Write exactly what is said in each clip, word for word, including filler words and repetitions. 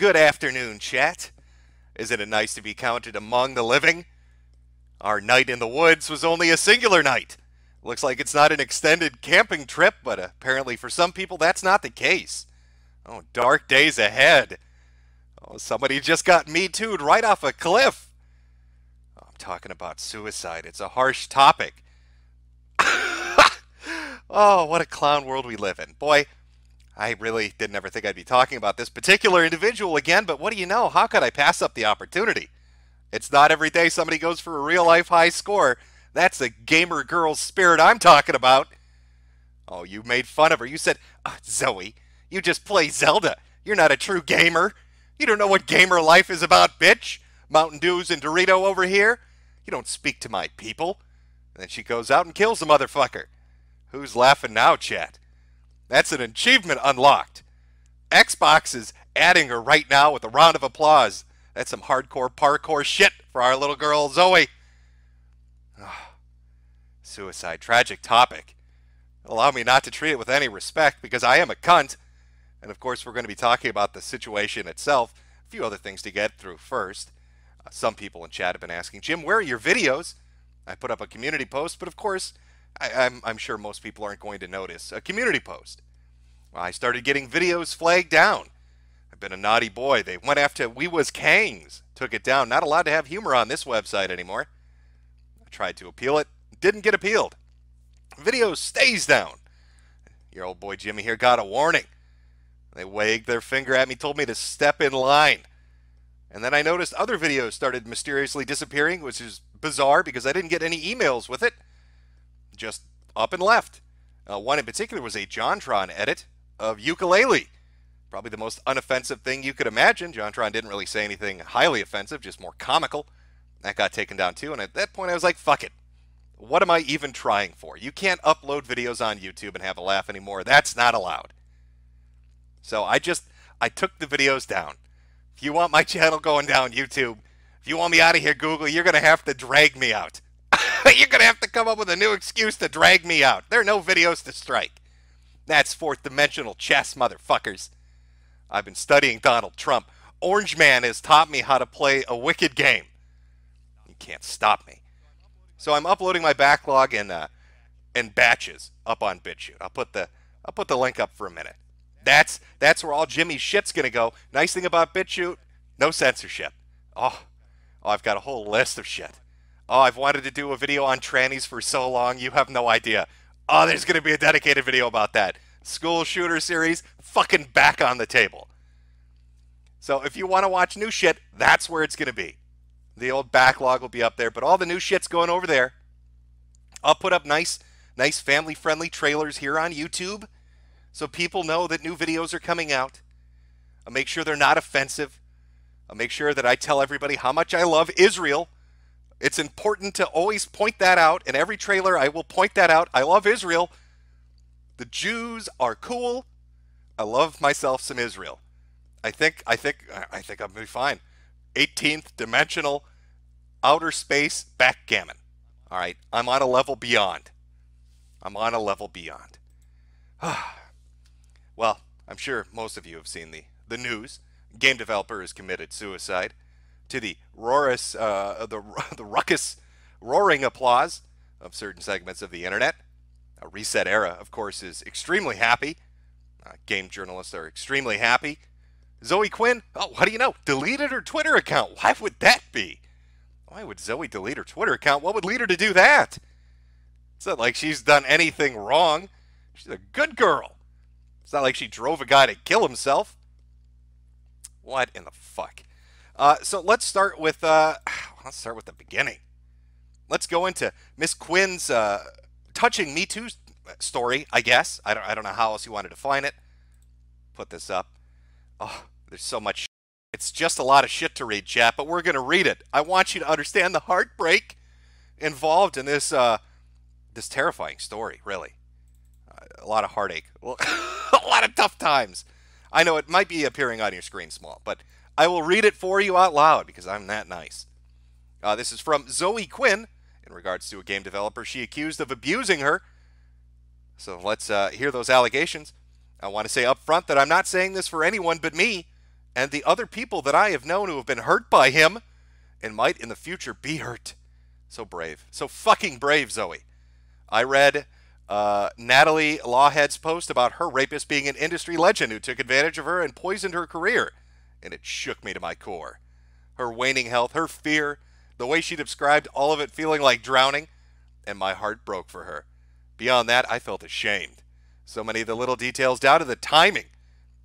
Good afternoon, chat. Isn't it nice to be counted among the living? Our night in the woods was only a singular night. Looks like it's not an extended camping trip, but apparently for some people that's not the case. Oh, dark days ahead. Oh, somebody just got Me Too'd right off a cliff. Oh, I'm talking about suicide. It's a harsh topic. Oh, what a clown world we live in. Boy, I really didn't ever think I'd be talking about this particular individual again, but what do you know? How could I pass up the opportunity? It's not every day somebody goes for a real-life high score. That's the gamer girl spirit I'm talking about. Oh, you made fun of her. You said, oh, Zoe, you just play Zelda. You're not a true gamer. You don't know what gamer life is about, bitch. Mountain Dews and Dorito over here. You don't speak to my people. And then she goes out and kills the motherfucker. Who's laughing now, chat? That's an achievement unlocked. Xbox is adding her right now with a round of applause. That's some hardcore parkour shit for our little girl, Zoe. Oh, suicide, tragic topic. Allow me not to treat it with any respect because I am a cunt. And of course, we're going to be talking about the situation itself. A few other things to get through first. Uh, some people in chat have been asking, Jim, where are your videos? I put up a community post, but of course, I, I'm, I'm sure most people aren't going to notice a community post. Well, I started getting videos flagged down. I've been a naughty boy. They went after We Was Kangs, took it down. Not allowed to have humor on this website anymore. I tried to appeal it, didn't get appealed. Video stays down. Your old boy Jimmy here got a warning. They wagged their finger at me, told me to step in line. And then I noticed other videos started mysteriously disappearing, which is bizarre because I didn't get any emails with it. Just up and left. Uh, one in particular was a JonTron edit of Ukulele. Probably the most unoffensive thing you could imagine. JonTron didn't really say anything highly offensive, just more comical. That got taken down too, and at that point I was like, fuck it. What am I even trying for? You can't upload videos on YouTube and have a laugh anymore. That's not allowed. So I just, I took the videos down. If you want my channel going down, YouTube, if you want me out of here, Google, you're going to have to drag me out. You're going to have to come up with a new excuse to drag me out. There are no videos to strike. That's fourth dimensional chess, motherfuckers. I've been studying Donald Trump. Orange Man has taught me how to play a wicked game. You can't stop me. So I'm uploading my backlog in, uh, in batches up on BitChute. I'll put the, I'll put the link up for a minute. That's, that's where all Jimmy's shit's going to go. Nice thing about BitChute, no censorship. Oh, oh, I've got a whole list of shit. Oh, I've wanted to do a video on trannies for so long, you have no idea. Oh, there's going to be a dedicated video about that. School shooter series, fucking back on the table. So if you want to watch new shit, that's where it's going to be. The old backlog will be up there, but all the new shit's going over there. I'll put up nice, nice family-friendly trailers here on YouTube so people know that new videos are coming out. I'll make sure they're not offensive. I'll make sure that I tell everybody how much I love Israel. It's important to always point that out. In every trailer, I will point that out. I love Israel. The Jews are cool. I love myself some Israel. I think, I think, I think I'll be fine. eighteenth dimensional outer space backgammon. All right, I'm on a level beyond. I'm on a level beyond. Well, I'm sure most of you have seen the, the news. Game developer has committed suicide. To the roarous, uh, the, the ruckus, roaring applause of certain segments of the internet. Uh, ResetEra, of course, is extremely happy. Uh, game journalists are extremely happy. Zoe Quinn, oh, what do you know? Deleted her Twitter account. Why would that be? Why would Zoe delete her Twitter account? What would lead her to do that? It's not like she's done anything wrong. She's a good girl. It's not like she drove a guy to kill himself. What in the fuck? Uh, so let's start with uh, let's start with the beginning. Let's go into Miss Quinn's uh, touching Me Too story, I guess. I don't I don't know how else you want to define it. Put this up. Oh, there's so much. It's just a lot of shit to read, chat. But we're gonna read it. I want you to understand the heartbreak involved in this uh, this terrifying story. Really, uh, a lot of heartache, a lot of tough times. I know it might be appearing on your screen small, but I will read it for you out loud because I'm that nice. Uh, this is from Zoe Quinn in regards to a game developer she accused of abusing her. So let's uh, hear those allegations. I want to say up front that I'm not saying this for anyone but me. and the other people that I have known who have been hurt by him and might in the future be hurt. So brave. So fucking brave, Zoe. I read uh, Natalie Lawhead's post about her rapist being an industry legend who took advantage of her and poisoned her career, and it shook me to my core. Her waning health, her fear, the way she described all of it feeling like drowning, and my heart broke for her. Beyond that, I felt ashamed. So many of the little details down to the timing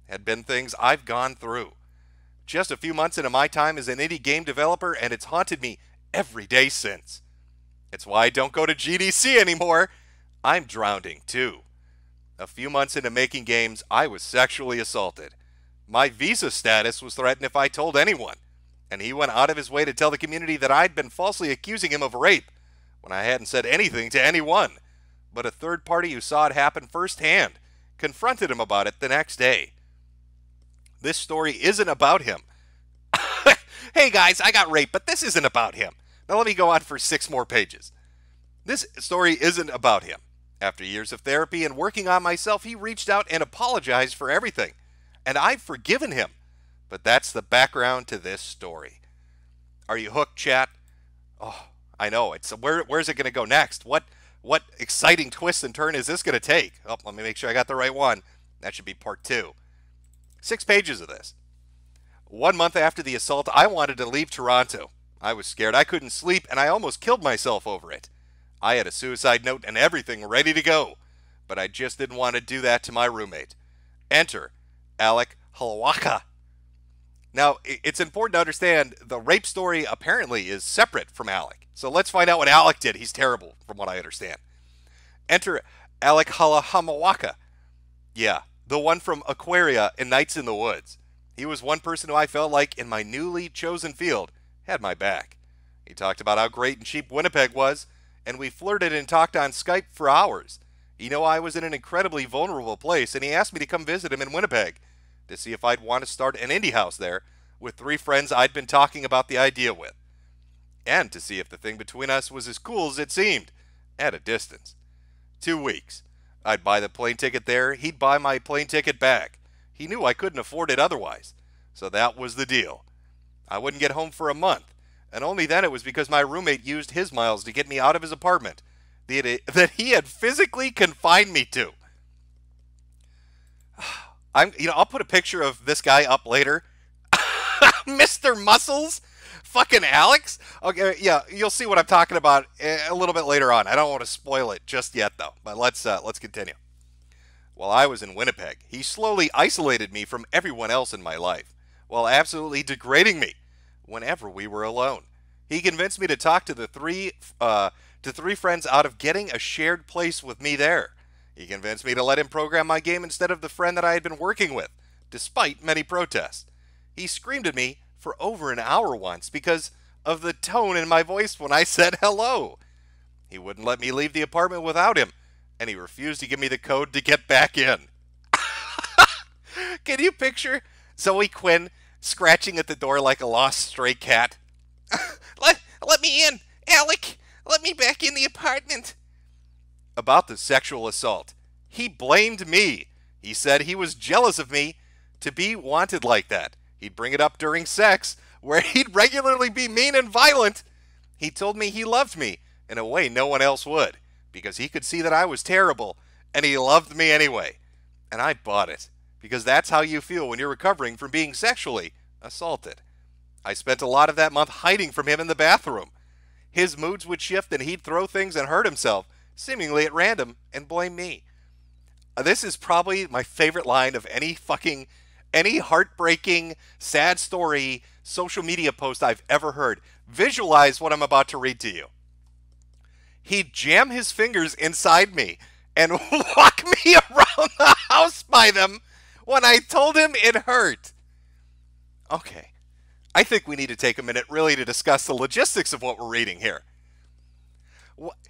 had been things I've gone through. Just a few months into my time as an indie game developer, and it's haunted me every day since. It's why I don't go to G D C anymore. I'm drowning too. A few months into making games, I was sexually assaulted. My visa status was threatened if I told anyone, and he went out of his way to tell the community that I'd been falsely accusing him of rape when I hadn't said anything to anyone. But a third party who saw it happen firsthand confronted him about it the next day. This story isn't about him. Hey guys, I got raped, but this isn't about him. Now let me go on for six more pages. This story isn't about him. After years of therapy and working on myself, he reached out and apologized for everything. And I've forgiven him. But that's the background to this story. Are you hooked, chat? Oh, I know. It's where, where's it going to go next? What, what exciting twist and turn is this going to take? Oh, let me make sure I got the right one. That should be part two. Six pages of this. One month after the assault, I wanted to leave Toronto. I was scared. I couldn't sleep, and I almost killed myself over it. I had a suicide note and everything ready to go, but I just didn't want to do that to my roommate. Enter Alec Holowka. Now, it's important to understand the rape story apparently is separate from Alec. So let's find out what Alec did. He's terrible, from what I understand. Enter Alec Holowka. Yeah. The one from Aquaria and Nights in the Woods. He was one person who I felt like, in my newly chosen field, had my back. He talked about how great and cheap Winnipeg was, and we flirted and talked on Skype for hours. You know, I was in an incredibly vulnerable place, and he asked me to come visit him in Winnipeg to see if I'd want to start an indie house there with three friends I'd been talking about the idea with, and to see if the thing between us was as cool as it seemed, at a distance. Two weeks. I'd buy the plane ticket there, he'd buy my plane ticket back. He knew I couldn't afford it otherwise, so that was the deal. I wouldn't get home for a month, and only then it was because my roommate used his miles to get me out of his apartment that he had physically confined me to. I'm, you know, I'll put a picture of this guy up later. Mister Muscles? Fucking Alex? Okay, yeah, you'll see what I'm talking about a little bit later on. I don't want to spoil it just yet, though. But let's uh, let's continue. While I was in Winnipeg, he slowly isolated me from everyone else in my life, while absolutely degrading me whenever we were alone. He convinced me to talk to the three uh, to three friends out of getting a shared place with me there. He convinced me to let him program my game instead of the friend that I had been working with, despite many protests. He screamed at me for over an hour once because of the tone in my voice when I said hello. He wouldn't let me leave the apartment without him, and he refused to give me the code to get back in. Can you picture Zoe Quinn scratching at the door like a lost stray cat? let, let me in, Alec! Let me back in the apartment! About the sexual assault, he blamed me. He said he was jealous of me to be wanted like that. He'd bring it up during sex, where he'd regularly be mean and violent. He told me he loved me in a way no one else would, because he could see that I was terrible, and he loved me anyway. And I bought it, because that's how you feel when you're recovering from being sexually assaulted. I spent a lot of that month hiding from him in the bathroom. His moods would shift, and he'd throw things and hurt himself, seemingly at random, and blame me. This is probably my favorite line of any fucking... any heartbreaking, sad story, social media post I've ever heard. Visualize what I'm about to read to you. He'd jam his fingers inside me and walk me around the house by them when I told him it hurt. Okay. I think we need to take a minute really to discuss the logistics of what we're reading here.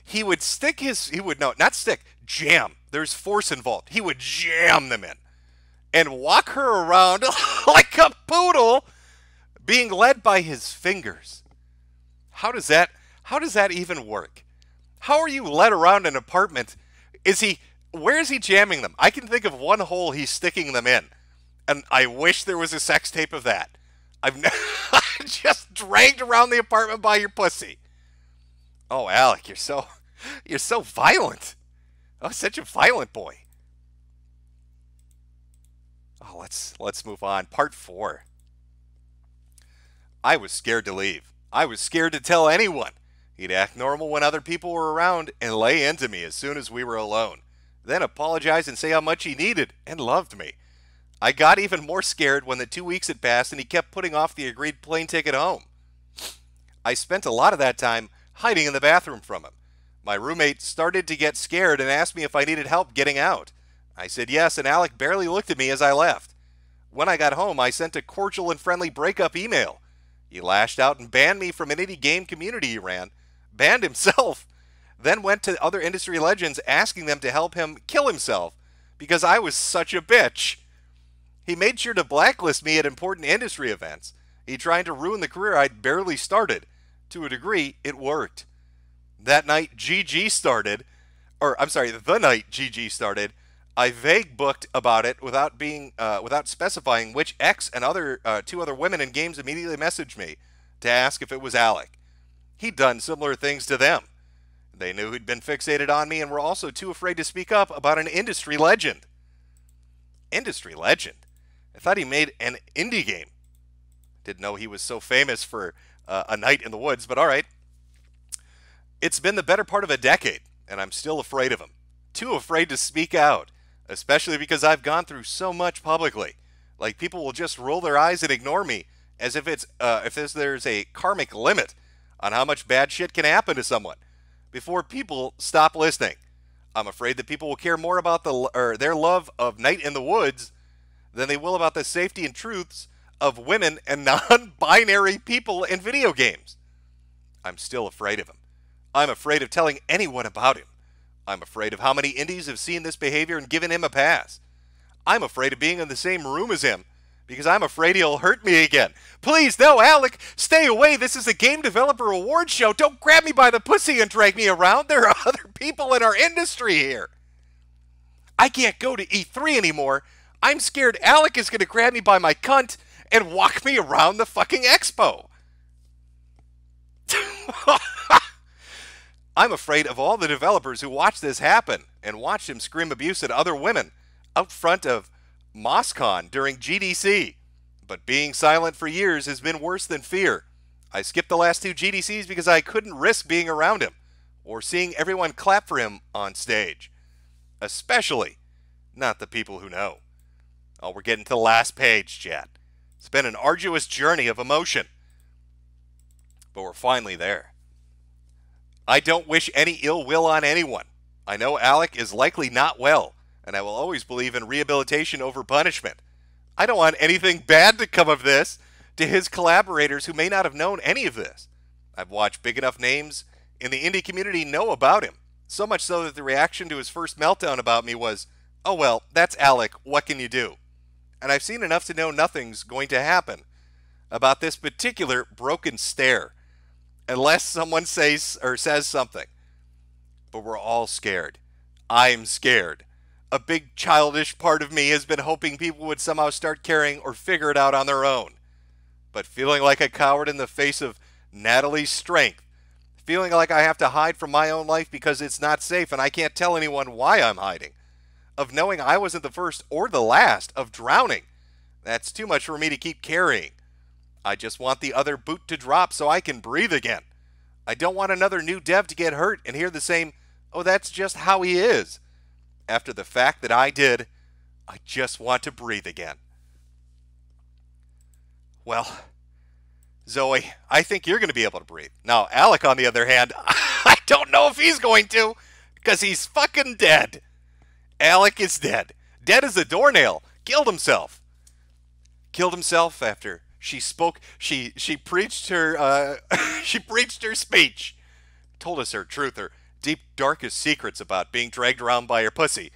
He would stick his, he would, no, not stick, jam. There's force involved. He would jam them in. And walk her around like a poodle, being led by his fingers. How does that, how does that even work? How are you led around an apartment? Is he, where is he jamming them? I can think of one hole he's sticking them in. and I wish there was a sex tape of that. I've never just dragged around the apartment by your pussy. Oh, Alec, you're so you're so violent. Oh, such a violent boy. Oh, let's let's move on. Part four. I was scared to leave. I was scared to tell anyone. He'd act normal when other people were around and lay into me as soon as we were alone. Then apologize and say how much he needed and loved me. I got even more scared when the two weeks had passed and he kept putting off the agreed plane ticket home. I spent a lot of that time hiding in the bathroom from him. My roommate started to get scared and asked me if I needed help getting out. I said yes, and Alec barely looked at me as I left. When I got home, I sent a cordial and friendly breakup email. He lashed out and banned me from an indie game community he ran, banned himself, then went to other industry legends asking them to help him kill himself because I was such a bitch. He made sure to blacklist me at important industry events. He tried to ruin the career I'd barely started. To a degree, it worked. That night G G started, or I'm sorry, the night G G started, I vague booked about it without being uh, without specifying which ex and other uh, two other women in games immediately messaged me to ask if it was Alec. He'd done similar things to them. They knew he'd been fixated on me and were also too afraid to speak up about an industry legend. Industry legend? I thought he made an indie game. Didn't know he was so famous for uh, A Night in the Woods, but all right. It's been the better part of a decade, and I'm still afraid of him. Too afraid to speak out, especially because I've gone through so much publicly. Like, people will just roll their eyes and ignore me as if it's uh, if there's a karmic limit on how much bad shit can happen to someone before people stop listening. I'm afraid that people will care more about the or their love of Night in the Woods than they will about the safety and truths of women and non-binary people in video games. I'm still afraid of him. I'm afraid of telling anyone about him. I'm afraid of how many indies have seen this behavior and given him a pass. I'm afraid of being in the same room as him because I'm afraid he'll hurt me again. Please, no, Alec, stay away. This is a Game Developer Awards show. Don't grab me by the pussy and drag me around. There are other people in our industry here. I can't go to E three anymore. I'm scared Alec is going to grab me by my cunt and walk me around the fucking expo. I'm afraid of all the developers who watched this happen and watched him scream abuse at other women out front of Moscon during G D C. But being silent for years has been worse than fear. I skipped the last two G D Cs because I couldn't risk being around him or seeing everyone clap for him on stage. Especially not the people who know. Oh, we're getting to the last page, chat. It's been an arduous journey of emotion. But we're finally there. I don't wish any ill will on anyone. I know Alec is likely not well, and I will always believe in rehabilitation over punishment. I don't want anything bad to come of this to his collaborators who may not have known any of this. I've watched big enough names in the indie community know about him, so much so that the reaction to his first meltdown about me was, "Oh well, that's Alec, what can you do?" And I've seen enough to know nothing's going to happen about this particular broken stare. Unless someone says or says something. But we're all scared. I'm scared. A big childish part of me has been hoping people would somehow start caring or figure it out on their own. But feeling like a coward in the face of Natalie's strength. Feeling like I have to hide from my own life because it's not safe and I can't tell anyone why I'm hiding. Of knowing I wasn't the first or the last of drowning. That's too much for me to keep carrying. I just want the other boot to drop so I can breathe again. I don't want another new dev to get hurt and hear the same, "Oh, that's just how he is." After the fact that I did, I just want to breathe again. Well, Zoe, I think you're going to be able to breathe. Now, Alec, on the other hand, I don't know if he's going to because he's fucking dead. Alec is dead. Dead as a doornail. Killed himself. Killed himself after... She spoke, she, she preached her, uh, she preached her speech, told us her truth, her deep, darkest secrets about being dragged around by her pussy,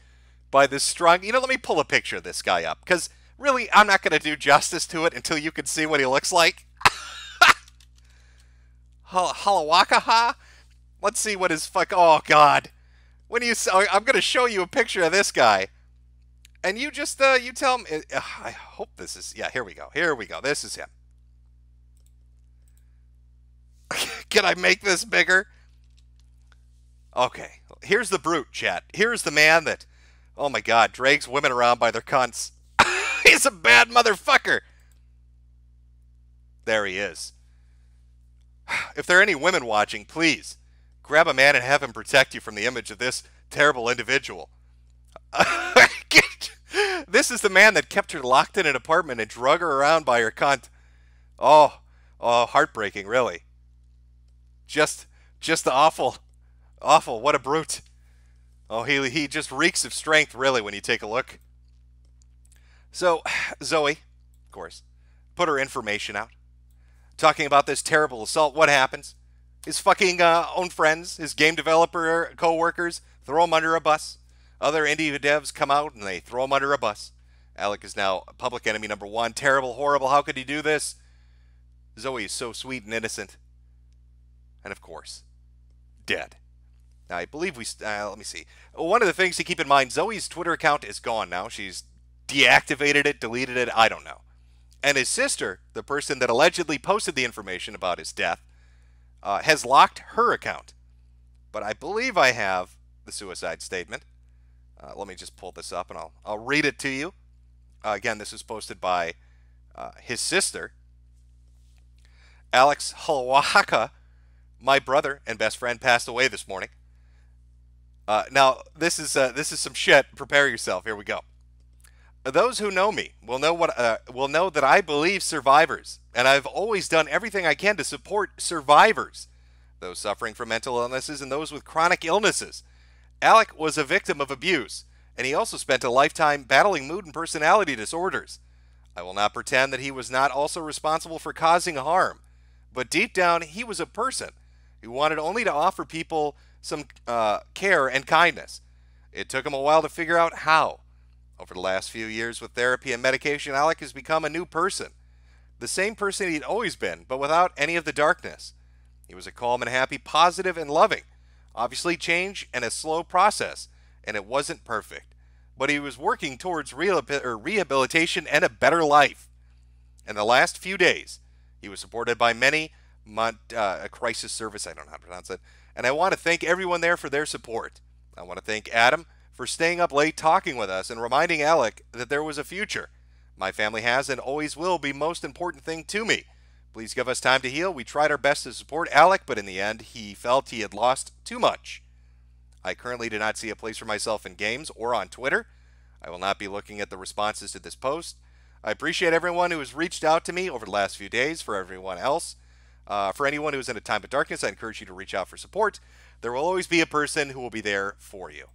by this strong, you know, let me pull a picture of this guy up, because really, I'm not going to do justice to it until you can see what he looks like. Holowakaha? Let's see what his fuck, oh, God. When you, I'm going to show you a picture of this guy. And you just, uh, you tell me, uh, I hope this is, yeah, here we go. Here we go. This is him. Can I make this bigger? Okay. Here's the brute, chat. Here's the man that, oh my God, drags women around by their cunts. He's a bad motherfucker. There he is. If there are any women watching, please grab a man and have him protect you from the image of this terrible individual. This is the man that kept her locked in an apartment and drug her around by her cunt. Oh, oh, heartbreaking, really. Just, just awful, awful. What a brute. Oh, he, he just reeks of strength, really, when you take a look. So, Zoe, of course, put her information out. Talking about this terrible assault, what happens? His fucking uh, own friends, his game developer co-workers, throw him under a bus. Other indie devs come out and they throw him under a bus. Alec is now public enemy number one. Terrible, horrible, how could he do this? Zoe is so sweet and innocent. And of course, dead. Now, I believe we, uh, let me see. One of the things to keep in mind, Zoe's Twitter account is gone now. She's deactivated it, deleted it, I don't know. And his sister, the person that allegedly posted the information about his death, uh, has locked her account. But I believe I have the suicide statement. Uh, let me just pull this up and I'll, I'll read it to you. Uh, again, this was posted by uh, his sister. Alec Holowka, my brother and best friend, passed away this morning. Uh, now, this is, uh, this is some shit. Prepare yourself. Here we go. Those who know me will know what uh, will know that I believe survivors, and I've always done everything I can to support survivors, those suffering from mental illnesses and those with chronic illnesses. Alec was a victim of abuse, and he also spent a lifetime battling mood and personality disorders. I will not pretend that he was not also responsible for causing harm, but deep down, he was a person who wanted only to offer people some uh, care and kindness. It took him a while to figure out how. Over the last few years with therapy and medication, Alec has become a new person. The same person he'd always been, but without any of the darkness. He was a calm and happy, positive and loving. Obviously change and a slow process, and it wasn't perfect. But he was working towards rehabilitation and a better life. In the last few days, he was supported by many, uh, a crisis service, I don't know how to pronounce it, and I want to thank everyone there for their support. I want to thank Adam for staying up late talking with us and reminding Alec that there was a future. My family has and always will be most important thing to me. Please give us time to heal. We tried our best to support Alec, but in the end, he felt he had lost too much. I currently do not see a place for myself in games or on Twitter. I will not be looking at the responses to this post. I appreciate everyone who has reached out to me over the last few days, for everyone else. Uh, for anyone who is in a time of darkness, I encourage you to reach out for support. There will always be a person who will be there for you.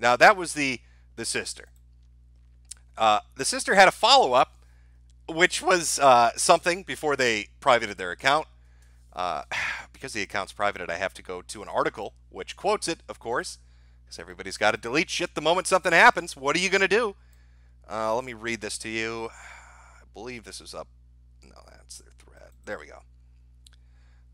Now, that was the, the sister. Uh, the sister had a follow-up, which was uh, something before they privated their account. Uh, because the account's privated, I have to go to an article, which quotes it, of course. Because everybody's got to delete shit the moment something happens. What are you going to do? Uh, let me read this to you. I believe this is up. No, that's their thread. There we go.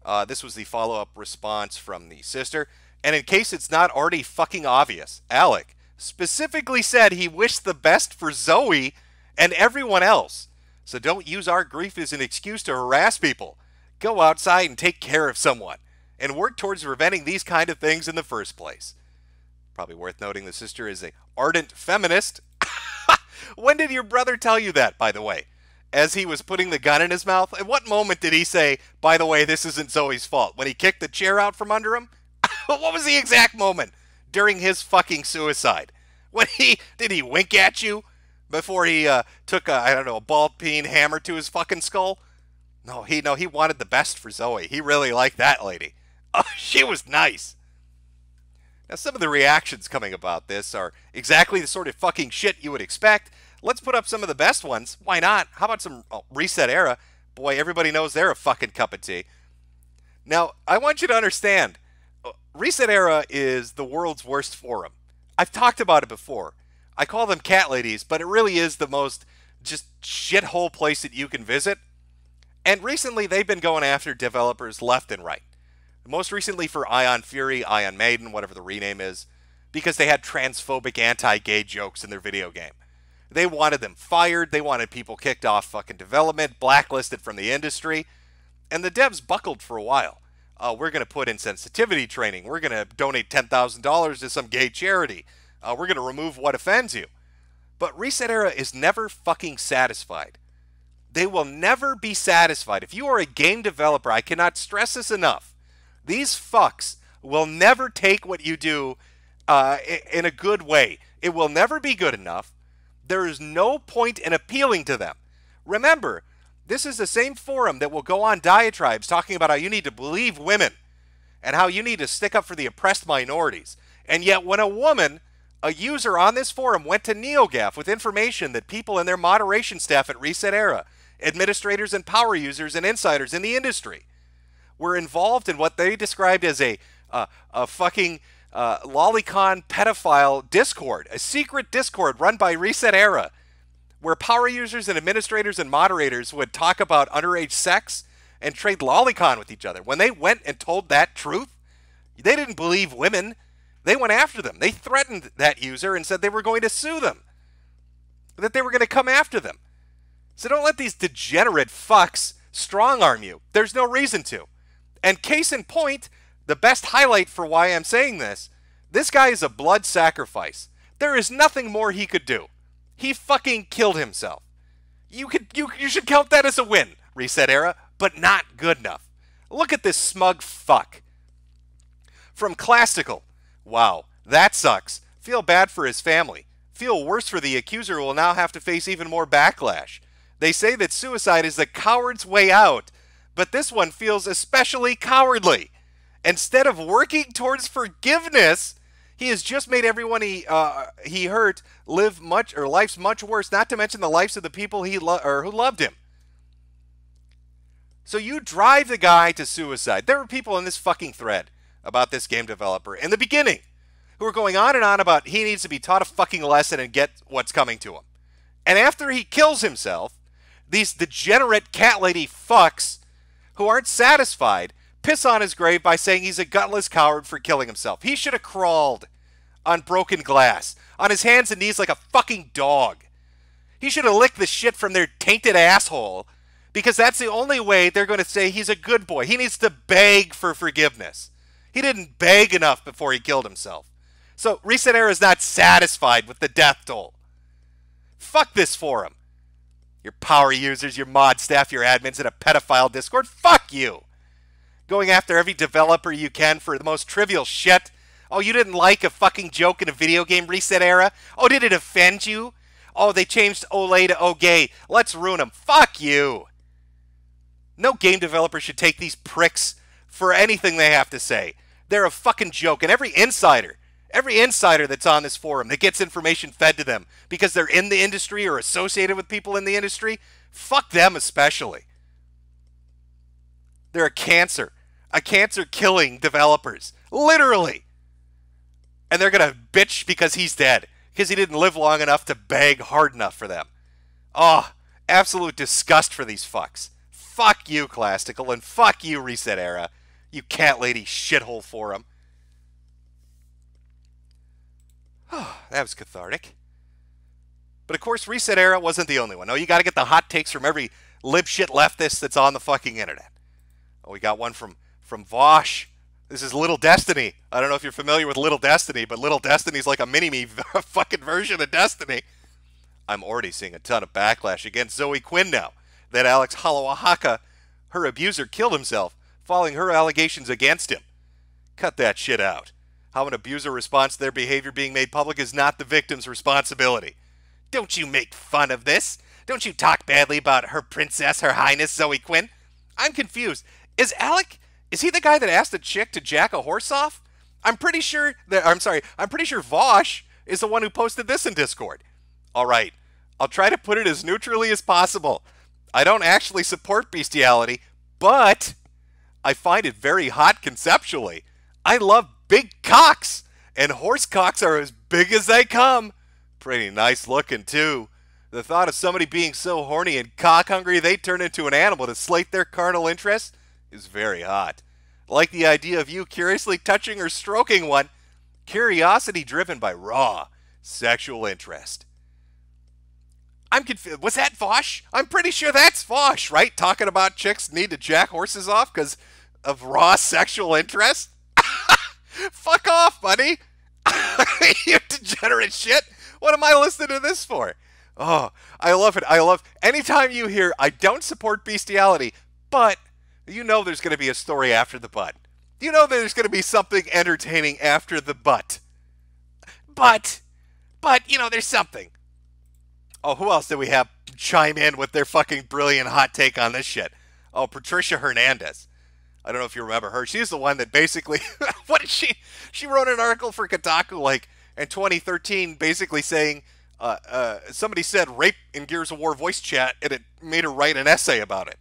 Uh, this was the follow-up response from the sister. And in case it's not already fucking obvious, Alec specifically said he wished the best for Zoe and everyone else. So don't use our grief as an excuse to harass people. Go outside and take care of someone. And work towards preventing these kind of things in the first place. Probably worth noting the sister is an ardent feminist. When did your brother tell you that, by the way? As he was putting the gun in his mouth? At what moment did he say, by the way, this isn't Zoe's fault? When he kicked the chair out from under him? What was the exact moment during his fucking suicide? When he did he wink at you before he uh, took a, I don't know, a bald peen hammer to his fucking skull? No, he no he wanted the best for Zoe. He really liked that lady. Oh, she was nice. Now some of the reactions coming about this are exactly the sort of fucking shit you would expect. Let's put up some of the best ones. Why not? How about some oh, Reset Era? Boy, everybody knows they're a fucking cup of tea. Now I want you to understand. Reset Era is the world's worst forum. I've talked about it before. I call them cat ladies, but it really is the most just shithole place that you can visit. And recently, they've been going after developers left and right. Most recently for Ion Fury, Ion Maiden, whatever the rename is, because they had transphobic anti-gay jokes in their video game. They wanted them fired. They wanted people kicked off fucking development, blacklisted from the industry. And the devs buckled for a while. Uh, we're going to put in sensitivity training. We're going to donate ten thousand dollars to some gay charity. Uh, we're going to remove what offends you. But ResetEra is never fucking satisfied. They will never be satisfied. If you are a game developer, I cannot stress this enough. These fucks will never take what you do uh, in a good way. It will never be good enough. There is no point in appealing to them. Remember, this is the same forum that will go on diatribes talking about how you need to believe women and how you need to stick up for the oppressed minorities. And yet when a woman, a user on this forum, went to NeoGAF with information that people and their moderation staff at ResetEra, administrators and power users and insiders in the industry, were involved in what they described as a, uh, a fucking uh, lolicon pedophile Discord, a secret Discord run by ResetEra, where power users and administrators and moderators would talk about underage sex and trade lolicon with each other. When they went and told that truth, they didn't believe women. They went after them. They threatened that user and said they were going to sue them, that they were going to come after them. So don't let these degenerate fucks strong-arm you. There's no reason to. And case in point, the best highlight for why I'm saying this, this guy is a blood sacrifice. There is nothing more he could do. He fucking killed himself. You could, you, you should count that as a win, ResetEra, but not good enough. Look at this smug fuck. From Classical. Wow, that sucks. Feel bad for his family. Feel worse for the accuser, who will now have to face even more backlash. They say that suicide is the coward's way out, but this one feels especially cowardly. Instead of working towards forgiveness, he has just made everyone he uh, he hurt live much or life's much worse. Not to mention the lives of the people he lo or who loved him. So you drive the guy to suicide. There were people in this fucking thread about this game developer in the beginning who were going on and on about he needs to be taught a fucking lesson and get what's coming to him. And after he kills himself, these degenerate cat lady fucks who aren't satisfied piss on his grave by saying he's a gutless coward for killing himself. He should have crawled on broken glass, on his hands and knees like a fucking dog. He should have licked the shit from their tainted asshole, because that's the only way they're going to say he's a good boy. He needs to beg for forgiveness. He didn't beg enough before he killed himself. So ResetEra is not satisfied with the death toll. Fuck this forum. Your power users, your mod staff, your admins in a pedophile Discord. Fuck you. Going after every developer you can for the most trivial shit. Oh, you didn't like a fucking joke in a video game, ResetEra? Oh, did it offend you? Oh, they changed Olay to O-gay. Let's ruin them. Fuck you. No game developer should take these pricks for anything they have to say. They're a fucking joke. And every insider, every insider that's on this forum that gets information fed to them because they're in the industry or associated with people in the industry, fuck them especially. They're a cancer. A cancer killing developers. Literally. And they're going to bitch because he's dead, because he didn't live long enough to beg hard enough for them. Oh, absolute disgust for these fucks. Fuck you, Classical, and fuck you, ResetEra. You cat lady shithole forum. That was cathartic. But of course, ResetEra wasn't the only one. No, you got to get the hot takes from every libshit leftist that's on the fucking internet. Oh, we got one from from Vaush. This is Little Destiny. I don't know if you're familiar with Little Destiny, but Little Destiny's like a mini-me fucking version of Destiny. I'm already seeing a ton of backlash against Zoe Quinn now that Alec Holowka, her abuser, killed himself following her allegations against him. Cut that shit out. How an abuser responds to their behavior being made public is not the victim's responsibility. Don't you make fun of this. Don't you talk badly about her princess, her highness, Zoe Quinn. I'm confused. Is Alec, is he the guy that asked a chick to jack a horse off? I'm pretty sure that, I'm sorry, I'm pretty sure Vaush is the one who posted this in Discord. All right, I'll try to put it as neutrally as possible. I don't actually support bestiality, but I find it very hot conceptually. I love big cocks, and horse cocks are as big as they come. Pretty nice looking, too. The thought of somebody being so horny and cock-hungry they turn into an animal to slate their carnal interest is very hot. Like the idea of you curiously touching or stroking one, curiosity driven by raw sexual interest. I'm confused. Was that Vaush? I'm pretty sure that's Vaush, right? Talking about chicks need to jack horses off because of raw sexual interest? Fuck off, buddy. You degenerate shit. What am I listening to this for? Oh, I love it. I love anytime you hear, I don't support bestiality, but you know there's going to be a story after the butt. You know there's going to be something entertaining after the butt. But, but, you know, there's something. Oh, who else did we have chime in with their fucking brilliant hot take on this shit? Oh, Patricia Hernandez. I don't know if you remember her. She's the one that basically, what did she, she wrote an article for Kotaku like in twenty thirteen basically saying, uh, uh, somebody said rape in Gears of War voice chat and it made her write an essay about it.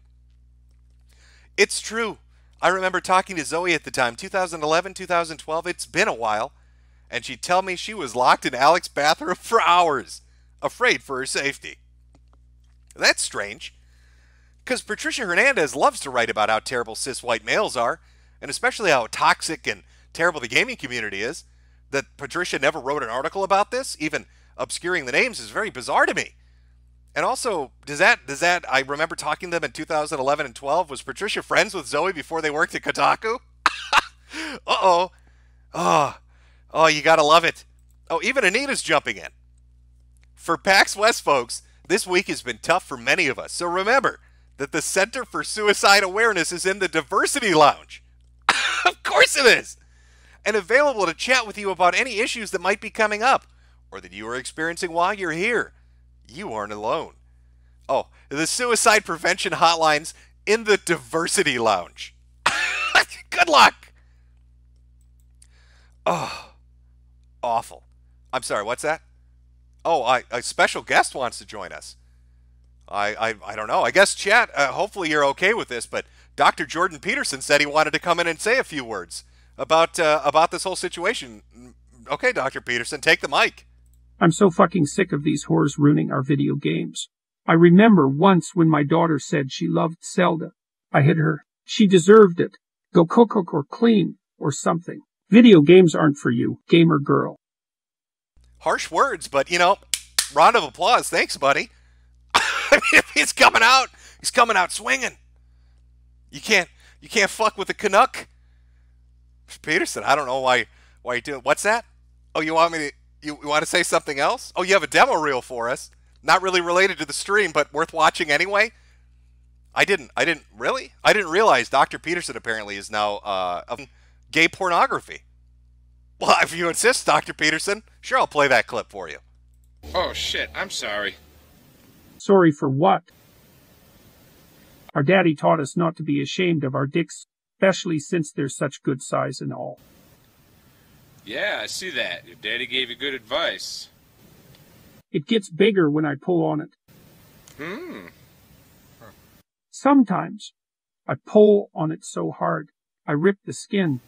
It's true. I remember talking to Zoe at the time, two thousand eleven, two thousand twelve, it's been a while, and she'd tell me she was locked in Alec's bathroom for hours, afraid for her safety. That's strange, because Patricia Hernandez loves to write about how terrible cis white males are, and especially how toxic and terrible the gaming community is. That Patricia never wrote an article about this, even obscuring the names, is very bizarre to me. And also, does that, does that, I remember talking to them in two thousand eleven and twelve, was Patricia friends with Zoe before they worked at Kotaku? Uh-oh. Oh, oh, you gotta love it. Oh, even Anita's jumping in. For PAX West, folks, this week has been tough for many of us, so remember that the Center for Suicide Awareness is in the Diversity Lounge. Of course it is! And available to chat with you about any issues that might be coming up, or that you are experiencing while you're here. You aren't alone. Oh, the suicide prevention hotlines in the Diversity Lounge. Good luck. Oh, awful. I'm sorry, what's that? Oh, I, a special guest wants to join us. I, I, I don't know. I guess, chat, uh, hopefully you're okay with this, but Doctor Jordan Peterson said he wanted to come in and say a few words about, uh, about this whole situation. Okay, Doctor Peterson, take the mic. I'm so fucking sick of these whores ruining our video games. I remember once when my daughter said she loved Zelda. I hit her. She deserved it. Go cook or clean or something. Video games aren't for you, gamer girl. Harsh words, but, you know, round of applause. Thanks, buddy. I mean, if he's coming out, he's coming out swinging. You can't, you can't fuck with a Canuck. Peterson, I don't know why, why you do it. What's that? Oh, you want me to... You want to say something else? Oh, you have a demo reel for us. Not really related to the stream, but worth watching anyway. I didn't. I didn't really. I didn't realize Doctor Peterson apparently is now uh, of gay pornography. Well, if you insist, Doctor Peterson, sure, I'll play that clip for you. Oh shit! I'm sorry. Sorry for what? Our daddy taught us not to be ashamed of our dicks, especially since they're such good size and all. Yeah, I see that. Your daddy gave you good advice. It gets bigger when I pull on it. Hmm. Huh. Sometimes I pull on it so hard, I rip the skin.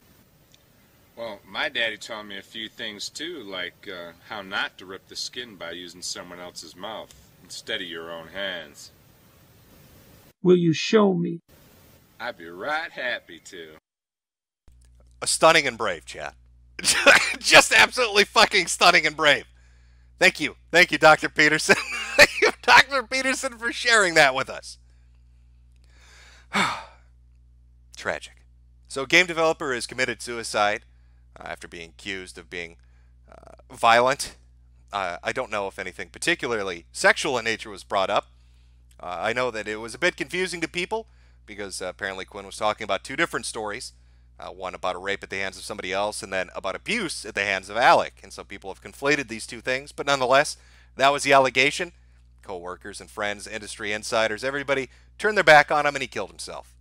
Well, my daddy taught me a few things too, like uh, how not to rip the skin by using someone else's mouth instead of your own hands. Will you show me? I'd be right happy to. A stunning and brave chat. Just absolutely fucking stunning and brave. Thank you. Thank you, Doctor Peterson. Thank you, Doctor Peterson, for sharing that with us. Tragic. So a game developer has committed suicide uh, after being accused of being uh, violent. Uh, I don't know if anything particularly sexual in nature was brought up. Uh, I know that it was a bit confusing to people because uh, apparently Quinn was talking about two different stories. Uh, one about a rape at the hands of somebody else, and then about abuse at the hands of Alec. And so people have conflated these two things, but nonetheless, that was the allegation. Co-workers and friends, industry insiders, everybody turned their back on him, and he killed himself.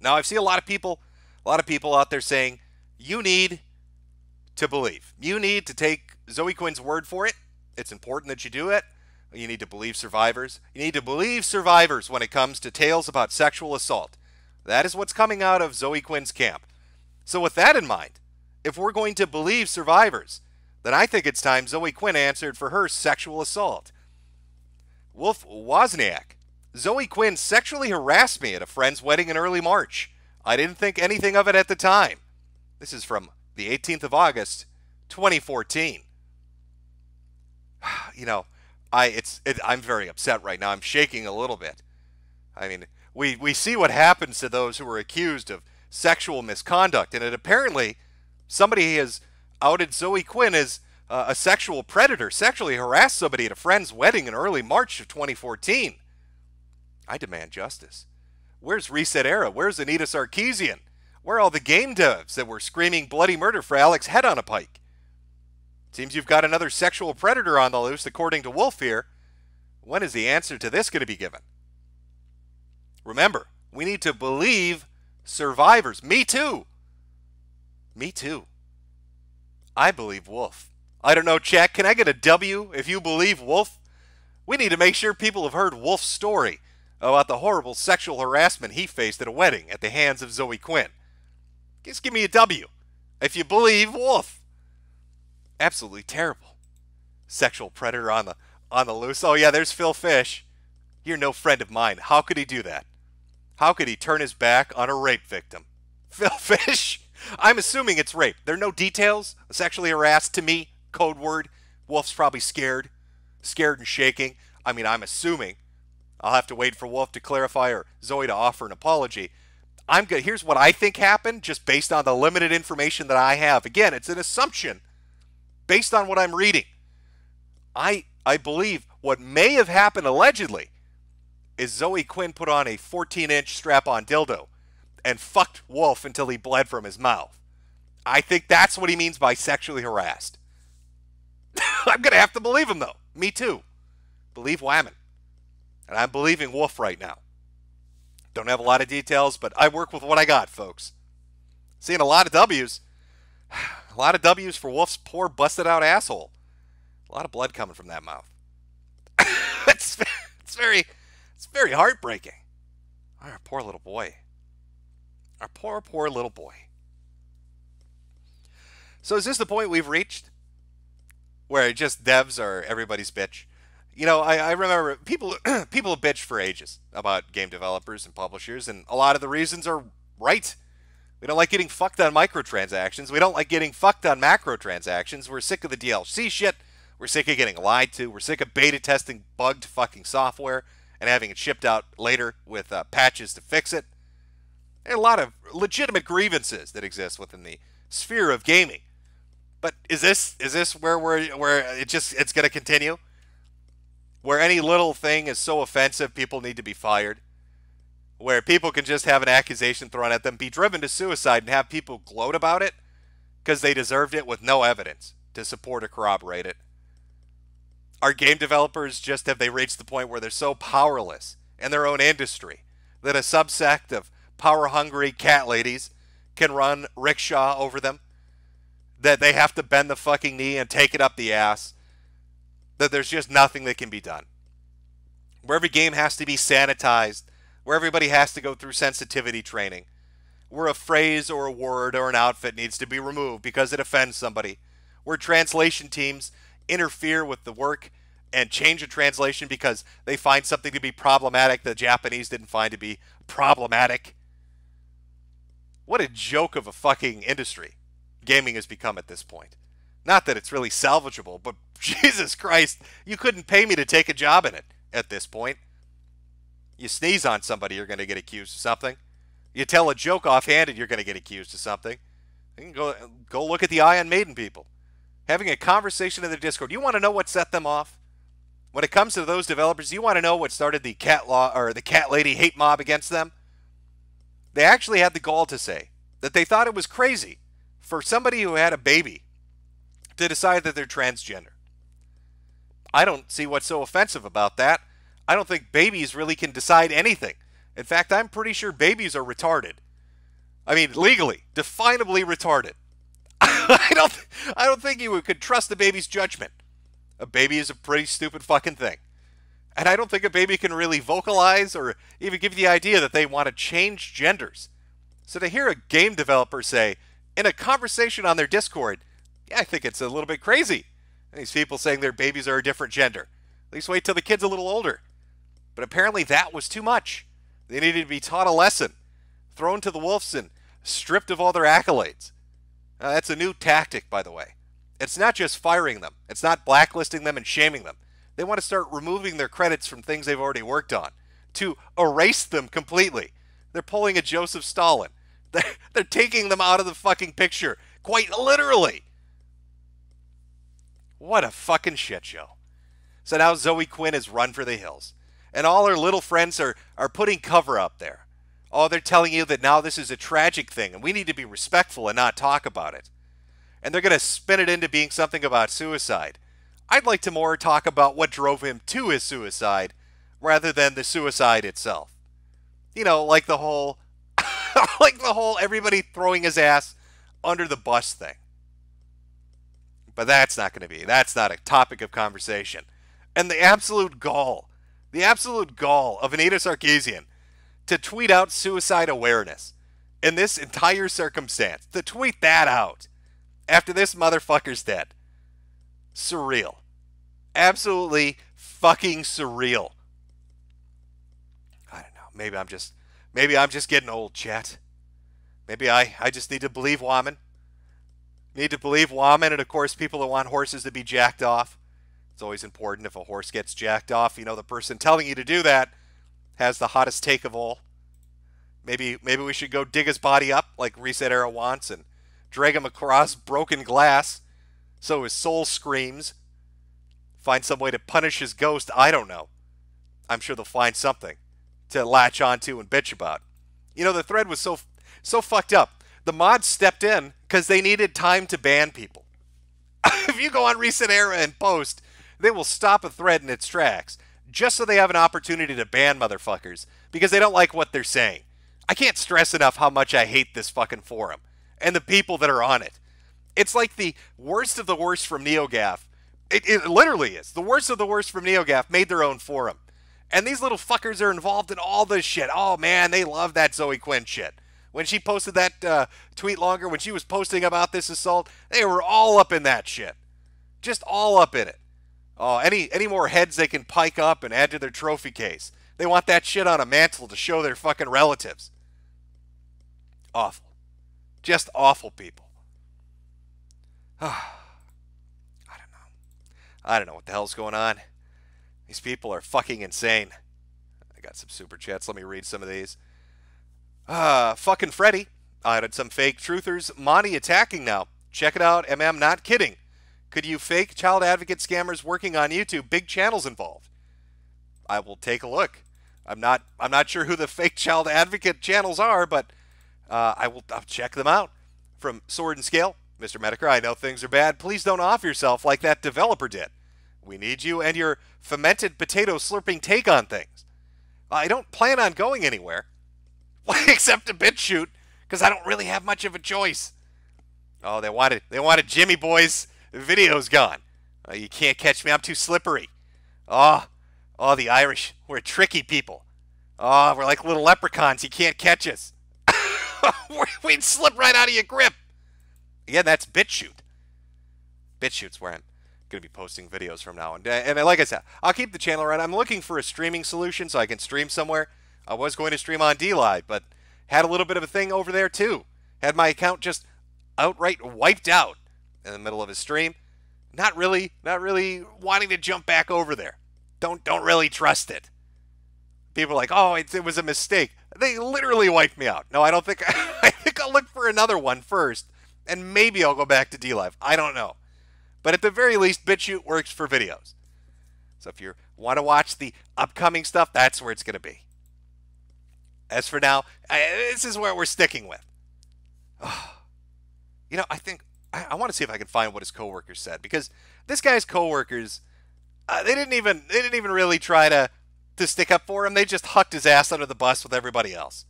Now, I've seen a lot of people, a lot of people out there saying, you need to believe. You need to take Zoe Quinn's word for it. It's important that you do it. You need to believe survivors. You need to believe survivors when it comes to tales about sexual assault. That is what's coming out of Zoe Quinn's camp. So with that in mind, if we're going to believe survivors, then I think it's time Zoe Quinn answered for her sexual assault. Wolf Wozniak. Zoe Quinn sexually harassed me at a friend's wedding in early March. I didn't think anything of it at the time. This is from the eighteenth of August, twenty fourteen. You know, I it's it, I'm very upset right now. I'm shaking a little bit. I mean, we we see what happens to those who are accused of sexual misconduct, and it apparently somebody has outed Zoe Quinn as uh, a sexual predator, sexually harassed somebody at a friend's wedding in early March of twenty fourteen. I demand justice. Where's ResetEra? Where's Anita Sarkeesian? Where are all the game devs that were screaming bloody murder for Alec's head on a pike? Seems you've got another sexual predator on the loose, according to Wolf here. When is the answer to this going to be given? Remember, we need to believe survivors. Me too. Me too. I believe Wolf. I don't know, Jack. Can I get a W if you believe Wolf? We need to make sure people have heard Wolf's story about the horrible sexual harassment he faced at a wedding at the hands of Zoe Quinn. Just give me a W if you believe Wolf. Absolutely terrible. Sexual predator on the on the loose. Oh yeah, there's Phil Fish. You're no friend of mine. How could he do that? How could he turn his back on a rape victim? Phil Fish? I'm assuming it's rape. There are no details. Sexually harassed to me. Code word. Wolf's probably scared. Scared and shaking. I mean, I'm assuming. I'll have to wait for Wolf to clarify or Zoe to offer an apology. I'm good. Here's what I think happened, just based on the limited information that I have. Again, it's an assumption. Based on what I'm reading, I I believe what may have happened allegedly is Zoe Quinn put on a fourteen inch strap-on dildo and fucked Wolf until he bled from his mouth. I think that's what he means by sexually harassed. I'm going to have to believe him, though. Me too. Believe Whammon. And I'm believing Wolf right now. Don't have a lot of details, but I work with what I got, folks. Seeing a lot of W's. A lot of W's for Wolf's poor, busted-out asshole. A lot of blood coming from that mouth. it's, it's very, it's very heartbreaking. Our poor little boy. Our poor, poor little boy. So is this the point we've reached, where just devs are everybody's bitch? You know, I, I remember people, people have bitched for ages about game developers and publishers, and a lot of the reasons are right. We don't like getting fucked on microtransactions. We don't like getting fucked on macrotransactions. We're sick of the D L C shit. We're sick of getting lied to. We're sick of beta testing bugged fucking software and having it shipped out later with uh, patches to fix it. There are a lot of legitimate grievances that exist within the sphere of gaming. But is this is this where we're where it just it's going to continue? Where any little thing is so offensive, people need to be fired. Where people can just have an accusation thrown at them, be driven to suicide, and have people gloat about it because they deserved it with no evidence to support or corroborate it. Are game developers just, have they reached the point where they're so powerless in their own industry that a subsect of power-hungry cat ladies can run rickshaw over them? That they have to bend the fucking knee and take it up the ass? That there's just nothing that can be done? Where every game has to be sanitized, where everybody has to go through sensitivity training, where a phrase or a word or an outfit needs to be removed because it offends somebody, where translation teams interfere with the work and change a translation because they find something to be problematic the Japanese didn't find to be problematic. What a joke of a fucking industry gaming has become at this point. Not that it's really salvageable, but Jesus Christ, you couldn't pay me to take a job in it at this point. You sneeze on somebody, you're going to get accused of something. You tell a joke offhanded, you're going to get accused of something. You can go, go look at the Ion Maiden people. Having a conversation in the Discord. You want to know what set them off? When it comes to those developers, you want to know what started the cat law or the cat lady hate mob against them? They actually had the gall to say that they thought it was crazy for somebody who had a baby to decide that they're transgender. I don't see what's so offensive about that. I don't think babies really can decide anything. In fact, I'm pretty sure babies are retarded. I mean, legally, definably retarded. I don't th I don't think you could trust a baby's judgment. A baby is a pretty stupid fucking thing. And I don't think a baby can really vocalize or even give you the idea that they want to change genders. So to hear a game developer say, in a conversation on their Discord, yeah, I think it's a little bit crazy. And these people saying their babies are a different gender. At least wait till the kid's a little older. But apparently that was too much. They needed to be taught a lesson, thrown to the wolves and stripped of all their accolades. Uh, that's a new tactic, by the way. It's not just firing them. It's not blacklisting them and shaming them. They want to start removing their credits from things they've already worked on to erase them completely. They're pulling a Joseph Stalin. They're, they're taking them out of the fucking picture, quite literally. What a fucking shit show. So now Zoe Quinn has run for the hills. And all her little friends are, are putting cover up there. Oh, they're telling you that now this is a tragic thing and we need to be respectful and not talk about it. And they're going to spin it into being something about suicide. I'd like to more talk about what drove him to his suicide rather than the suicide itself. You know, like the whole, like the whole everybody throwing his ass under the bus thing. But that's not going to be, that's not a topic of conversation. And the absolute gall, the absolute gall of Anita Sarkeesian to tweet out suicide awareness in this entire circumstance, to tweet that out after this motherfucker's dead. Surreal. Absolutely fucking surreal. I don't know. Maybe I'm just, maybe I'm just getting old, chat. Maybe I, I just need to believe Waman. Need to believe Waman and, of course, people that want horses to be jacked off. It's always important if a horse gets jacked off, you know the person telling you to do that has the hottest take of all. Maybe maybe we should go dig his body up like Reset Era wants and drag him across broken glass so his soul screams. Find some way to punish his ghost, I don't know. I'm sure they'll find something to latch onto and bitch about. You know, the thread was so so fucked up. The mods stepped in because they needed time to ban people. If you go on Reset Era and post, they will stop a thread in its tracks just so they have an opportunity to ban motherfuckers because they don't like what they're saying. I can't stress enough how much I hate this fucking forum and the people that are on it. It's like the worst of the worst from NeoGAF. It, it literally is. The worst of the worst from NeoGAF made their own forum. And these little fuckers are involved in all this shit. Oh, man, they love that Zoe Quinn shit. When she posted that uh, tweet longer, when she was posting about this assault, they were all up in that shit. Just all up in it. Oh, any, any more heads they can pike up and add to their trophy case. They want that shit on a mantle to show their fucking relatives. Awful. Just awful people. I don't know. I don't know what the hell's going on. These people are fucking insane. I got some super chats. Let me read some of these. Uh, fucking Freddy. I added some fake truthers. Monty attacking now. Check it out. M M not kidding. Could you fake child advocate scammers working on YouTube? Big channels involved. I will take a look. I'm not I'm not sure who the fake child advocate channels are, but uh, I will I'll check them out. From Sword and Scale, Mister Metokur, I know things are bad. Please don't off yourself like that developer did. We need you and your fermented potato slurping take on things. I don't plan on going anywhere, except to BitChute, because I don't really have much of a choice. Oh, they wanted they wanted Jimmy Boys. Video's gone. Uh, you can't catch me. I'm too slippery. Oh, oh, the Irish. We're tricky people. Oh, we're like little leprechauns. You can't catch us. We'd slip right out of your grip. Again, that's BitChute. BitChute's where I'm going to be posting videos from now on. And, and like I said, I'll keep the channel around. I'm looking for a streaming solution so I can stream somewhere. I was going to stream on DLive, but had a little bit of a thing over there too. Had my account just outright wiped out in the middle of his stream. Not really, not really wanting to jump back over there. Don't, don't really trust it. People are like, oh, it, it was a mistake. They literally wiped me out. No, I don't think, I think I'll look for another one first, and maybe I'll go back to DLive. I don't know. But at the very least, BitChute works for videos. So if you want to watch the upcoming stuff, that's where it's going to be. As for now, I, this is where we're sticking with. Oh, you know, I think, I want to see if I can find what his coworkers said, because this guy's coworkers, uh, they didn't even they didn't even really try to to stick up for him. They just hucked his ass under the bus with everybody else.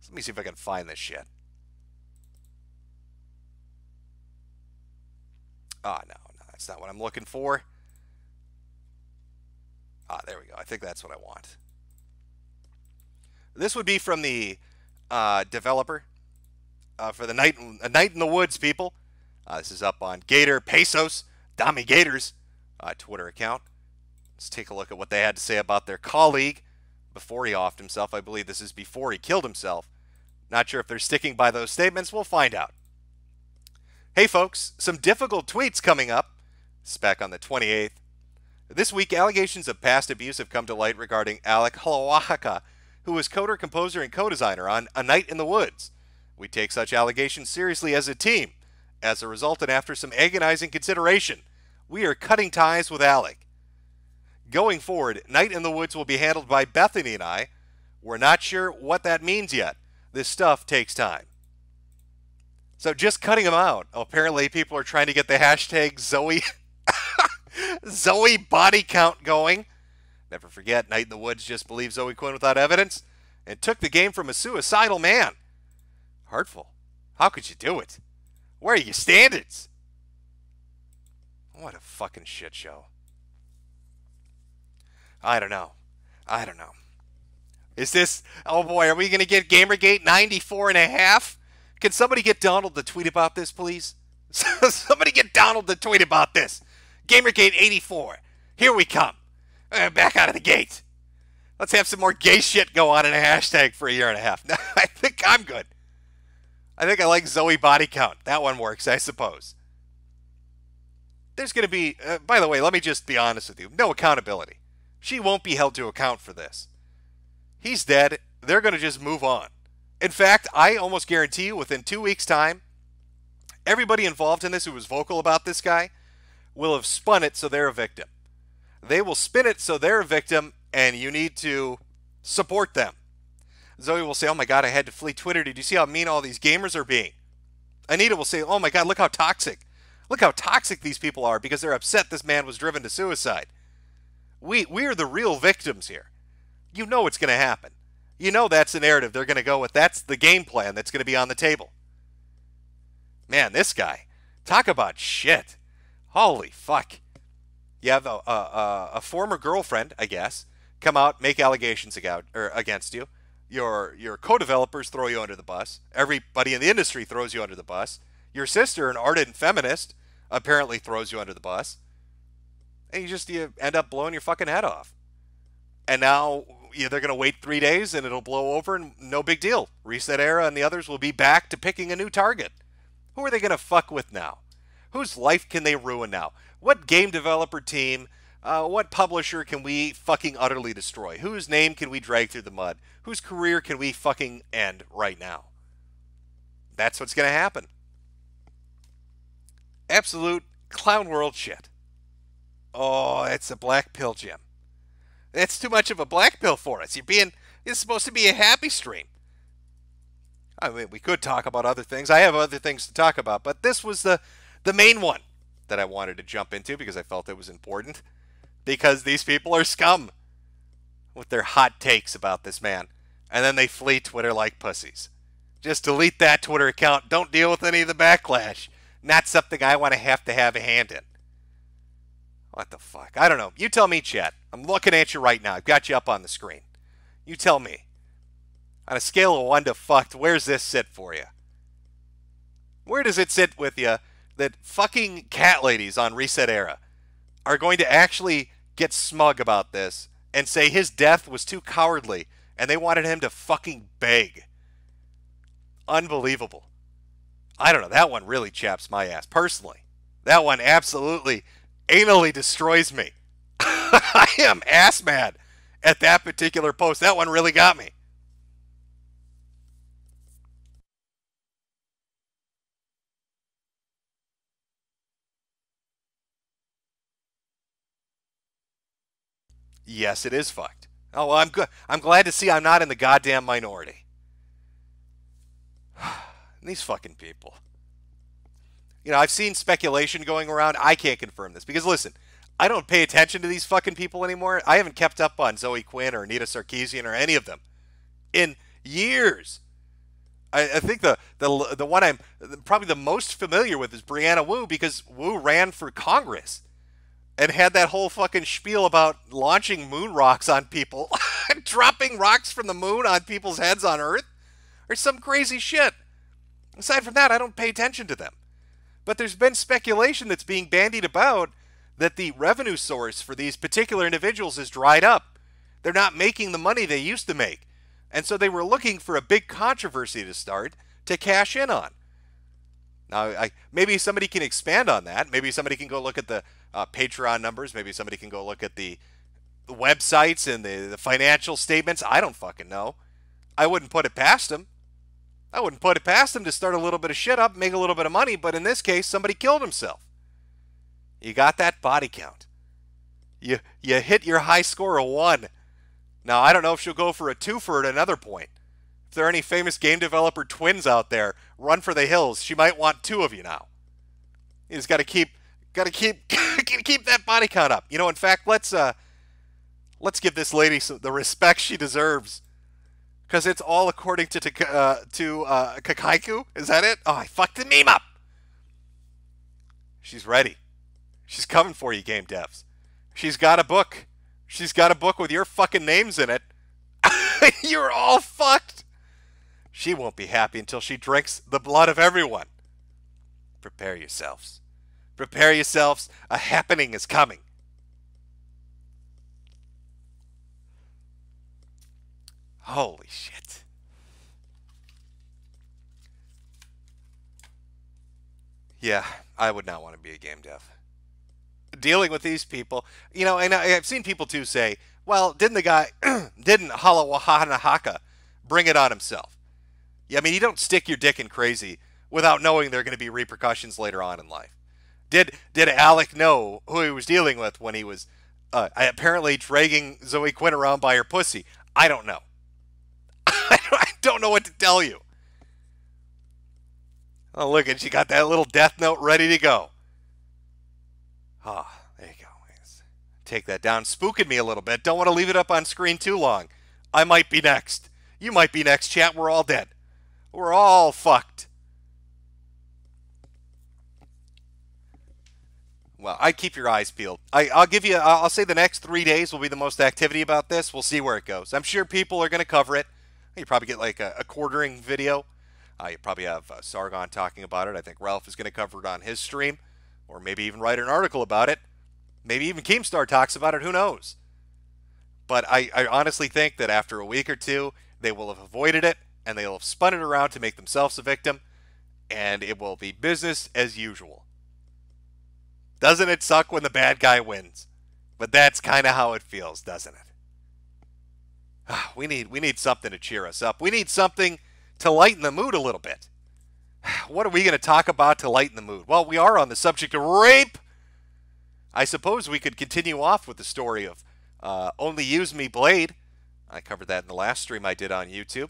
So let me see if I can find this shit. Oh, no, no, that's not what I'm looking for. Ah, there we go. I think that's what I want. This would be from the uh, developer. Uh, for the night, a night in the woods, people. Uh, this is up on Gator Pesos, Dami Gators, uh, Twitter account. Let's take a look at what they had to say about their colleague before he offed himself. I believe this is before he killed himself. Not sure if they're sticking by those statements. We'll find out. Hey, folks, some difficult tweets coming up. It's back on the twenty-eighth. This week, allegations of past abuse have come to light regarding Alec Holowka, who was coder, composer, and co-designer on A Night in the Woods. We take such allegations seriously as a team. As a result, and after some agonizing consideration, we are cutting ties with Alec. Going forward, Night in the Woods will be handled by Bethany and I. We're not sure what that means yet. This stuff takes time. So just cutting them out. Oh, apparently people are trying to get the hashtag Zoe Zoe body count going. Never forget, Night in the Woods just believed Zoe Quinn without evidence and took the game from a suicidal man. Hurtful. How could you do it? Where are your standards? What a fucking shit show. I don't know. I don't know. Is this... Oh boy, are we going to get Gamergate ninety-four and a half? Can somebody get Donald to tweet about this, please? Somebody get Donald to tweet about this. Gamergate eighty-four. Here we come. Uh, back out of the gate. Let's have some more gay shit go on in a hashtag for a year and a half. I think I'm good. I think I like Zoe body count. That one works, I suppose. There's going to be... Uh, by the way, let me just be honest with you. No accountability. She won't be held to account for this. He's dead. They're going to just move on. In fact, I almost guarantee you within two weeks' time, everybody involved in this who was vocal about this guy will have spun it so they're a victim. They will spin it so they're a victim, and you need to support them. Zoe will say, oh my God, I had to flee Twitter. Did you see how mean all these gamers are being? Anita will say, oh my God, look how toxic. Look how toxic these people are because they're upset this man was driven to suicide. We, we are the real victims here. You know what's going to happen. You know that's the narrative they're going to go with. That's the game plan that's going to be on the table. Man, this guy. Talk about shit. Holy fuck. You have a, a, a former girlfriend, I guess, come out, make allegations against you. Your your co-developers throw you under the bus. Everybody in the industry throws you under the bus. Your sister, an ardent feminist, apparently throws you under the bus. And you just you end up blowing your fucking head off. And now yeah, they're going to wait three days and it'll blow over and no big deal. ResetEra and the others will be back to picking a new target. Who are they going to fuck with now? Whose life can they ruin now? What game developer team... Uh, what publisher can we fucking utterly destroy? Whose name can we drag through the mud? Whose career can we fucking end right now? That's what's going to happen. Absolute clown world shit. Oh, it's a black pill, Jim. That's too much of a black pill for us. You're being... It's supposed to be a happy stream. I mean, we could talk about other things. I have other things to talk about, but this was the, the main one that I wanted to jump into because I felt it was important. Because these people are scum with their hot takes about this man. And then they flee Twitter like pussies. Just delete that Twitter account. Don't deal with any of the backlash. Not something I want to have to have a hand in. What the fuck? I don't know. You tell me, chat. I'm looking at you right now. I've got you up on the screen. You tell me. On a scale of one to fucked, where's this sit for you? Where does it sit with you that fucking cat ladies on ResetEra are going to actually get smug about this and say his death was too cowardly and they wanted him to fucking beg? Unbelievable. I don't know. That one really chaps my ass, personally. That one absolutely anally destroys me. I am ass mad at that particular post. That one really got me. Yes, it is fucked. Oh, well, I'm good. I'm glad to see I'm not in the goddamn minority. These fucking people. You know, I've seen speculation going around. I can't confirm this because, listen, I don't pay attention to these fucking people anymore. I haven't kept up on Zoe Quinn or Anita Sarkeesian or any of them in years. I, I think the, the, the one I'm probably the most familiar with is Brianna Wu because Wu ran for Congress. And had that whole fucking spiel about launching moon rocks on people. Dropping rocks from the moon on people's heads on Earth. Or some crazy shit. Aside from that, I don't pay attention to them. But there's been speculation that's being bandied about that the revenue source for these particular individuals is dried up. They're not making the money they used to make. And so they were looking for a big controversy to start to cash in on. Now, I, maybe somebody can expand on that. Maybe somebody can go look at the uh, Patreon numbers. Maybe somebody can go look at the, the websites and the, the financial statements. I don't fucking know. I wouldn't put it past them. I wouldn't put it past them to start a little bit of shit up, make a little bit of money. But in this case, somebody killed himself. You got that body count. You, you hit your high score of one. Now, I don't know if she'll go for a twofer at another point. If there are any famous game developer twins out there, run for the hills. She might want two of you now. You just got to keep, got to keep, keep that body count up. You know, in fact, let's uh, let's give this lady some, the respect she deserves, because it's all according to to, uh, to uh, Kakaiku. Is that it? Oh, I fucked the meme up. She's ready. She's coming for you, game devs. She's got a book. She's got a book with your fucking names in it. You're all fucked. She won't be happy until she drinks the blood of everyone. Prepare yourselves. Prepare yourselves. A happening is coming. Holy shit. Yeah, I would not want to be a game dev. Dealing with these people, you know, and I've seen people too say, well, didn't the guy, didn't Halawahanahaka bring it on himself? I mean, you don't stick your dick in crazy without knowing there are going to be repercussions later on in life. Did did Alec know who he was dealing with when he was uh, apparently dragging Zoe Quinn around by her pussy? I don't know. I don't know what to tell you. Oh, look, and she got that little death note ready to go. Ah, oh, there you go. Take that down. Spooking me a little bit. Don't want to leave it up on screen too long. I might be next. You might be next, chat. We're all dead. We're all fucked. Well, I keep your eyes peeled. I, I'll give you, I'll say the next three days will be the most activity about this. We'll see where it goes. I'm sure people are going to cover it. You probably get like a, a quartering video. Uh, you probably have uh, Sargon talking about it. I think Ralph is going to cover it on his stream, or maybe even write an article about it. Maybe even Keemstar talks about it. Who knows? But I, I honestly think that after a week or two, they will have avoided it. And they'll have spun it around to make themselves a victim, and it will be business as usual. Doesn't it suck when the bad guy wins? But that's kind of how it feels, doesn't it? We need, we need something to cheer us up. We need something to lighten the mood a little bit. What are we going to talk about to lighten the mood? Well, we are on the subject of rape. I suppose we could continue off with the story of uh, Only Use Me Blade. I covered that in the last stream I did on YouTube.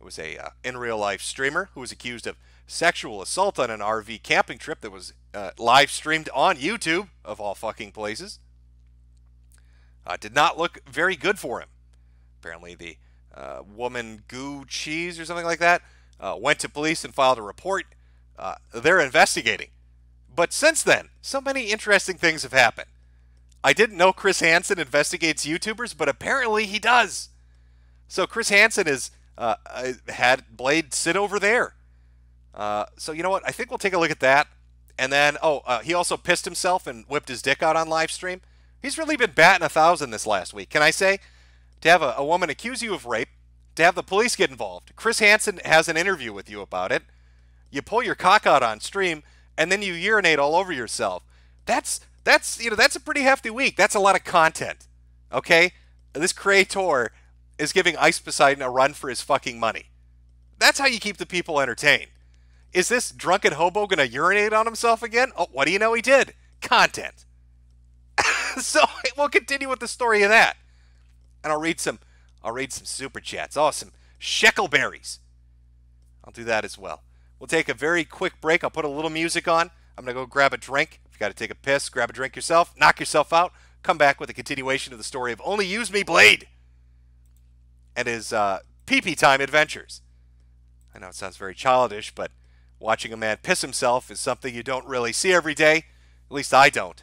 It was a uh, in-real-life streamer who was accused of sexual assault on an R V camping trip that was uh, live-streamed on YouTube, of all fucking places. Uh, did not look very good for him. Apparently the uh, woman, Goo Cheese or something like that, uh, went to police and filed a report. Uh, they're investigating. But since then, so many interesting things have happened. I didn't know Chris Hansen investigates YouTubers, but apparently he does. So Chris Hansen is... Uh, I had Blade sit over there. Uh, so you know what? I think we'll take a look at that. And then, oh, uh, he also pissed himself and whipped his dick out on live stream. He's really been batting a thousand this last week. Can I say, to have a, a woman accuse you of rape, to have the police get involved, Chris Hansen has an interview with you about it, you pull your cock out on stream, and then you urinate all over yourself. That's, that's, you know, that's a pretty hefty week. That's a lot of content. Okay? This creator is giving Ice Poseidon a run for his fucking money. That's how you keep the people entertained. Is this drunken hobo going to urinate on himself again? Oh, what do you know he did? Content. So we'll continue with the story of that. And I'll read some, I'll read some super chats. Awesome. Sheckleberries. I'll do that as well. We'll take a very quick break. I'll put a little music on. I'm going to go grab a drink. If you got to take a piss, grab a drink yourself. Knock yourself out. Come back with a continuation of the story of Only Use Me Blade and his uh, pee-pee time adventures. I know it sounds very childish, but watching a man piss himself is something you don't really see every day. At least I don't.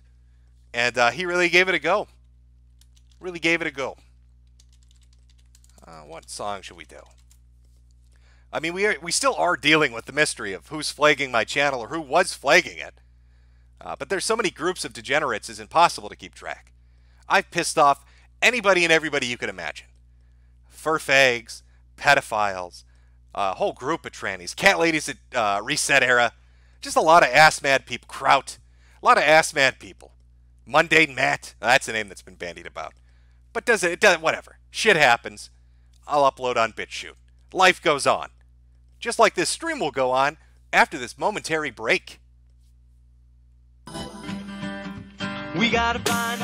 And uh, he really gave it a go. Really gave it a go. Uh, what song should we do? I mean, we, are, we still are dealing with the mystery of who's flagging my channel or who was flagging it. Uh, but there's so many groups of degenerates it's impossible to keep track. I've pissed off anybody and everybody you could imagine. Fur fags, pedophiles, a uh, whole group of trannies, cat ladies at uh, Reset Era, Just a lot of ass-mad people. Kraut. A lot of ass-mad people. Mundane Matt. That's a name that's been bandied about. But does it, it doesn't, whatever. Shit happens. I'll upload on BitChute. Life goes on. Just like this stream will go on after this momentary break. We gotta find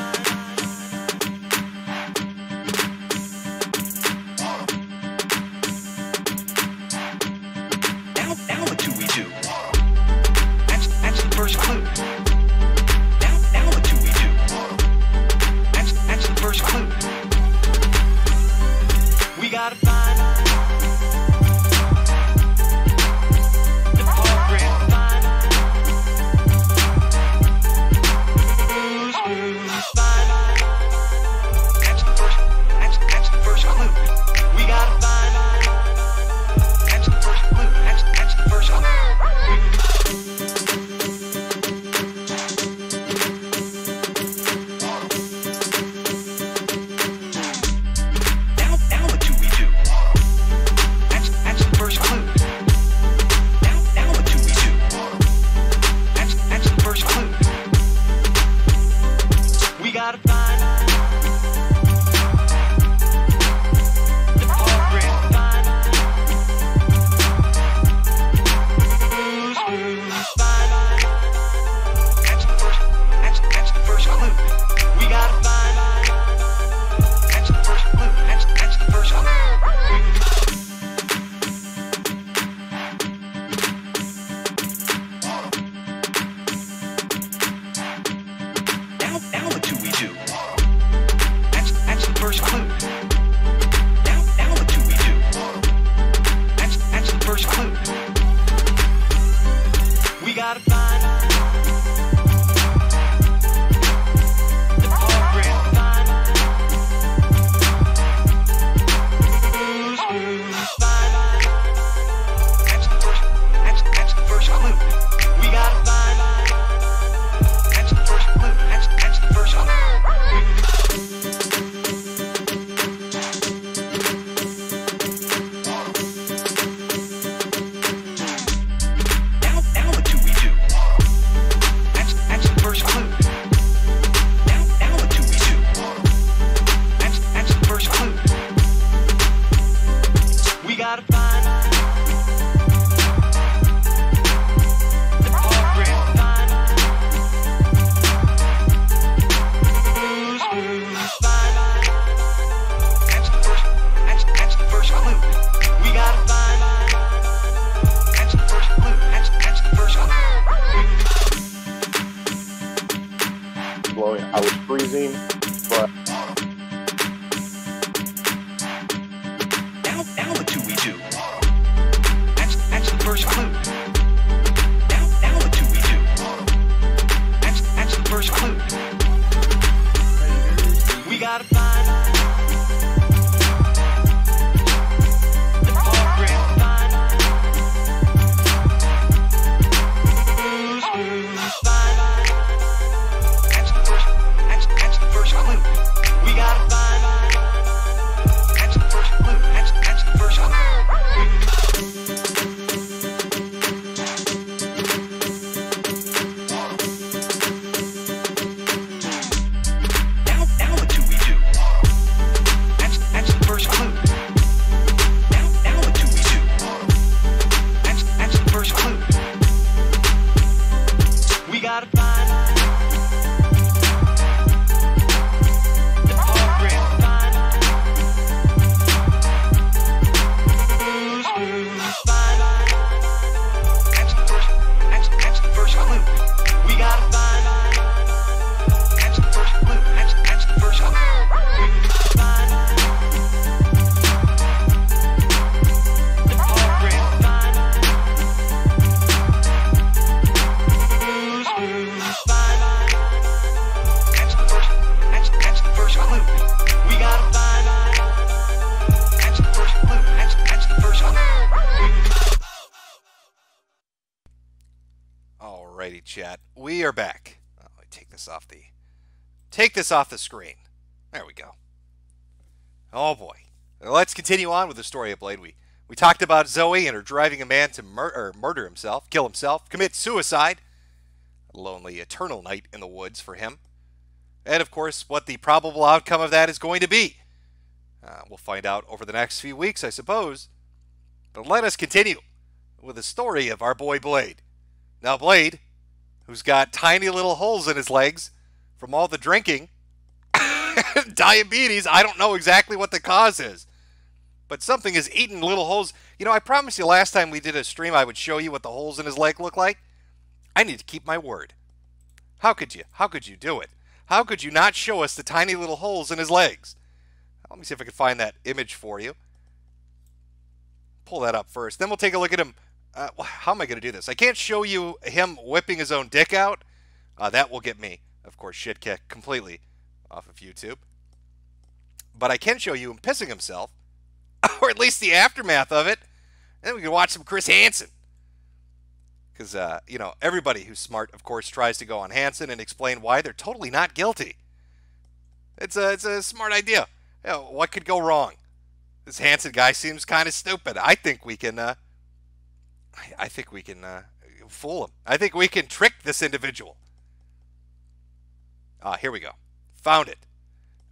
Now, now what do we do? That's, that's the first clue. Now, now what do we do? That's, that's the first clue. We gotta find off the screen. There we go. Oh boy. Let's continue on with the story of Blade. We We talked about Zoe and her driving a man to mur- or murder himself, kill himself, commit suicide. A lonely, eternal night in the woods for him. And, of course, what the probable outcome of that is going to be. Uh, we'll find out over the next few weeks, I suppose. But let us continue with the story of our boy Blade. Now, Blade, who's got tiny little holes in his legs from all the drinking, diabetes, I don't know exactly what the cause is. But something is eating little holes. You know, I promised you last time we did a stream I would show you what the holes in his leg look like. I need to keep my word. How could you? How could you do it? How could you not show us the tiny little holes in his legs? Let me see if I can find that image for you. Pull that up first. Then we'll take a look at him. Uh, how am I going to do this? I can't show you him whipping his own dick out. Uh, that will get me, of course, shit kicked completely off of YouTube. But I can show you him pissing himself, or at least the aftermath of it. And then we can watch some Chris Hansen. Because, uh, you know, everybody who's smart, of course, tries to go on Hansen and explain why they're totally not guilty. It's a, it's a smart idea. You know, what could go wrong? This Hansen guy seems kind of stupid. I think we can, uh, I, I think we can uh, fool him. I think we can trick this individual. Ah, here we go. Found it.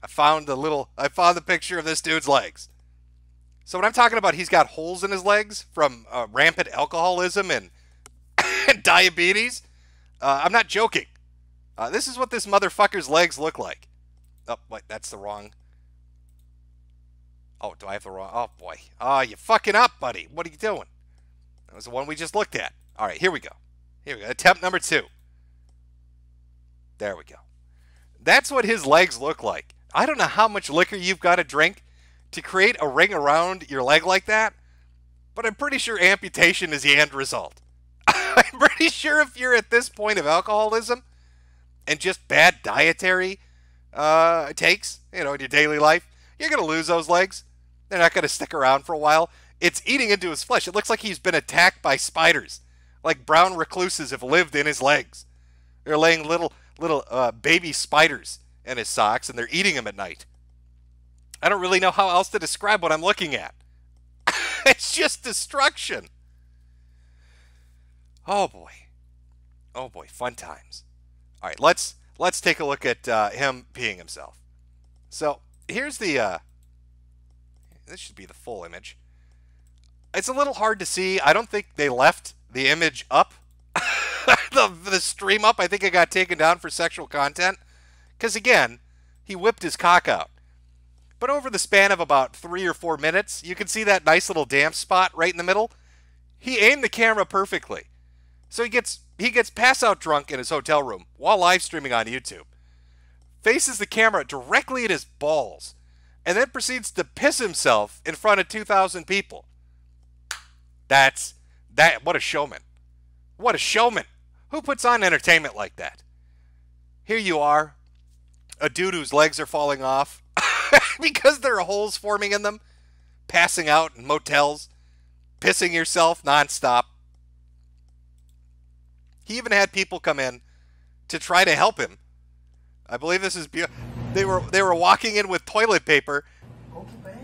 I found the little, I found the picture of this dude's legs. So when I'm talking about he's got holes in his legs from uh, rampant alcoholism and diabetes, uh, I'm not joking. Uh, this is what this motherfucker's legs look like. Oh, wait, that's the wrong... Oh, do I have the wrong... Oh, boy. Oh, you're fucking up, buddy. What are you doing? That was the one we just looked at. All right, here we go. Here we go. Attempt number two. There we go. That's what his legs look like. I don't know how much liquor you've got to drink to create a ring around your leg like that, but I'm pretty sure amputation is the end result. I'm pretty sure if you're at this point of alcoholism and just bad dietary uh, takes, you know, in your daily life, you're going to lose those legs. They're not going to stick around for a while. It's eating into his flesh. It looks like he's been attacked by spiders, like brown recluses have lived in his legs. They're laying little little uh, baby spiders in his socks, and they're eating them at night. I don't really know how else to describe what I'm looking at. It's just destruction. Oh, boy. Oh, boy. Fun times. All right, let's, let's take a look at uh, him peeing himself. So here's the... Uh, this should be the full image. It's a little hard to see. I don't think they left the image up. the, the stream up. I think it got taken down for sexual content. Because, again, he whipped his cock out. But over the span of about three or four minutes, you can see that nice little damp spot right in the middle. He aimed the camera perfectly. So he gets he gets pass out drunk in his hotel room while live streaming on YouTube. Faces the camera directly at his balls. And then proceeds to piss himself in front of two thousand people. That's... that. What a showman. What a showman. Who puts on entertainment like that? Here you are. A dude whose legs are falling off because there are holes forming in them. Passing out in motels. Pissing yourself nonstop. He even had people come in to try to help him. I believe this is beautiful. They were, they were walking in with toilet paper. Go to bed.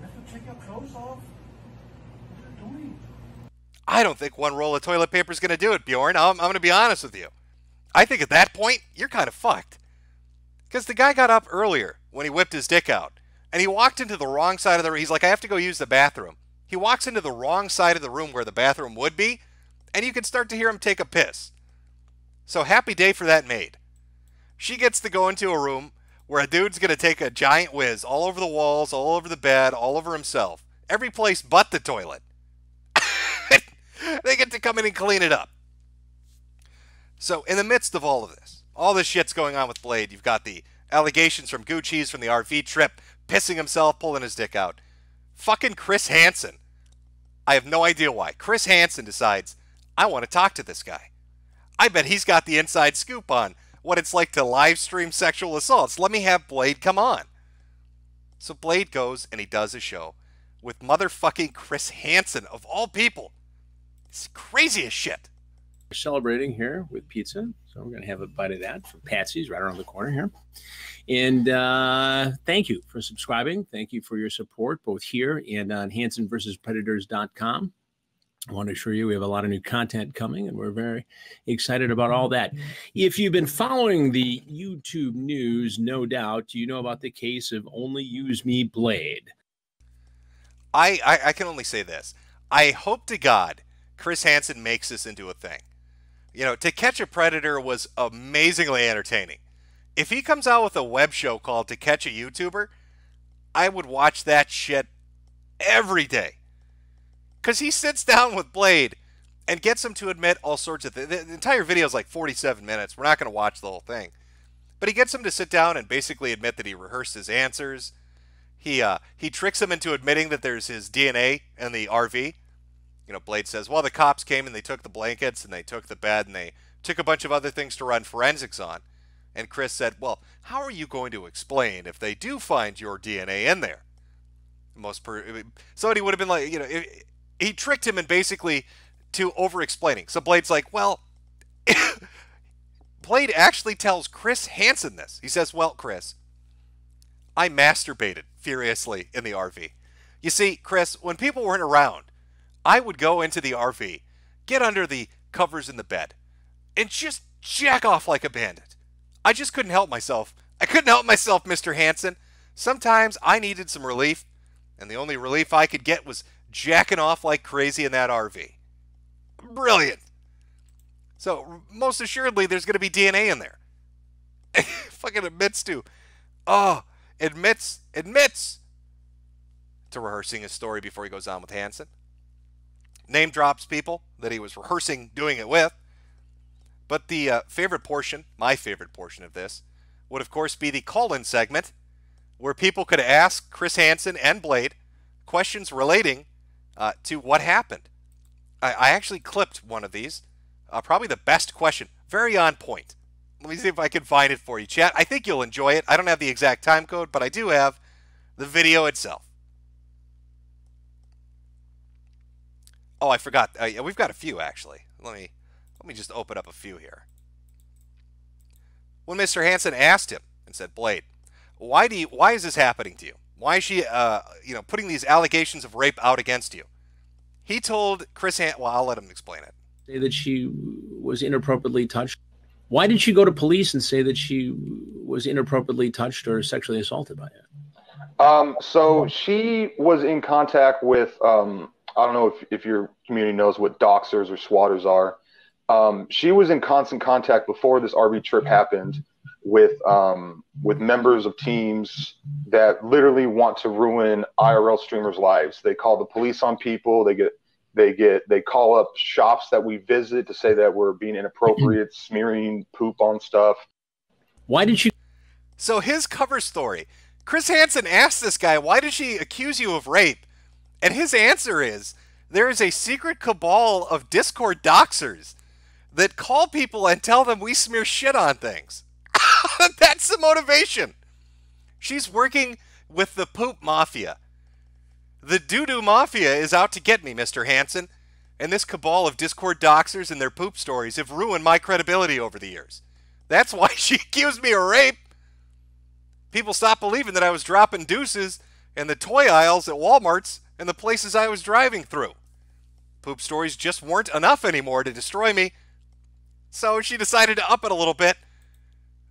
You have to take your clothes off. What are you doing? I don't think one roll of toilet paper is going to do it, Bjorn. I'm, I'm going to be honest with you. I think at that point, you're kind of fucked. Because the guy got up earlier when he whipped his dick out. And he walked into the wrong side of the room. He's like, I have to go use the bathroom. He walks into the wrong side of the room where the bathroom would be. And you can start to hear him take a piss. So happy day for that maid. She gets to go into a room where a dude's going to take a giant whiz all over the walls, all over the bed, all over himself. Every place but the toilet. They get to come in and clean it up. So in the midst of all of this, all this shit's going on with Blade. You've got the allegations from Gucci's from the R V trip. Pissing himself, pulling his dick out. Fucking Chris Hansen. I have no idea why. Chris Hansen decides, I want to talk to this guy. I bet he's got the inside scoop on what it's like to live stream sexual assaults. Let me have Blade come on. So Blade goes and he does a show with motherfucking Chris Hansen, of all people. It's crazy as shit. celebrating here with pizza. So we're going to have a bite of that from Patsy's right around the corner here. And uh, thank you for subscribing. Thank you for your support, both here and on Hansen versus Predators dot com. I want to assure you we have a lot of new content coming, and we're very excited about all that. If you've been following the YouTube news, no doubt you know about the case of Only Use Me Blade. I, I, I can only say this. I hope to God Chris Hansen makes this into a thing. You know, To Catch a Predator was amazingly entertaining. If he comes out with a web show called To Catch a YouTuber, I would watch that shit every day. Because he sits down with Blade and gets him to admit all sorts of things. The entire video is like forty-seven minutes. We're not going to watch the whole thing. But he gets him to sit down and basically admit that he rehearsed his answers. He uh, he tricks him into admitting that there's his D N A in the R V. You know, Blade says, well, the cops came and they took the blankets and they took the bed and they took a bunch of other things to run forensics on. And Chris said, well, how are you going to explain if they do find your D N A in there? Most per Somebody would have been like, you know... It, He tricked him in basically to over-explaining. So Blade's like, well, Blade actually tells Chris Hansen this. He says, well, Chris, I masturbated furiously in the R V. You see, Chris, when people weren't around, I would go into the R V, get under the covers in the bed, and just jack off like a bandit. I just couldn't help myself. I couldn't help myself, Mister Hansen. Sometimes I needed some relief, and the only relief I could get was jacking off like crazy in that R V. Brilliant. So most assuredly there's going to be D N A in there. Fucking admits to, oh, admits, admits to rehearsing his story before he goes on with Hansen. Name drops people that he was rehearsing doing it with. But the uh, favorite portion, my favorite portion of this, would of course be the call-in segment where people could ask Chris Hansen and Blade questions relating Uh, to what happened. I, I actually clipped one of these. Uh, probably the best question. Very on point. Let me see if I can find it for you, chat. I think you'll enjoy it. I don't have the exact time code, but I do have the video itself. Oh, I forgot. Uh, yeah, we've got a few, actually. Let me, let me just open up a few here. When Mister Hansen asked him and said, Blade, why, do you, why is this happening to you? Why is she, uh, you know, putting these allegations of rape out against you? He told Chris Han- well, I'll let him explain it. Say that she was inappropriately touched. Why did she go to police and say that she was inappropriately touched or sexually assaulted by him? Um, so she was in contact with, um, I don't know if, if your community knows what doxers or swatters are. Um, she was in constant contact before this R V trip happened with um with members of teams that literally want to ruin I R L streamers' lives. They call the police on people. They get they get they call up shops that we visit to say that we're being inappropriate, smearing poop on stuff. Why did you? So his cover story. Chris Hansen asked this guy, "Why did she accuse you of rape?" And his answer is, "There is a secret cabal of Discord doxers that call people and tell them we smear shit on things." That's the motivation. She's working with the poop mafia. The doo-doo mafia is out to get me, Mister Hansen, and this cabal of Discord doxers and their poop stories have ruined my credibility over the years. That's why she accused me of rape. People stopped believing that I was dropping deuces in the toy aisles at Walmart's and the places I was driving through. Poop stories just weren't enough anymore to destroy me, so she decided to up it a little bit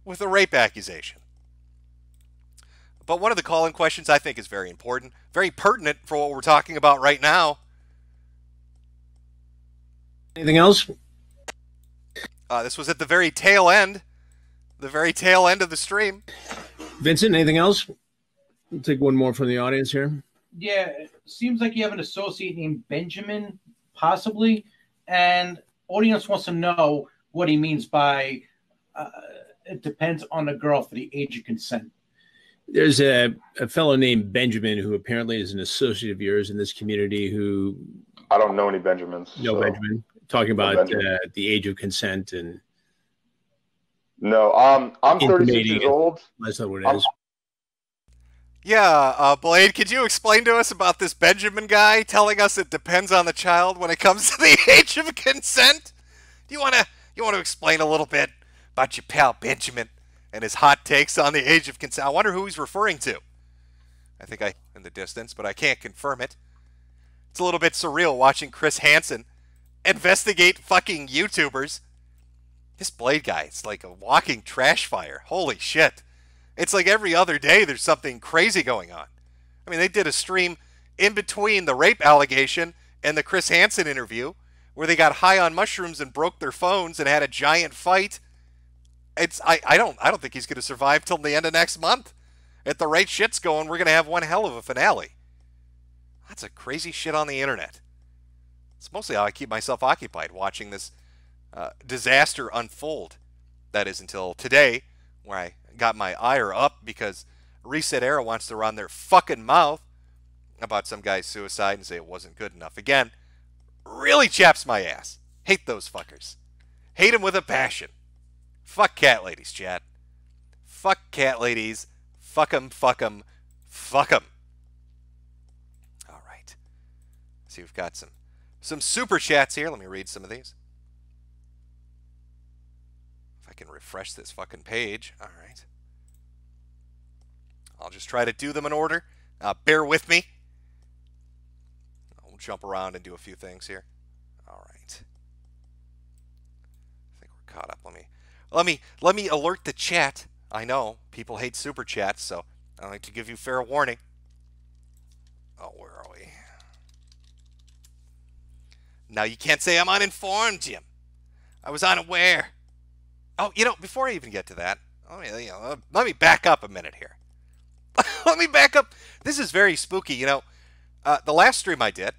with a rape accusation. But one of the call-in questions I think is very important, very pertinent for what we're talking about right now. Anything else? Uh, this was at the very tail end, the very tail end of the stream. Vincent, anything else? We'll take one more from the audience here. Yeah, it seems like you have an associate named Benjamin, possibly, and audience wants to know what he means by... Uh, it depends on the girl for the age of consent. There's a, a fellow named Benjamin who apparently is an associate of yours in this community who... I don't know any Benjamins. No, so. Benjamin. Talking about no Benjamin. Uh, the age of consent and... No, um, I'm thirty-six years old. That's not what it I'm... is. Yeah, uh, Blade, could you explain to us about this Benjamin guy telling us it depends on the child when it comes to the age of consent? Do you want to you want to explain a little bit about your pal Benjamin and his hot takes on the age of consent? I wonder who he's referring to. I think I in the distance, but I can't confirm it. It's a little bit surreal watching Chris Hansen investigate fucking YouTubers. This Blade guy, it's like a walking trash fire. Holy shit. It's like every other day there's something crazy going on. I mean, they did a stream in between the rape allegation and the Chris Hansen interview where they got high on mushrooms and broke their phones and had a giant fight. It's I, I don't I don't think he's going to survive till the end of next month. At the rate shit's going, we're going to have one hell of a finale. Lots of crazy shit on the internet. It's mostly how I keep myself occupied, watching this Uh, disaster unfold. That is until today, where I got my ire up because ResetEra wants to run their fucking mouth about some guy's suicide and say it wasn't good enough. Again, really chaps my ass. Hate those fuckers. Hate them with a passion. Fuck cat ladies, chat. Fuck cat ladies. Fuck them, fuck them, fuck them. All right. See, we've got some, some super chats here. Let me read some of these. I can refresh this fucking page. All right. I'll just try to do them in order. Uh, bear with me. I'll jump around and do a few things here. All right. I think we're caught up. Let me, let me, let me alert the chat. I know people hate super chats, so I like to give you fair warning. Oh, where are we? Now you can't say I'm uninformed, Jim. I was unaware. Oh, you know, before I even get to that, let me, you know, let me back up a minute here. Let me back up. This is very spooky. You know, uh, the last stream I did,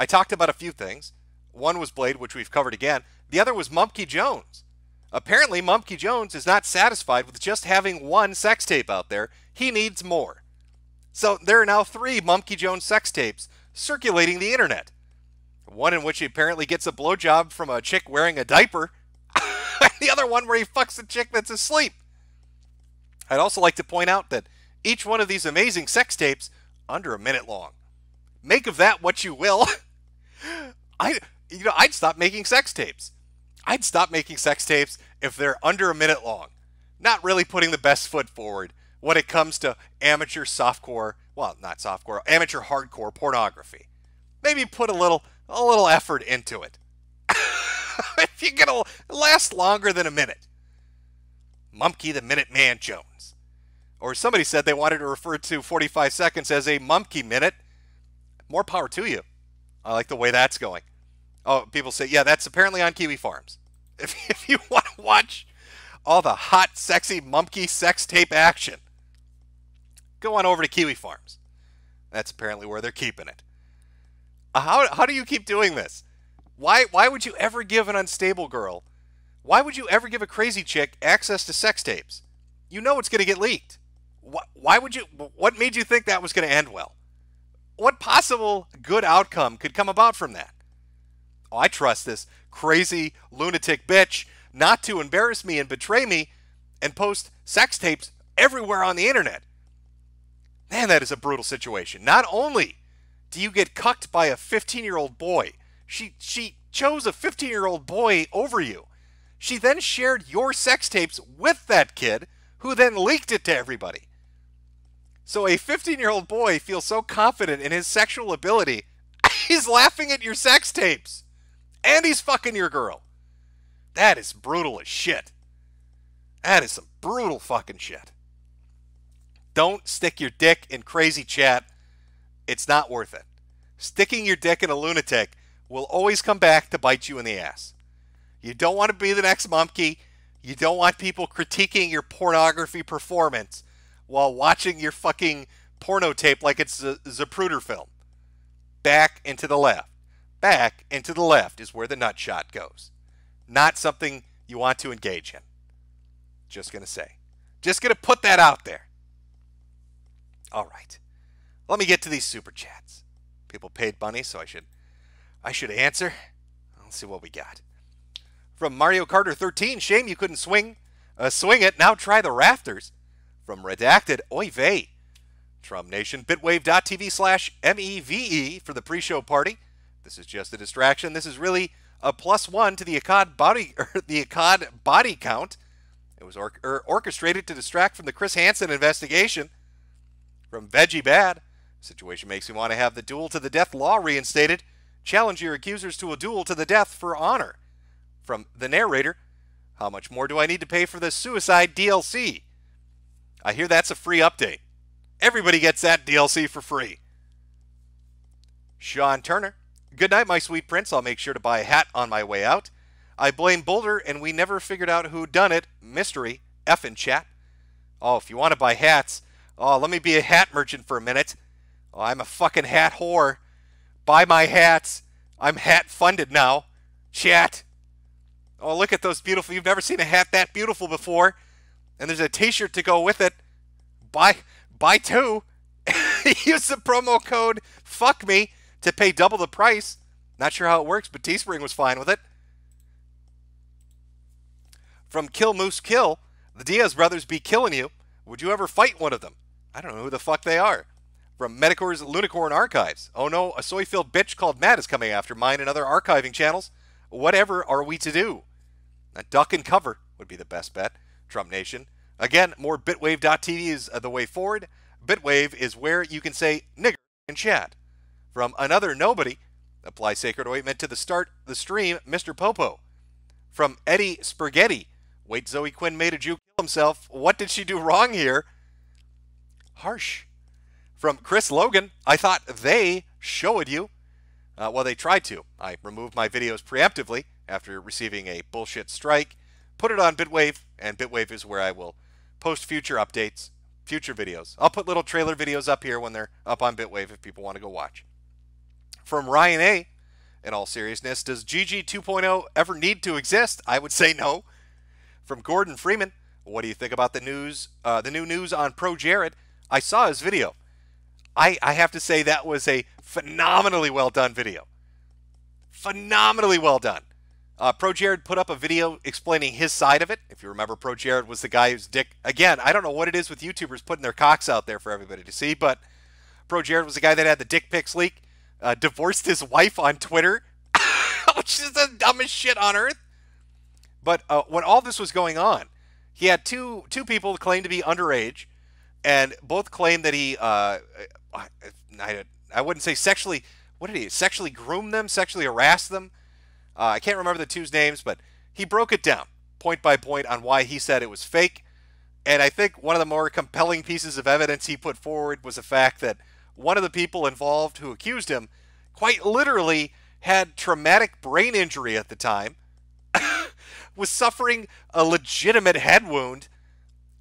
I talked about a few things. One was Blade, which we've covered again. The other was Mumkey Jones. Apparently, Mumkey Jones is not satisfied with just having one sex tape out there. He needs more. So there are now three Mumkey Jones sex tapes circulating the internet. One in which he apparently gets a blowjob from a chick wearing a diaper. The other one where he fucks a chick that's asleep. I'd also like to point out that each one of these amazing sex tapes, under a minute long. Make of that what you will. I, you know, I'd stop making sex tapes. I'd stop making sex tapes if they're under a minute long. Not really putting the best foot forward when it comes to amateur softcore, well, not softcore, amateur hardcore pornography. Maybe put a little, a little effort into it. If you're going to last longer than a minute. Mumkey the Minute Man Jones. Or somebody said they wanted to refer to forty-five seconds as a Mumkey Minute. More power to you. I like the way that's going. Oh, people say, yeah, that's apparently on Kiwi Farms. If, if you want to watch all the hot, sexy Mumkey sex tape action, go on over to Kiwi Farms. That's apparently where they're keeping it. How, how do you keep doing this? Why, why would you ever give an unstable girl, why would you ever give a crazy chick access to sex tapes? You know it's going to get leaked. Why, why would you, what made you think that was going to end well? What possible good outcome could come about from that? Oh, I trust this crazy lunatic bitch not to embarrass me and betray me and post sex tapes everywhere on the internet. Man, that is a brutal situation. Not only do you get cucked by a fifteen-year-old boy, She she chose a fifteen-year-old boy over you. She then shared your sex tapes with that kid, who then leaked it to everybody. So a fifteen-year-old boy feels so confident in his sexual ability, he's laughing at your sex tapes. And he's fucking your girl. That is brutal as shit. That is some brutal fucking shit. Don't stick your dick in crazy chat. It's not worth it. Sticking your dick in a lunatic will always come back to bite you in the ass. You don't want to be the next Mumkey. You don't want people critiquing your pornography performance while watching your fucking porno tape like it's a Zapruder film. Back and to the left. Back and to the left is where the nut shot goes. Not something you want to engage in. Just going to say. Just going to put that out there. All right. Let me get to these super chats. People paid money, so I should I should answer. Let's see what we got. From Mario Carter thirteen, shame you couldn't swing. Uh, swing it, now try the rafters. From Redacted, oy vey. From Nation, bitwave dot t v slash M E V E for the pre-show party. This is just a distraction. This is really a plus one to the Akkad body or the Akkad body count. It was or or orchestrated to distract from the Chris Hansen investigation from Veggie Bad. Situation makes me want to have the duel to the death law reinstated. Challenge your accusers to a duel to the death for honor. From the narrator, how much more do I need to pay for the Suicide D L C? I hear that's a free update. Everybody gets that D L C for free. Sean Turner, good night, my sweet prince. I'll make sure to buy a hat on my way out. I blame Boulder, and we never figured out who done it. Mystery, effing chat. Oh, if you want to buy hats, oh, let me be a hat merchant for a minute. Oh, I'm a fucking hat whore. Buy my hats. I'm hat funded now. Chat. Oh, look at those beautiful. You've never seen a hat that beautiful before. And there's a t-shirt to go with it. Buy buy two. Use the promo code fuck me to pay double the price. Not sure how it works, but Teespring was fine with it. From Kill Moose Kill, the Diaz brothers be killing you. Would you ever fight one of them? I don't know who the fuck they are. From Metacor's Lunicorn Archives. Oh no, a soy-filled bitch called Matt is coming after mine and other archiving channels. Whatever are we to do? A duck and cover would be the best bet. Trump Nation. Again, more bitwave dot t v is the way forward. Bitwave is where you can say nigger in chat. From Another Nobody, apply sacred ointment to the start the stream, Mister Popo. From Eddie Spaghetti, wait, Zoe Quinn made a Jew kill himself. What did she do wrong here? Harsh. From Chris Logan, I thought they showed you. Uh, well, they tried to. I removed my videos preemptively after receiving a bullshit strike, put it on Bitwave, and Bitwave is where I will post future updates, future videos. I'll put little trailer videos up here when they're up on Bitwave if people want to go watch. From Ryan A, in all seriousness, does G G two point oh ever need to exist? I would say no. From Gordon Freeman, what do you think about the news? Uh, the new news on Pro Jared? I saw his video. I, I have to say that was a phenomenally well done video. Phenomenally well done. Uh, Pro Jared put up a video explaining his side of it. If you remember, Pro Jared was the guy whose dick... Again, I don't know what it is with YouTubers putting their cocks out there for everybody to see, but Pro Jared was the guy that had the dick pics leak, uh, divorced his wife on Twitter, which is the dumbest shit on earth. But uh, when all this was going on, he had two, two people who claimed to be underage, and both claimed that he... Uh, I, I wouldn't say sexually, what did he, sexually groom them, sexually harass them? Uh, I can't remember the two's names, but he broke it down point by point on why he said it was fake. And I think one of the more compelling pieces of evidence he put forward was the fact that one of the people involved who accused him quite literally had traumatic brain injury at the time, was suffering a legitimate head wound,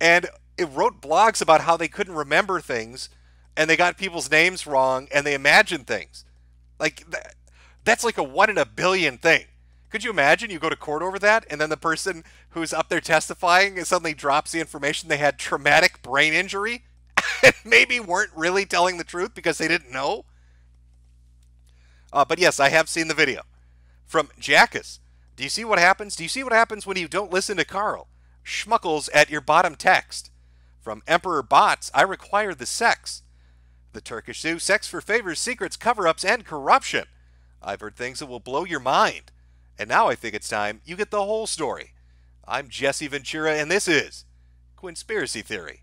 and it wrote blogs about how they couldn't remember things, and they got people's names wrong, and they imagined things. Like, that, that's like a one in a billion thing. Could you imagine you go to court over that, and then the person who's up there testifying suddenly drops the information they had traumatic brain injury, and maybe weren't really telling the truth because they didn't know? Uh, but yes, I have seen the video. From Jackus, do you see what happens? Do you see what happens when you don't listen to Carl? Schmuckles at your bottom text. From Emperor Bots, I require the sex. The Turkish Zoo, sex for favors, secrets, cover-ups, and corruption. I've heard things that will blow your mind. And now I think it's time you get the whole story. I'm Jesse Ventura, and this is Conspiracy Theory.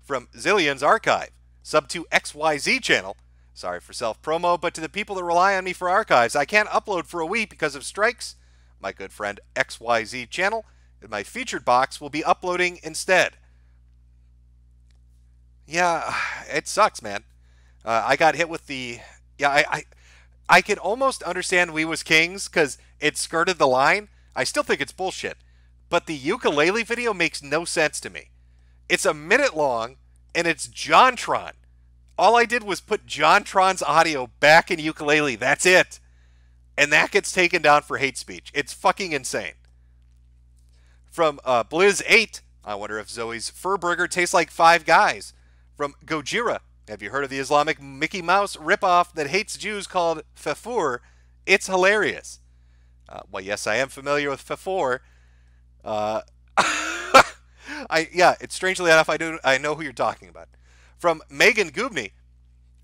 From Zillion's Archive, sub to X Y Z channel. Sorry for self-promo, but to the people that rely on me for archives, I can't upload for a week because of strikes. My good friend X Y Z channel in my featured box will be uploading instead. Yeah, it sucks, man. Uh, I got hit with the... Yeah, I, I I could almost understand We Was Kings because it skirted the line. I still think it's bullshit. But the ukulele video makes no sense to me. It's a minute long, and it's JonTron. All I did was put JonTron's audio back in ukulele. That's it. And that gets taken down for hate speech. It's fucking insane. From uh, Blizz eight, I wonder if Zoe's Fur Burger tastes like Five Guys. From Gojira, have you heard of the Islamic Mickey Mouse ripoff that hates Jews called Fafur? It's hilarious. Uh, well, yes, I am familiar with Fafur. Uh, I yeah, it's strangely enough, I do I know who you're talking about. From Megan Gubney,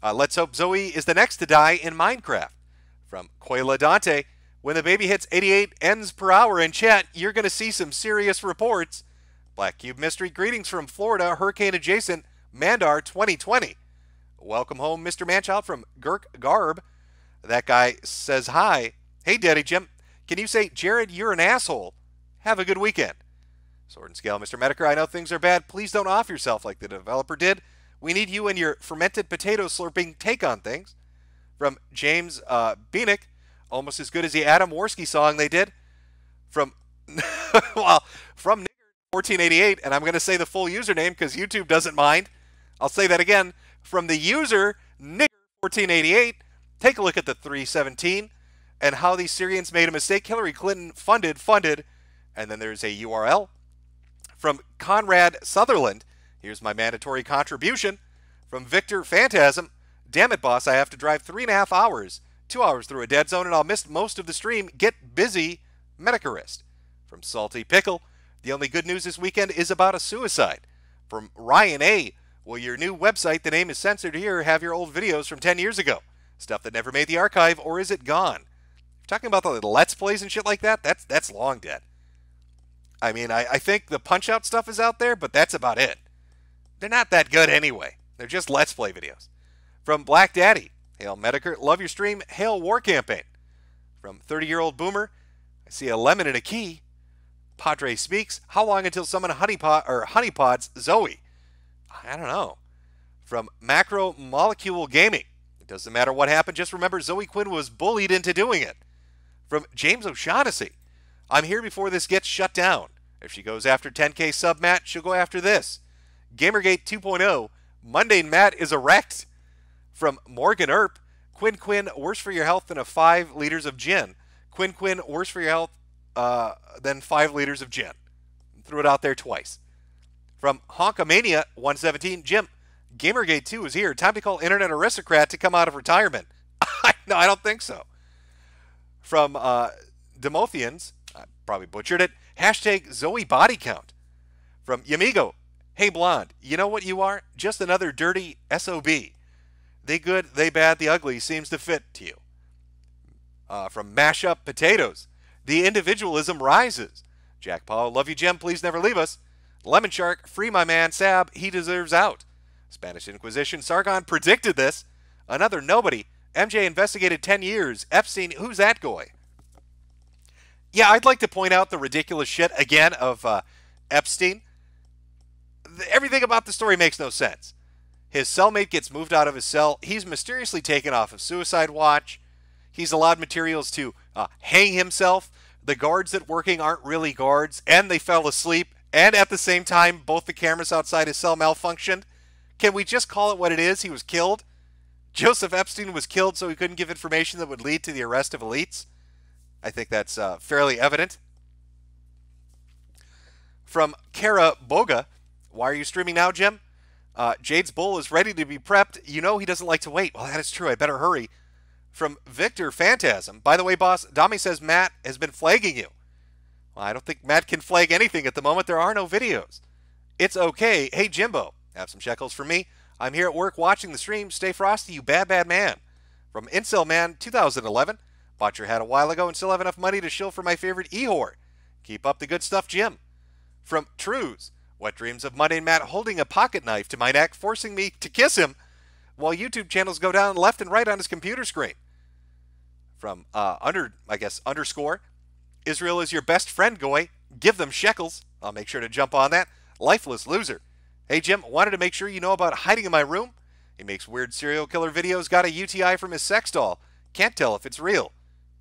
uh, let's hope Zoe is the next to die in Minecraft. From Quayla Dante, When the baby hits eighty-eight N's per hour in chat, you're going to see some serious reports. Black Cube Mystery, greetings from Florida, hurricane adjacent, Mandar twenty twenty. Welcome home, Mister Manchild from Girk Garb. That guy says hi. Hey, Daddy Jim, can you say, Jared, you're an asshole? Have a good weekend. Sword and Scale, Mister Metokur, I know things are bad. Please don't off yourself like the developer did. We need you and your fermented potato slurping take on things. From James uh, Beanick, almost as good as the Adam Worski song they did. From, well, from Nick fourteen eighty-eight, and I'm going to say the full username because YouTube doesn't mind. I'll say that again. From the user Nick fourteen eighty-eight, take a look at the three seventeen and how the Syrians made a mistake. Hillary Clinton funded, funded, and then there's a U R L. From Conrad Sutherland, here's my mandatory contribution. From Victor Phantasm, damn it, boss, I have to drive three and a half hours, two hours through a dead zone, and I'll miss most of the stream. Get busy, Metakurist. From Salty Pickle, the only good news this weekend is about a suicide. From Ryan A, well, your new website, the name is censored here, have your old videos from ten years ago. Stuff that never made the archive, or is it gone? If you're talking about the Let's Plays and shit like that, that's, that's long dead. I mean, I, I think the Punch-Out stuff is out there, but that's about it. They're not that good anyway. They're just Let's Play videos. From Black Daddy, hail Metokur, love your stream, hail War Campaign. From thirty-year-old Boomer, I see a lemon and a key. Padre Speaks, how long until someone honeypot or honeypots Zoe? I don't know. From Macro Molecule Gaming, it doesn't matter what happened, just remember Zoe Quinn was bullied into doing it. From James O'Shaughnessy, I'm here before this gets shut down. If she goes after ten K sub Matt, she'll go after this. Gamergate two point oh, mundane Matt is erect. From Morgan Earp, Quinn Quinn, worse for your health than a five liters of gin. Quinn Quinn, worse for your health uh, than five liters of gin. Threw it out there twice. From Honkamania one seventeen, Jim, Gamergate two is here. Time to call Internet Aristocrat to come out of retirement. No, I don't think so. From uh, Demothians, I probably butchered it, hashtag Zoe Body Count. From Yamigo, hey Blonde, you know what you are? Just another dirty S O B. They good, they bad, the ugly seems to fit to you. Uh, from Mashup Potatoes, the individualism rises. Jack Paul, love you, Jim, please never leave us. Lemon Shark, free my man Sab, he deserves out. Spanish Inquisition, Sargon predicted this. Another nobody. M J investigated ten years. Epstein, who's that guy? Yeah, I'd like to point out the ridiculous shit again of uh, Epstein. Everything about the story makes no sense. His cellmate gets moved out of his cell. He's mysteriously taken off of suicide watch. He's allowed materials to uh, hang himself. The guards that working aren't really guards, and they fell asleep. And at the same time, both the cameras outside his cell malfunctioned. Can we just call it what it is? He was killed. Joseph Epstein was killed so he couldn't give information that would lead to the arrest of elites. I think that's uh, fairly evident. From Kara Boga, why are you streaming now, Jim? Uh, Jade's Bull is ready to be prepped. You know he doesn't like to wait. Well, that is true. I better hurry. From Victor Phantasm. By the way, boss, Dami says Matt has been flagging you. Well, I don't think Matt can flag anything at the moment. There are no videos. It's okay. Hey, Jimbo, have some shekels for me. I'm here at work watching the stream. Stay frosty, you bad, bad man. From Incel Man two thousand eleven. Bought your hat a while ago and still have enough money to shill for my favorite e-whore. Keep up the good stuff, Jim. From Trues. Wet dreams of Monday Matt holding a pocket knife to my neck, forcing me to kiss him while YouTube channels go down left and right on his computer screen. From, uh, under, I guess, underscore, Israel is your best friend, Goy. Give them shekels. I'll make sure to jump on that. Lifeless loser. Hey, Jim, wanted to make sure you know about hiding in my room. He makes weird serial killer videos, got a U T I from his sex doll. Can't tell if it's real.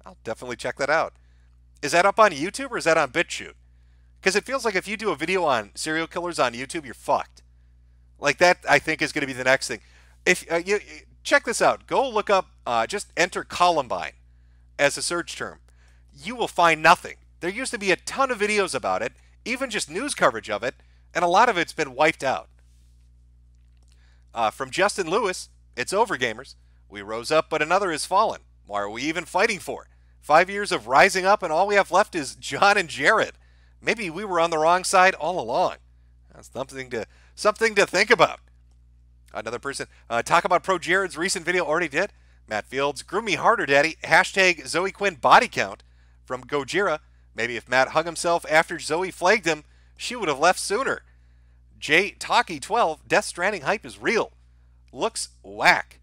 I'll definitely check that out. Is that up on YouTube or is that on BitChute? Because it feels like if you do a video on serial killers on YouTube, you're fucked. Like that, I think, is going to be the next thing. If uh, you check this out. Go look up, uh, just enter Columbine as a search term. You will find nothing. There used to be a ton of videos about it, even just news coverage of it, and a lot of it's been wiped out. Uh, from Justin Lewis, it's over, gamers. We rose up, but another has fallen. Why are we even fighting for? Five years of rising up, and all we have left is John and Jared. Maybe we were on the wrong side all along. That's something to something to think about. Another person, uh, talk about Pro Jared's recent video. Already did. Matt Fields, grew me harder, daddy. Hashtag Zoe Quinn body count. from Gojira. Maybe if Matt hung himself after Zoe flagged him, she would have left sooner. Jay Taki twelve, Death Stranding hype is real. Looks whack.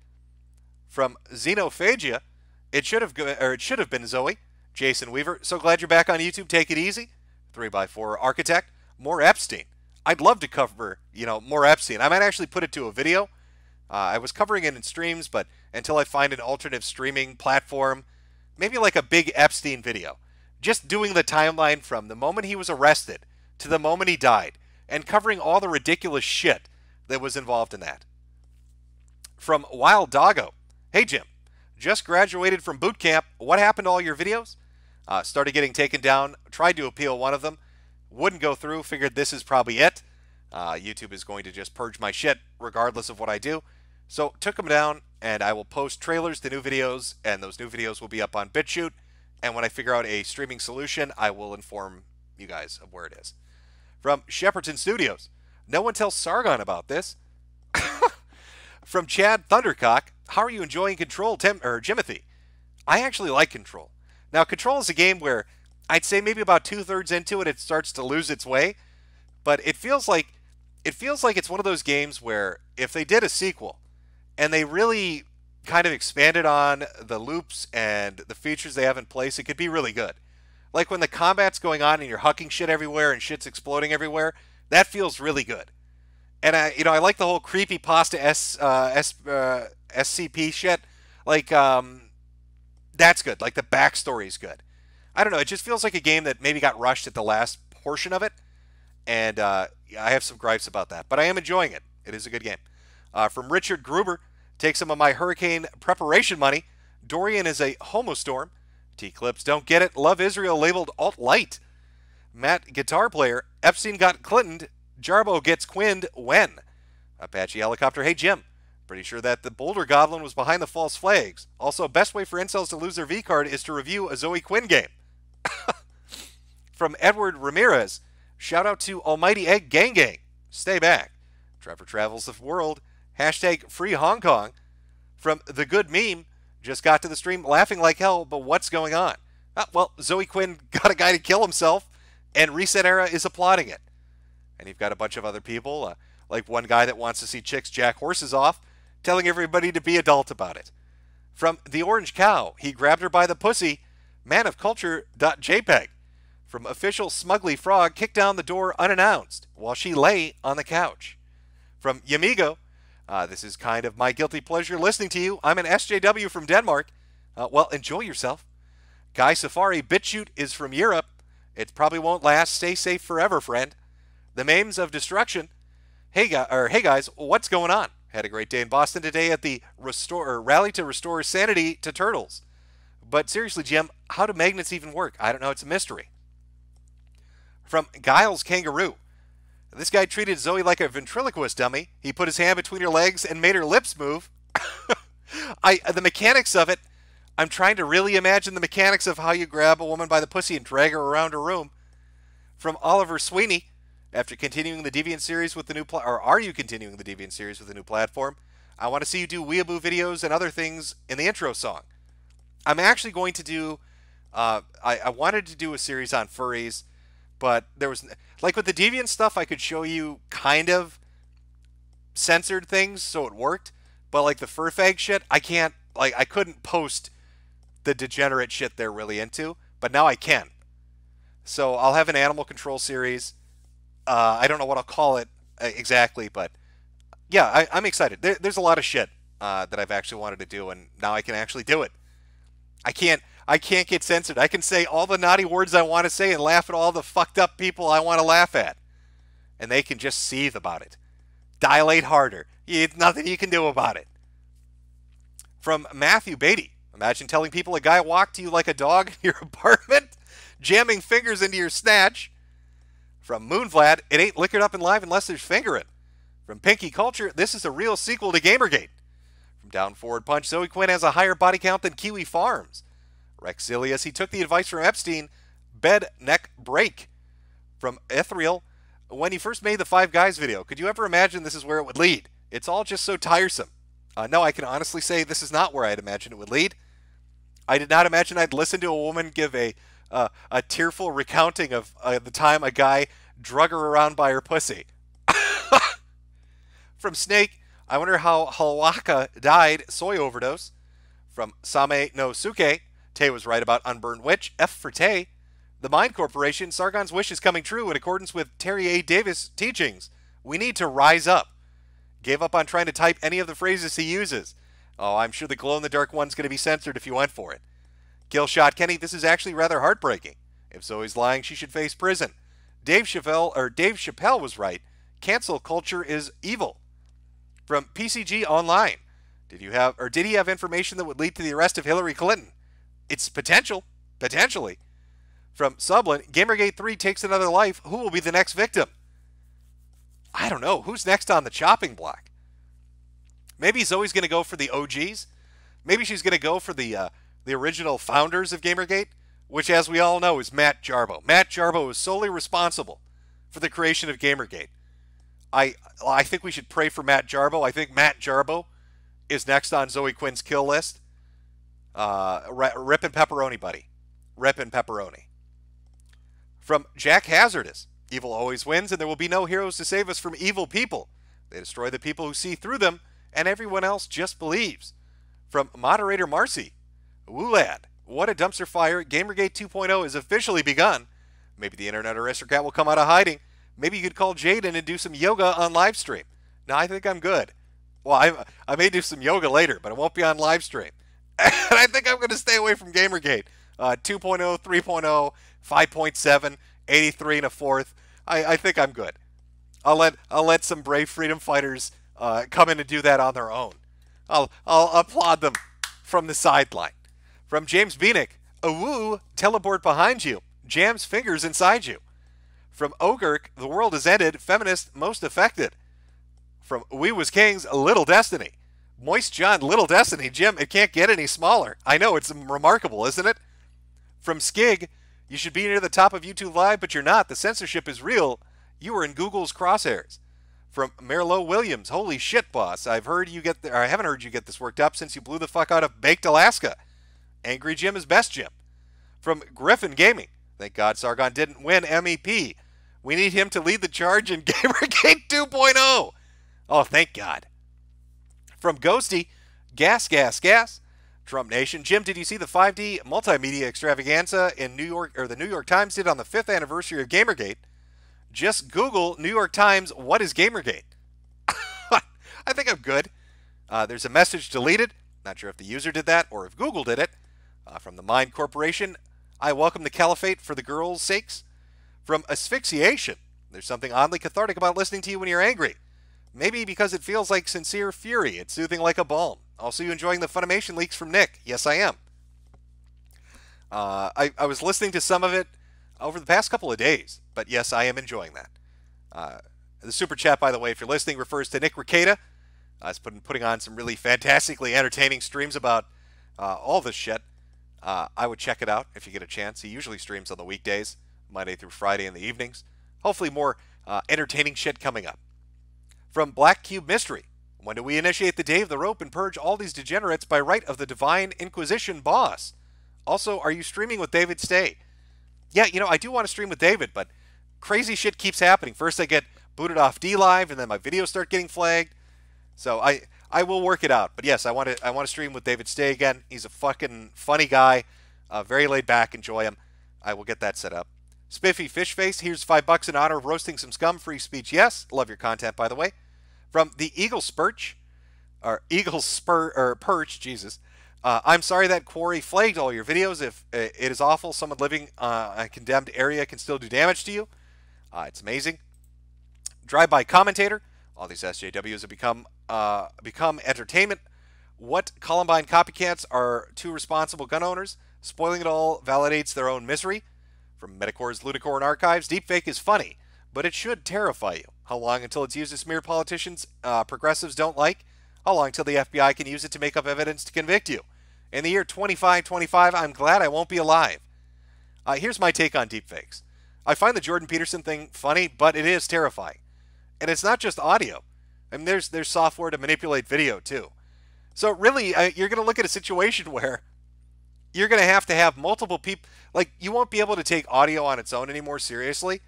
From Xenophagia, it should have go or it should have been Zoe. Jason Weaver, so glad you're back on YouTube. Take it easy. three by four Architect, more Epstein. I'd love to cover, you know, more Epstein. I might actually put it to a video. Uh, I was covering it in streams, but until I find an alternative streaming platform, maybe like a big Epstein video, just doing the timeline from the moment he was arrested to the moment he died, and covering all the ridiculous shit that was involved in that. From Wild Doggo, hey Jim, just graduated from boot camp. What happened to all your videos? Uh, started getting taken down, tried to appeal one of them, wouldn't go through, figured this is probably it. Uh, YouTube is going to just purge my shit regardless of what I do. So took them down, and I will post trailers to new videos, and those new videos will be up on BitChute. And when I figure out a streaming solution, I will inform you guys of where it is. From Shepperton Studios, no one tells Sargon about this. From Chad Thundercock, how are you enjoying Control, Tim or Jimothy? I actually like Control. Now, Control is a game where I'd say maybe about two-thirds into it, it starts to lose its way. But it feels like it feels like it's one of those games where if they did a sequel, and they really kind of expanded on the loops and the features they have in place, it could be really good. Like when the combat's going on and you're hucking shit everywhere and shit's exploding everywhere, that feels really good. And I, you know, I like the whole creepypasta S, uh, S, uh, S C P shit. Like, um, that's good. Like the backstory's good. I don't know. It just feels like a game that maybe got rushed at the last portion of it. And uh, I have some gripes about that, but I am enjoying it. It is a good game. Uh, from Richard Gruber, take some of my hurricane preparation money. Dorian is a homostorm. T-Clips don't get it. Love Israel labeled alt-light. Matt Guitar Player, Epstein got Clintoned. Jarbo gets quinned when? Apache Helicopter, hey Jim. Pretty sure that the Boulder Goblin was behind the false flags. Also, best way for incels to lose their V-card is to review a Zoe Quinn game. From Edward Ramirez, shout out to Almighty Egg Gang Gang. Stay back. Trevor travels the world. Hashtag free Hong Kong. From The Good Meme, just got to the stream laughing like hell, but what's going on? Ah, well, Zoe Quinn got a guy to kill himself, and ResetEra is applauding it. And you've got a bunch of other people, uh, like one guy that wants to see chicks jack horses off, telling everybody to be adult about it. From The Orange Cow, he grabbed her by the pussy, manofculture.jpg. From Official Smuggly Frog, kicked down the door unannounced while she lay on the couch. From Yamigo, Uh, this is kind of my guilty pleasure listening to you. I'm an S J W from Denmark. Uh, well, enjoy yourself. Guy Safari, BitChute is from Europe. It probably won't last. Stay safe forever, friend. The Memes of Destruction. Hey, guy, or, hey guys, what's going on? Had a great day in Boston today at the restore or Rally to Restore Sanity to Turtles. But seriously, Jim, how do magnets even work? I don't know. It's a mystery. From Giles Kangaroo. This guy treated Zoe like a ventriloquist dummy. He put his hand between her legs and made her lips move. I, the mechanics of it, I'm trying to really imagine the mechanics of how you grab a woman by the pussy and drag her around her room. From Oliver Sweeney, after continuing the Deviant series with the new, pla or are you continuing the Deviant series with the new platform? I want to see you do Weeaboo videos and other things in the intro song. I'm actually going to do, uh, I, I wanted to do a series on furries, but there was, like with the Deviant stuff, I could show you kind of censored things, so it worked. But like the furfag shit, I can't, like I couldn't post the degenerate shit they're really into, but now I can. So I'll have an animal control series. Uh, I don't know what I'll call it exactly, but yeah, I, I'm excited. There, there's a lot of shit uh, that I've actually wanted to do, and now I can actually do it. I can't. I can't get censored. I can say all the naughty words I want to say and laugh at all the fucked up people I want to laugh at. And they can just seethe about it. Dilate harder. It's nothing you can do about it. From Matthew Beatty. Imagine telling people a guy walked to you like a dog in your apartment, jamming fingers into your snatch. From Moonvlad, it ain't liquored up and live unless there's fingering. From Pinky Culture, this is a real sequel to Gamergate. From Down Forward Punch, Zoe Quinn has a higher body count than Kiwi Farms. Rexilius, he took the advice from Epstein, bed, neck, break. From Ethereal, when he first made the Five Guys video, could you ever imagine this is where it would lead? It's all just so tiresome. Uh, no, I can honestly say this is not where I'd imagine it would lead. I did not imagine I'd listen to a woman give a uh, a tearful recounting of uh, the time a guy drug her around by her pussy. From Snake, I wonder how Holowka died, soy overdose. From Same no Suke, Tay was right about Unburned Witch. F for Tay. The Mind Corporation, Sargon's wish is coming true in accordance with Terry A. Davis' teachings. We need to rise up. Gave up on trying to type any of the phrases he uses. Oh, I'm sure the glow-in-the-dark one's going to be censored if you went for it. Killshot Kenny, this is actually rather heartbreaking. If Zoe's lying, she should face prison. Dave Chappelle, or Dave Chappelle was right. Cancel culture is evil. From P C G Online, did you have, or did he have information that would lead to the arrest of Hillary Clinton? It's potential, potentially. From Sublin, Gamergate three takes another life. Who will be the next victim? I don't know. Who's next on the chopping block? Maybe Zoe's going to go for the O Gs. Maybe she's going to go for the uh, the original founders of Gamergate, which, as we all know, is Matt Jarboe. Matt Jarboe is solely responsible for the creation of Gamergate. I I think we should pray for Matt Jarboe. I think Matt Jarboe is next on Zoe Quinn's kill list. Uh, rip and pepperoni, buddy. Rip and pepperoni. From Jack Hazardous, evil always wins, and there will be no heroes to save us from evil people. They destroy the people who see through them, and everyone else just believes. From Moderator Marcy, Woolad, what a dumpster fire. Gamergate two point oh has officially begun. Maybe the internet aristocrat will come out of hiding. Maybe you could call Jaden and do some yoga on live stream. No, I think I'm good. Well, I, I may do some yoga later, but it won't be on live stream. And I think I'm going to stay away from Gamergate. Uh, two point oh, three point oh, five point seven, eighty-three and a fourth. I, I think I'm good. I'll let I'll let some brave freedom fighters uh, come in and do that on their own. I'll I'll applaud them from the sideline. From James Beanick, awoo, teleport behind you, jams fingers inside you. From Ogurk, the world is ended, feminist most affected. From We Was Kings, Little Destiny. Moist John, Little Destiny. Jim, it can't get any smaller. I know, it's remarkable, isn't it? From Skig, you should be near the top of YouTube Live, but you're not. The censorship is real. You are in Google's crosshairs. From Merlo Williams, holy shit, boss. I've heard you get the, or I haven't heard you get this worked up since you blew the fuck out of Baked Alaska. Angry Jim is best Jim. From Griffin Gaming, thank God Sargon didn't win M E P. We need him to lead the charge in Gamergate two point oh. Oh, thank God. From Ghosty, gas, gas, gas. Trump Nation, Jim, did you see the five D multimedia extravaganza in New York, or the New York Times did on the fifth anniversary of Gamergate? Just Google New York Times, what is Gamergate? I think I'm good. Uh, there's a message deleted. Not sure if the user did that or if Google did it. Uh, from the Mind Corporation, I welcome the caliphate for the girls' sakes. From Asphyxiation, there's something oddly cathartic about listening to you when you're angry. Maybe because it feels like sincere fury. It's soothing like a balm. Also, you enjoying the Funimation leaks from Nick? Yes, I am. Uh, I, I was listening to some of it over the past couple of days, but yes, I am enjoying that. Uh, the Super Chat, by the way, if you're listening, refers to Nick Rekieta. Uh, he's putting, putting on some really fantastically entertaining streams about uh, all this shit. Uh, I would check it out if you get a chance. He usually streams on the weekdays, Monday through Friday in the evenings. Hopefully more uh, entertaining shit coming up. From Black Cube Mystery, when do we initiate the Day of the Rope and purge all these degenerates by right of the Divine Inquisition boss? Also, are you streaming with David Stay? Yeah, you know, I do want to stream with David, but crazy shit keeps happening. First I get booted off D Live, and then my videos start getting flagged. So I I will work it out. But yes, I want to I want to stream with David Stay again. He's a fucking funny guy, uh, very laid back. Enjoy him. I will get that set up. Spiffy Fishface, here's five bucks in honor of roasting some scum. Free speech, yes. Love your content, by the way. From the Eagle Spurch, or Eagle Spur, or Perch, Jesus. Uh, I'm sorry that Quarry flagged all your videos. If it is awful, someone living uh, in a condemned area can still do damage to you. Uh, it's amazing. Drive-by commentator. All these S J Ws have become uh, become entertainment. What Columbine copycats are two responsible gun owners? Spoiling it all validates their own misery. From Metacor's Ludicorn Archives, deepfake is funny, but it should terrify you. How long until it's used to smear politicians uh, progressives don't like? How long till the F B I can use it to make up evidence to convict you? In the year twenty-five twenty-five, I'm glad I won't be alive. Uh, here's my take on deepfakes. I find the Jordan Peterson thing funny, but it is terrifying. And it's not just audio. I mean, there's, there's software to manipulate video, too. So really, uh, you're going to look at a situation where you're going to have to have multiple people. Like, you won't be able to take audio on its own anymore seriously,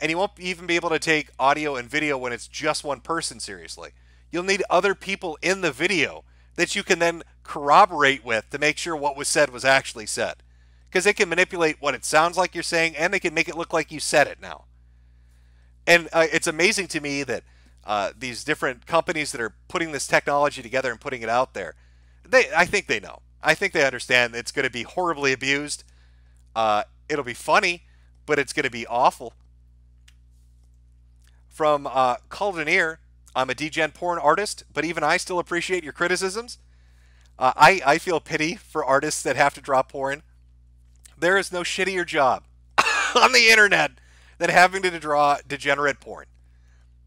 and you won't even be able to take audio and video when it's just one person seriously. You'll need other people in the video that you can then corroborate with to make sure what was said was actually said. Because they can manipulate what it sounds like you're saying, and they can make it look like you said it now. And uh, it's amazing to me that uh, these different companies that are putting this technology together and putting it out there, they I think they know. I think they understand it's going to be horribly abused. Uh, it'll be funny, but it's going to be awful. From uh, Caldeneer, I'm a degen porn artist, but even I still appreciate your criticisms. Uh, I, I feel pity for artists that have to drop porn. There is no shittier job on the internet than having to draw degenerate porn.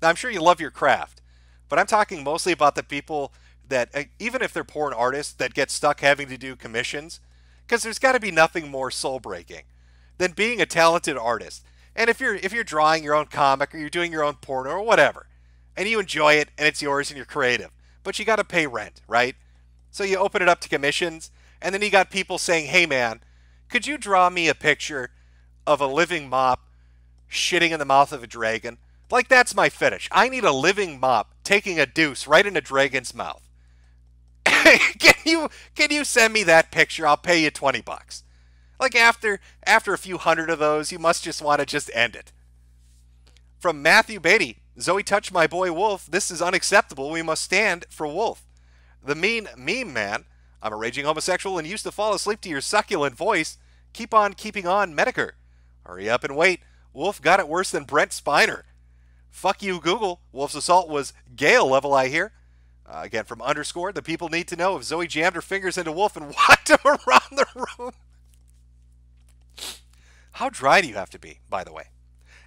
Now, I'm sure you love your craft, but I'm talking mostly about the people that, even if they're porn artists, that get stuck having to do commissions, because there's got to be nothing more soul-breaking than being a talented artist. And if you're, if you're drawing your own comic or you're doing your own porn or whatever, and you enjoy it and it's yours and you're creative, but you got to pay rent, right? So you open it up to commissions, and then you got people saying, hey man, could you draw me a picture of a living mop shitting in the mouth of a dragon? Like, that's my fetish. I need a living mop taking a deuce right in a dragon's mouth. can you can you send me that picture? I'll pay you twenty bucks. Like, after after a few hundred of those, you must just want to just end it. From Matthew Beatty, Zoe touched my boy Wolf. This is unacceptable. We must stand for Wolf. The mean meme man. I'm a raging homosexual and used to fall asleep to your succulent voice. Keep on keeping on, Metokur. Hurry up and wait. Wolf got it worse than Brent Spiner. Fuck you, Google. Wolf's assault was Gale level, I hear. Uh, again, from underscore, the people need to know if Zoe jammed her fingers into Wolf and walked him around the room. How dry do you have to be, by the way?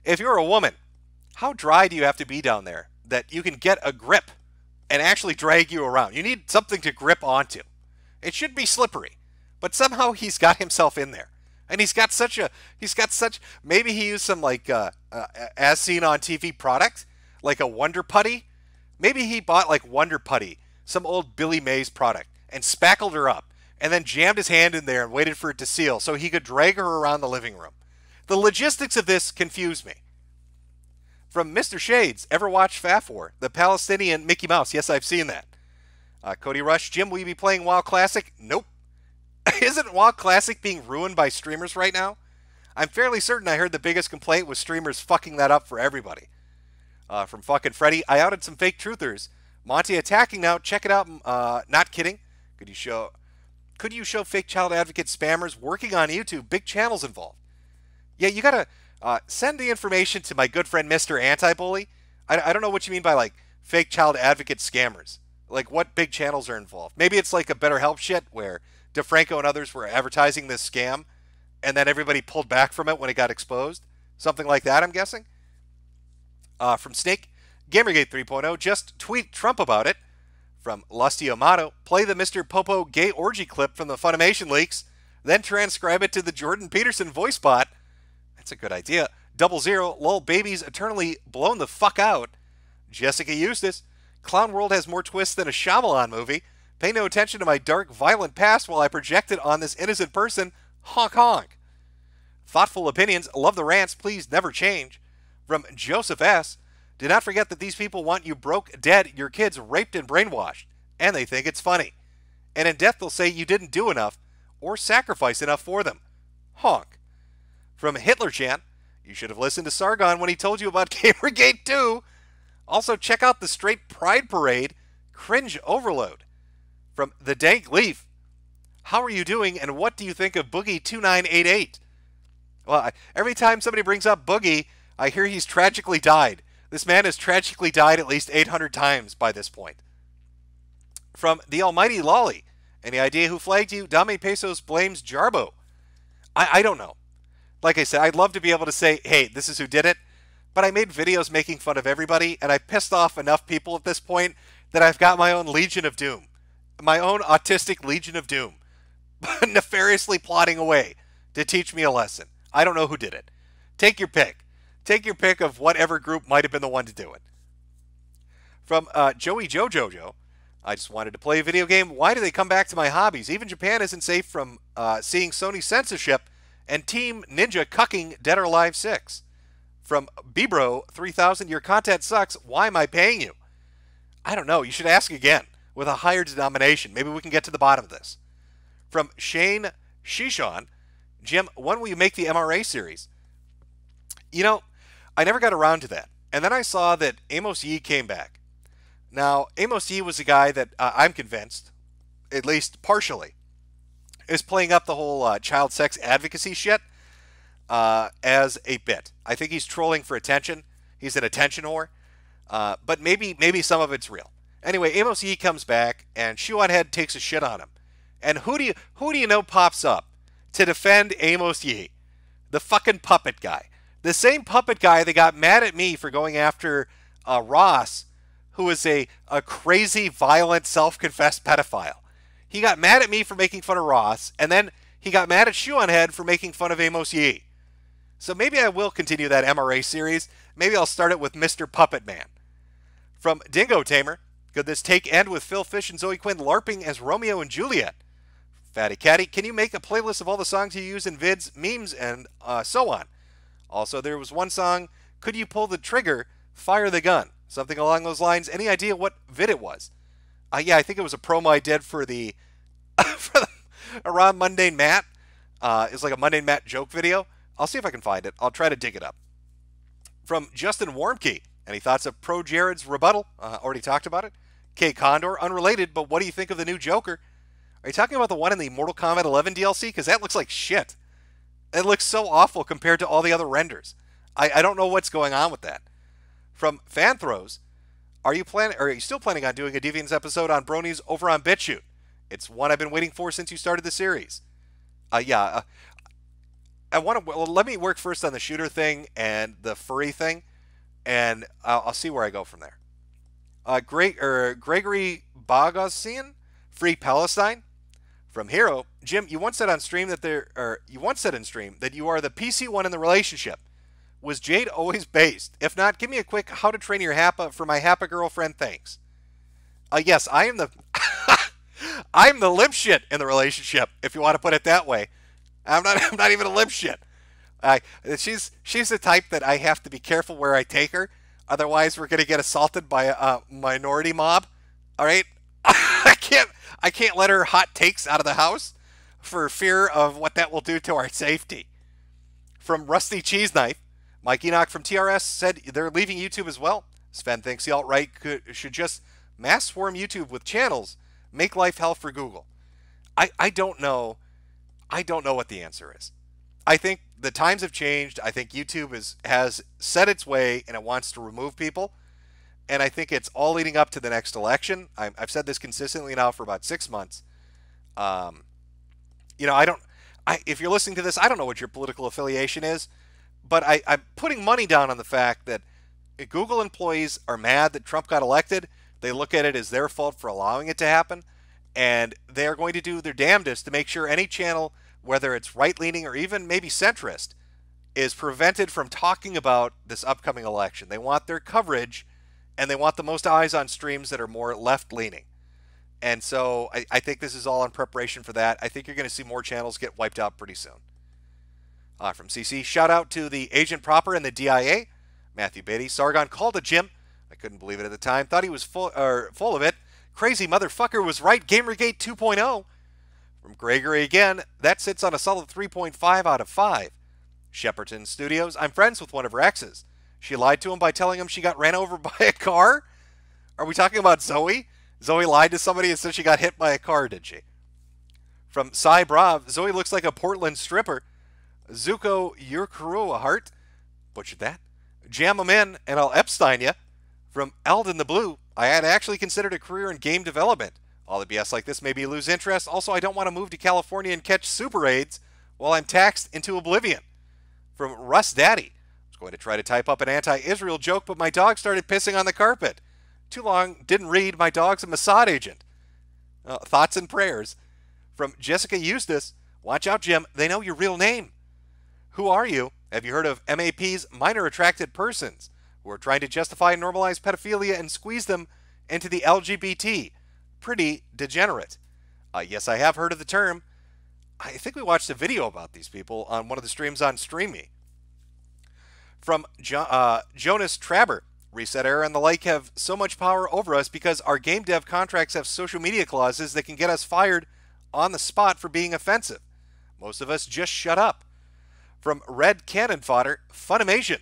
If you're a woman, how dry do you have to be down there that you can get a grip and actually drag you around? You need something to grip onto. It should be slippery, but somehow he's got himself in there. And he's got such a, he's got such, maybe he used some, like, uh, uh, as seen on T V product, like a Wonder Putty. Maybe he bought, like, Wonder Putty, some old Billy Mays product, and spackled her up, and then jammed his hand in there and waited for it to seal so he could drag her around the living room. The logistics of this confuse me. From Mister Shades, ever watch F A F O R, the Palestinian Mickey Mouse? Yes, I've seen that. Uh, Cody Rush, Jim, will you be playing WoW Classic? Nope. Isn't WoW Classic being ruined by streamers right now? I'm fairly certain I heard the biggest complaint was streamers fucking that up for everybody. Uh, from fucking Freddy, I outed some fake truthers. Monty attacking now. Check it out. Uh, not kidding. Could you show? Could you show fake child advocate spammers working on YouTube? Big channels involved. Yeah, you gotta uh, send the information to my good friend Mister Anti-Bully. I, I don't know what you mean by, like, fake child advocate scammers. Like, what big channels are involved? Maybe it's like a BetterHelp shit where DeFranco and others were advertising this scam, and then everybody pulled back from it when it got exposed. Something like that, I'm guessing. Uh, from Snake, Gamergate three point oh, just tweet Trump about it. From Lusty Amato, play the Mister Popo gay orgy clip from the Funimation leaks, then transcribe it to the Jordan Peterson voice bot. That's a good idea. Double Zero, lol, babies eternally blown the fuck out. Jessica Eustace, Clown World has more twists than a Shyamalan movie. Pay no attention to my dark, violent past while I project it on this innocent person. Honk honk. Thoughtful opinions, love the rants, please never change. From Joseph S. Do not forget that these people want you broke, dead, your kids raped and brainwashed, and they think it's funny. And in death they'll say you didn't do enough or sacrifice enough for them. Honk. From Hitler Chan, you should have listened to Sargon when he told you about Gamergate two. Also check out the Straight Pride Parade, cringe overload. From The Dank Leaf, how are you doing and what do you think of Boogie two nine eight eight? Well, I, every time somebody brings up Boogie, I hear he's tragically died. This man has tragically died at least eight hundred times by this point. From The Almighty Lolly, any idea who flagged you? Dame Pesos blames Jarbo. I, I don't know. Like I said, I'd love to be able to say, hey, this is who did it, but I made videos making fun of everybody, and I pissed off enough people at this point that I've got my own Legion of Doom. My own autistic Legion of Doom. Nefariously plotting away to teach me a lesson. I don't know who did it. Take your pick. Take your pick of whatever group might have been the one to do it. From uh, Joey Jojojo, I just wanted to play a video game. Why do they come back to my hobbies? Even Japan isn't safe from uh, seeing Sony censorship and Team Ninja cucking Dead or Alive six. From Bebro three thousand, your content sucks. Why am I paying you? I don't know. You should ask again with a higher denomination. Maybe we can get to the bottom of this. From Shane Shishon, Jim, when will you make the M R A series? You know, I never got around to that. And then I saw that Amos Yee came back. Now, Amos Yee was a guy that uh, I'm convinced, at least partially, is playing up the whole uh, child sex advocacy shit uh, as a bit. I think he's trolling for attention. He's an attention whore. Uh, but maybe maybe some of it's real. Anyway, Amos Yee comes back, and Shoe On Head takes a shit on him. And who do you who do you know pops up to defend Amos Yee? The fucking puppet guy. The same puppet guy that got mad at me for going after uh, Ross, who is a, a crazy, violent, self-confessed pedophile. He got mad at me for making fun of Ross, and then he got mad at Shoe On Head for making fun of Amos Yee. So maybe I will continue that M R A series. Maybe I'll start it with Mister Puppet Man. From Dingo Tamer, could this take end with Phil Fish and Zoe Quinn LARPing as Romeo and Juliet? Fatty Catty, can you make a playlist of all the songs you use in vids, memes, and uh, so on? Also, there was one song, Could You Pull the Trigger, Fire the Gun? Something along those lines. Any idea what vid it was? Uh, yeah, I think it was a promo I did for the, for the around Mundane Matt. Uh, it's like a Mundane Matt joke video. I'll see if I can find it. I'll try to dig it up. From Justin Warmke. Any thoughts of Pro Jared's rebuttal? Uh, already talked about it. K Condor, unrelated, but what do you think of the new Joker? Are you talking about the one in the Mortal Kombat eleven D L C? Because that looks like shit. It looks so awful compared to all the other renders. I, I don't know what's going on with that. From Fanthros, are you planning? Are you still planning on doing a Deviants episode on Bronies over on BitChute? It's one I've been waiting for since you started the series. Uh, yeah, uh, I want to. Well, let me work first on the shooter thing and the furry thing, and I'll, I'll see where I go from there. Uh, Greg or er, Gregory Bogosian, Free Palestine, from Hero Jim. You once said on stream that there, or you once said in stream that you are the P C one in the relationship. Was Jade always based? If not, give me a quick How to Train Your Happa for my Happa girlfriend, thanks. Uh, yes, I am the I'm the limp shit in the relationship, if you want to put it that way. I'm not I'm not even a limp shit. I uh, she's she's the type that I have to be careful where I take her, otherwise we're gonna get assaulted by a, a minority mob. All right, I can't I can't let her hot takes out of the house for fear of what that will do to our safety. From Rusty Cheese Knife. Mike Enoch from T R S said they're leaving YouTube as well. Sven thinks the alt-right could, should just mass swarm YouTube with channels, make life hell for Google. I, I don't know. I don't know what the answer is. I think the times have changed. I think YouTube is, has set its way and it wants to remove people. And I think it's all leading up to the next election. I, I've said this consistently now for about six months. Um, you know, I don't. I, if you're listening to this, I don't know what your political affiliation is. But I, I'm putting money down on the fact that Google employees are mad that Trump got elected. They look at it as their fault for allowing it to happen. And they are going to do their damnedest to make sure any channel, whether it's right-leaning or even maybe centrist, is prevented from talking about this upcoming election. They want their coverage, and they want the most eyes on streams that are more left-leaning. And so I, I think this is all in preparation for that. I think you're going to see more channels get wiped out pretty soon. Uh, from C C, shout out to the Agent Proper and the D I A. Matthew Beatty, Sargon called a Jim. I couldn't believe it at the time. Thought he was full, er, full of it. Crazy motherfucker was right. Gamergate two point oh. From Gregory again, that sits on a solid three point five out of five. Shepperton Studios, I'm friends with one of her exes. She lied to him by telling him she got ran over by a car? Are we talking about Zoe? Zoe lied to somebody and said she got hit by a car, did she? From Cy Brav, Zoe looks like a Portland stripper. Zuko, your crew, a heart. Butchered that. Jam them in, and I'll Epstein ya. From Alden the Blue, I had actually considered a career in game development. All the B S like this made me lose interest. Also, I don't want to move to California and catch super AIDS while I'm taxed into oblivion. From Russ Daddy, I was going to try to type up an anti-Israel joke, but my dog started pissing on the carpet. Too long, didn't read, my dog's a Mossad agent. Uh, thoughts and prayers. From Jessica Eustace, watch out, Jim, they know your real name. Who are you? Have you heard of M A Ps, minor attracted persons, who are trying to justify and normalize pedophilia and squeeze them into the L G B T? pretty degenerate. Uh, yes, I have heard of the term. I think we watched a video about these people on one of the streams on StreamMe. From jo uh, Jonas Traber, ResetEra and the like have so much power over us because our game dev contracts have social media clauses that can get us fired on the spot for being offensive. Most of us just shut up. From Red Cannon Fodder, Funimation.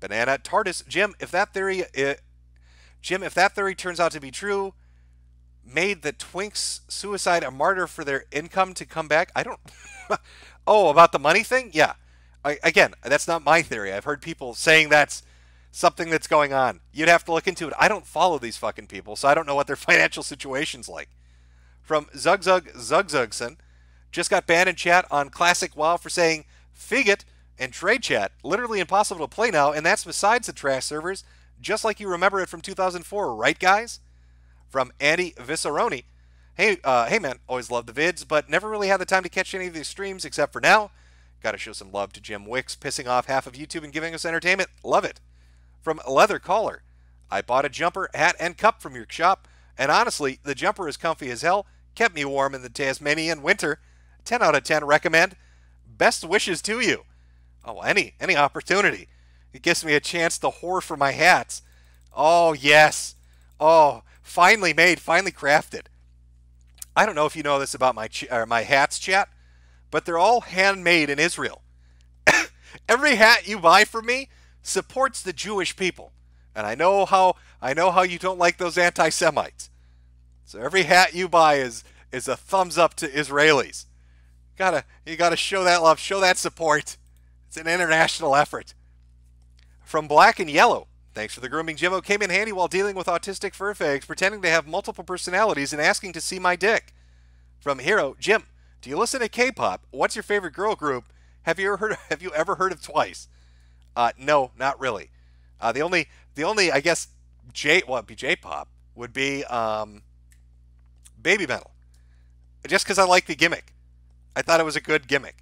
Banana Tardis, Jim, if that theory... Uh, Jim, if that theory turns out to be true, made the Twinks suicide a martyr for their income to come back? I don't... Oh, about the money thing? Yeah. I, again, that's not my theory. I've heard people saying that's something that's going on. You'd have to look into it. I don't follow these fucking people, so I don't know what their financial situation's like. From Zugzug Zugzugson, just got banned in chat on Classic WoW for saying Figget and Trade Chat. Literally impossible to play now, and that's besides the trash servers, just like you remember it from two thousand four, right guys? From Andy Viceroni, hey, uh, hey man, always loved the vids, but never really had the time to catch any of these streams except for now. Gotta show some love to Jim Wicks, pissing off half of YouTube and giving us entertainment. Love it. From Leather Collar, I bought a jumper, hat, and cup from your shop, and honestly, the jumper is comfy as hell, kept me warm in the Tasmanian winter. ten out of ten recommend. Best wishes to you. Oh, any, any opportunity. It gives me a chance to whore for my hats. Oh, yes. Oh, finally made, finally crafted. I don't know if you know this about my ch or my hats, chat, but they're all handmade in Israel. Every hat you buy from me supports the Jewish people, and I know how I know how you don't like those anti-Semites. So every hat you buy is is a thumbs up to Israelis. Gotta you gotta show that love, show that support. It's an international effort. From Black and Yellow. Thanks for the grooming, Jimmo. Came in handy while dealing with autistic furfags, pretending to have multiple personalities and asking to see my dick. From Hero, Jim, do you listen to K-pop? What's your favorite girl group? Have you ever heard? Have you ever heard of Twice? Uh, no, not really. Uh, the only, the only, I guess, J, well, it'd be J-pop would be um, Baby Metal, just because I like the gimmick. I thought it was a good gimmick.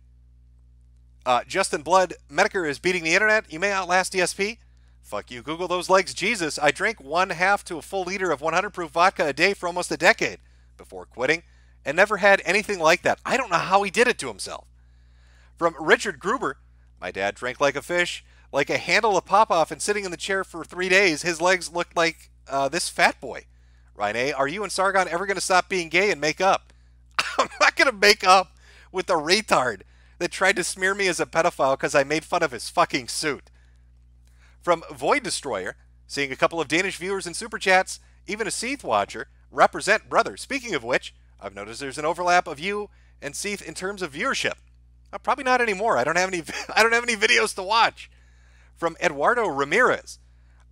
Uh, Justin Blood, Medicare is beating the internet. You may outlast D S P. Fuck you, Google those legs, Jesus. I drank one half to a full liter of one hundred proof vodka a day for almost a decade before quitting and never had anything like that. I don't know how he did it to himself. From Richard Gruber, my dad drank like a fish, like a handle of pop-off and sitting in the chair for three days. His legs looked like uh, this fat boy. Ryan A., are you and Sargon ever going to stop being gay and make up? I'm not going to make up with the retard that tried to smear me as a pedophile because I made fun of his fucking suit. From Void Destroyer, seeing a couple of Danish viewers in Super Chats, even a Seath Watcher, represent brother. Speaking of which, I've noticed there's an overlap of you and Seath in terms of viewership. Uh, probably not anymore. I don't have any I don't have any videos to watch. From Eduardo Ramirez,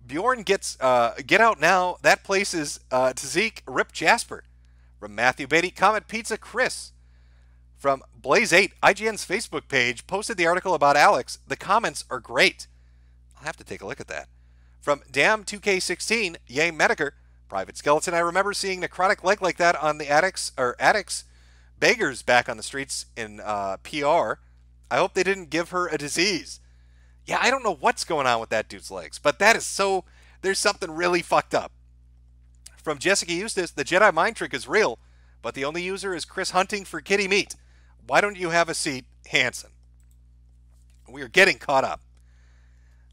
Bjorn gets uh, get out now. That place is uh, Tzatziki, Rip Jasper. From Matthew Beatty, Comet Pizza Chris. From Blaze eight, I G N's Facebook page, posted the article about Alex. The comments are great. I'll have to take a look at that. From Damn two K sixteen, Yay Mediker, Private Skeleton. I remember seeing necrotic leg like that on the addicts or addicts, beggars back on the streets in uh, P R. I hope they didn't give her a disease. Yeah, I don't know what's going on with that dude's legs, but that is so. There's something really fucked up. From Jessica Eustace, the Jedi mind trick is real, but the only user is Chris hunting for kitty meat. Why don't you have a seat, Hansen? We are getting caught up.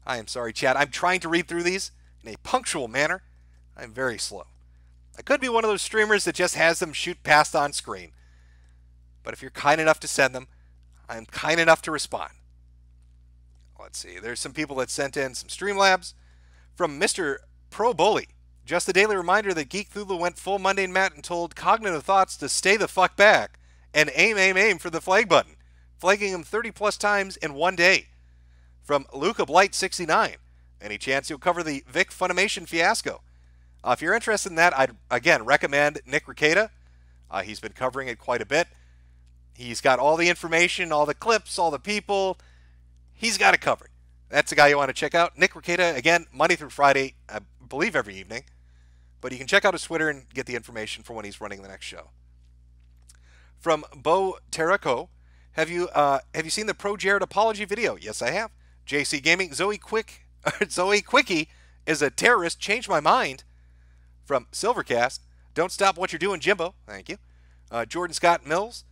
I am sorry, chat. I'm trying to read through these in a punctual manner. I'm very slow. I could be one of those streamers that just has them shoot past on screen. But if you're kind enough to send them, I'm kind enough to respond. Let's see. There's some people that sent in some Streamlabs. From Mister Pro Bully, just a daily reminder that Geek Thulu went full mundane Matt and told Cognitive Thoughts to stay the fuck back and aim, aim, aim for the flag button, flagging him thirty plus times in one day. From Luca Blight sixty-nine, any chance you'll cover the Vic Funimation fiasco? Uh, if you're interested in that, I'd again recommend Nick Rekieta. Uh, he's been covering it quite a bit. He's got all the information, all the clips, all the people. He's got it covered. That's the guy you want to check out. Nick Rekieta, again, Monday through Friday, I believe every evening. But you can check out his Twitter and get the information for when he's running the next show. From Bo Terrico, have you uh, have you seen the Pro Jared apology video? Yes, I have. J C Gaming, Zoe Quick, Zoe Quickie is a terrorist. Change my mind. From Silvercast, Don't stop what you're doing, Jimbo. Thank you. Uh, Jordan Scott Mills.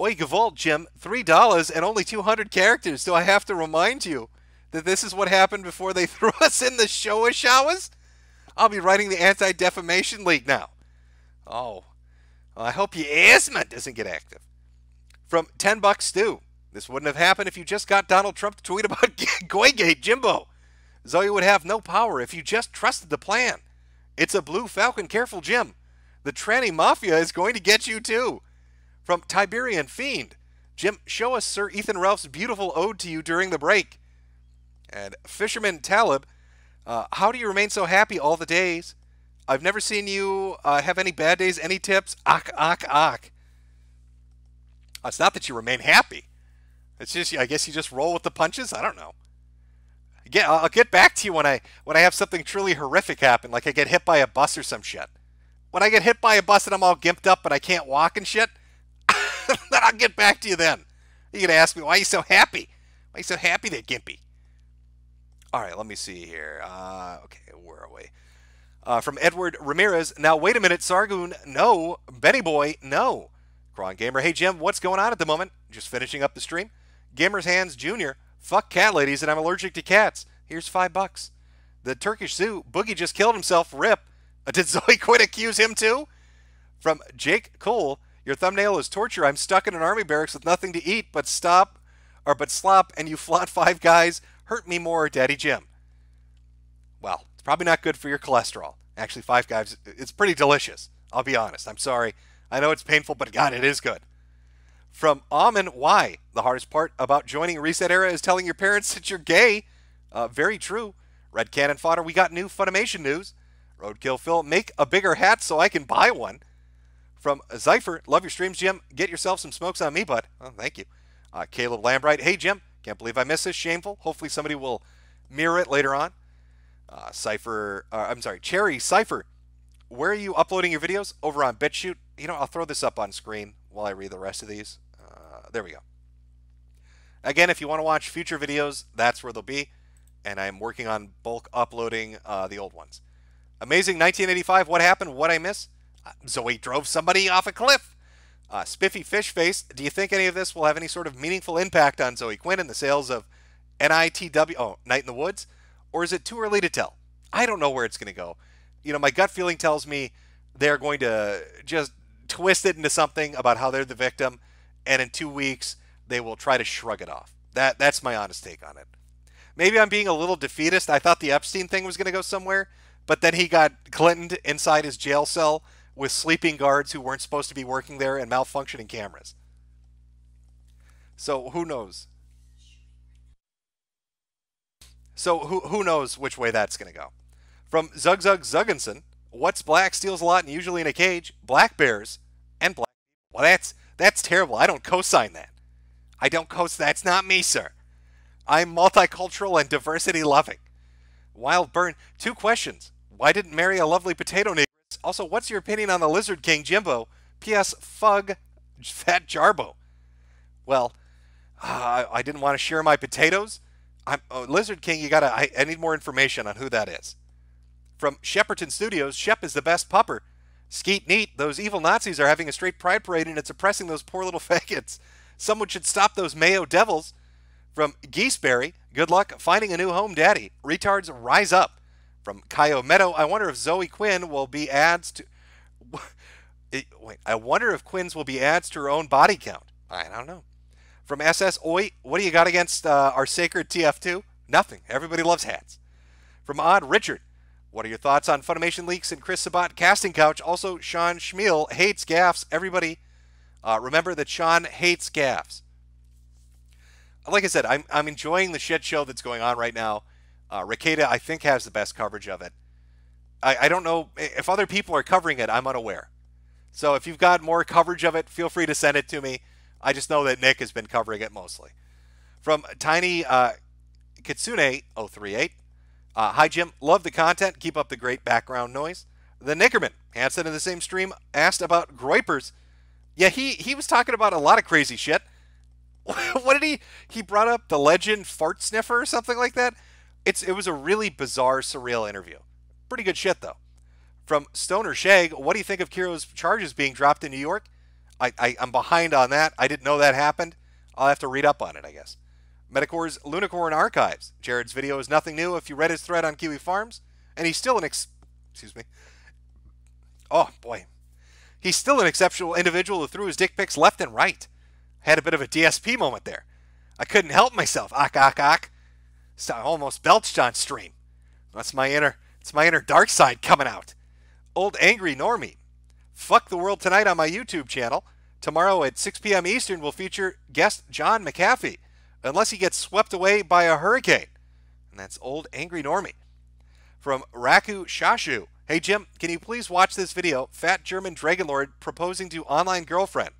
Oi, Gavolt, Jim. three dollars and only two hundred characters. Do I have to remind you that this is what happened before they threw us in the Showa Shawas? I'll be writing the Anti-Defamation League now. Oh. Well, I hope your asthma doesn't get active. From ten bucks Stu. This wouldn't have happened if you just got Donald Trump to tweet about Goygate, Jimbo. Zoe would have no power if you just trusted the plan. It's a blue falcon. Careful, Jim. The tranny mafia is going to get you, too. From Tiberian Fiend. Jim, show us Sir Ethan Ralph's beautiful ode to you during the break. And Fisherman Talib, uh, how do you remain so happy all the days? I've never seen you uh, have any bad days, any tips. Ock, ock, ock. It's not that you remain happy. It's just, I guess you just roll with the punches. I don't know. Again, I'll get back to you when I when I have something truly horrific happen, like I get hit by a bus or some shit. When I get hit by a bus and I'm all gimped up and I can't walk and shit, then I'll get back to you then. You're gonna ask me, why are you so happy? Why are you so happy there, Gimpy? All right, let me see here. Uh, okay, where are we? Uh, from Edward Ramirez. Now, wait a minute, Sargon, no. Benny Boy, no. Kron Gamer, hey, Jim, what's going on at the moment? Just finishing up the stream. Gamer's Hands Junior, fuck cat ladies and I'm allergic to cats. Here's five bucks. The Turkish Zoo, Boogie just killed himself, rip. Uh, did Zoe Quinn accuse him too? From Jake Cole, your thumbnail is torture. I'm stuck in an army barracks with nothing to eat but stop, or but slop, and you flat five guys. Hurt me more, Daddy Jim. Well, it's probably not good for your cholesterol. Actually, Five Guys, it's pretty delicious. I'll be honest. I'm sorry. I know it's painful, but God, it is good. From Amin Y, the hardest part about joining Reset Era is telling your parents that you're gay. Uh, very true. Red Cannon Fodder, we got new Funimation news. Roadkill Phil, make a bigger hat so I can buy one. From Zypher, love your streams, Jim. Get yourself some smokes on me, bud. Oh, thank you. Uh, Caleb Lambright, hey, Jim. Can't believe I missed this. Shameful. Hopefully somebody will mirror it later on. Uh, Cypher, uh, I'm sorry, Cherry Cypher, where are you uploading your videos? Over on BitChute. You know, I'll throw this up on screen while I read the rest of these. Uh, there we go. Again, if you want to watch future videos, that's where they'll be. And I'm working on bulk uploading uh, the old ones. Amazing nineteen eighty-five. What happened? What I miss? Zoe drove somebody off a cliff. Uh, Spiffy Fishface, do you think any of this will have any sort of meaningful impact on Zoe Quinn and the sales of N I T W, oh, Night in the Woods? Or is it too early to tell? I don't know where it's going to go. You know, my gut feeling tells me they're going to just twist it into something about how they're the victim, and in two weeks they will try to shrug it off. That That's my honest take on it. Maybe I'm being a little defeatist. I thought the Epstein thing was going to go somewhere, but then he got Clinton'd inside his jail cell with sleeping guards who weren't supposed to be working there and malfunctioning cameras. So who knows? So who who knows which way that's going to go? From Zug Zug Zugginson, what's black steals a lot and usually in a cage? Black bears and black. Well, that's that's terrible. I don't co-sign that. I don't co-sign. That's not me, sir. I'm multicultural and diversity loving. Wild Burn. Two questions. Why didn't marry a lovely potato name? Also, what's your opinion on the Lizard King, Jimbo? P S. Fug, Fat Jarbo. Well, uh, I didn't want to share my potatoes. I'm, oh, Lizard King, you gotta. I, I need more information on who that is. From Shepperton Studios, Shep is the best pupper. Skeet neat. Those evil Nazis are having a straight pride parade, and it's oppressing those poor little faggots. Someone should stop those Mayo devils. From Geeseberry, good luck finding a new home, Daddy. Retards rise up. From Kaio Meadow, I wonder if Zoe Quinn will be ads to... Wait, I wonder if Quinn's will be ads to her own body count. I don't know. From S S Oi, what do you got against uh, our sacred T F two? Nothing. Everybody loves hats. From Odd Richard, what are your thoughts on Funimation leaks and Chris Sabat casting couch? Also, Sean Schmiel hates gaffes. Everybody, uh, remember that Sean hates gaffes. Like I said, I'm, I'm enjoying the shit show that's going on right now. Uh, Rekieta, I think, has the best coverage of it. I, I don't know. If other people are covering it, I'm unaware. So if you've got more coverage of it, feel free to send it to me. I just know that Nick has been covering it mostly. From Tiny uh, Kitsune zero three eight, uh, hi, Jim. Love the content. Keep up the great background noise. The Nickerman, Hansen in the same stream, asked about Groypers. Yeah, he, he was talking about a lot of crazy shit. What did he... He brought up the legend Fart Sniffer or something like that. It's, it was a really bizarre, surreal interview. Pretty good shit, though. from Stoner Shag, what do you think of Kiro's charges being dropped in New York? I, I, I'm behind on that. I didn't know that happened. I'll have to read up on it, I guess. Metacor's Lunicorn Archives. Jared's video is nothing new if you read his thread on Kiwi Farms, and he's still an ex... Excuse me. Oh, boy. He's still an exceptional individual who threw his dick pics left and right. Had a bit of a D S P moment there. I couldn't help myself. Ock, ock, ock. So I almost belched on stream. That's my inner... It's my inner dark side coming out. Old Angry Normie. Fuck the World tonight on my YouTube channel. Tomorrow at six p m Eastern will feature guest John McAfee. Unless he gets swept away by a hurricane. And that's Old Angry Normie. From Raku Shashu. Hey Jim, can you please watch this video? Fat German Dragonlord proposing to online girlfriend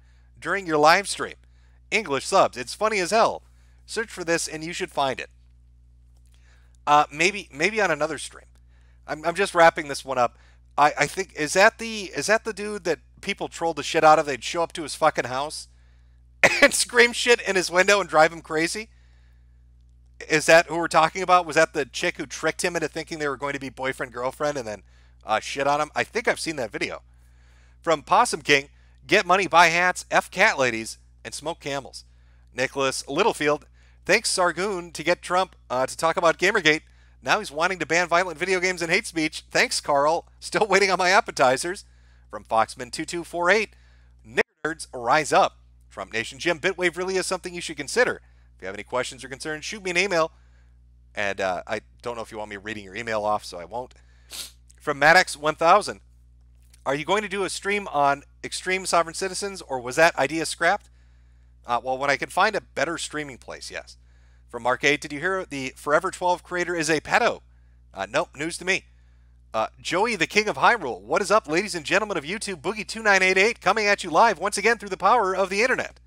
during your live stream. English subs. It's funny as hell. Search for this and you should find it. Uh, maybe maybe on another stream. I'm, I'm just wrapping this one up. I, I think is that the is that the dude that people trolled the shit out of? They'd show up to his fucking house and scream shit in his window and drive him crazy. Is that who we're talking about? Was that the chick who tricked him into thinking they were going to be boyfriend girlfriend and then uh, shit on him? I think I've seen that video. From Possum King, get money, buy hats, f cat ladies, and smoke camels. Nicholas Littlefield, thanks Sargon to get Trump uh, to talk about Gamergate. Now he's wanting to ban violent video games and hate speech. Thanks, Carl. Still waiting on my appetizers. From Foxman two two four eight, Nerds Rise Up. From Nation Jim, Bitwave really is something you should consider. If you have any questions or concerns, shoot me an email. And uh, I don't know if you want me reading your email off, so I won't. From Maddox one thousand, are you going to do a stream on Extreme Sovereign Citizens, or was that idea scrapped? Uh, well, when I can find a better streaming place, yes. From Mark eight, did you hear the Forever twelve creator is a pedo? Uh, nope, news to me. Uh, Joey, the king of Hyrule. What is up, ladies and gentlemen of YouTube? Boogie two nine eight eight coming at you live once again through the power of the internet.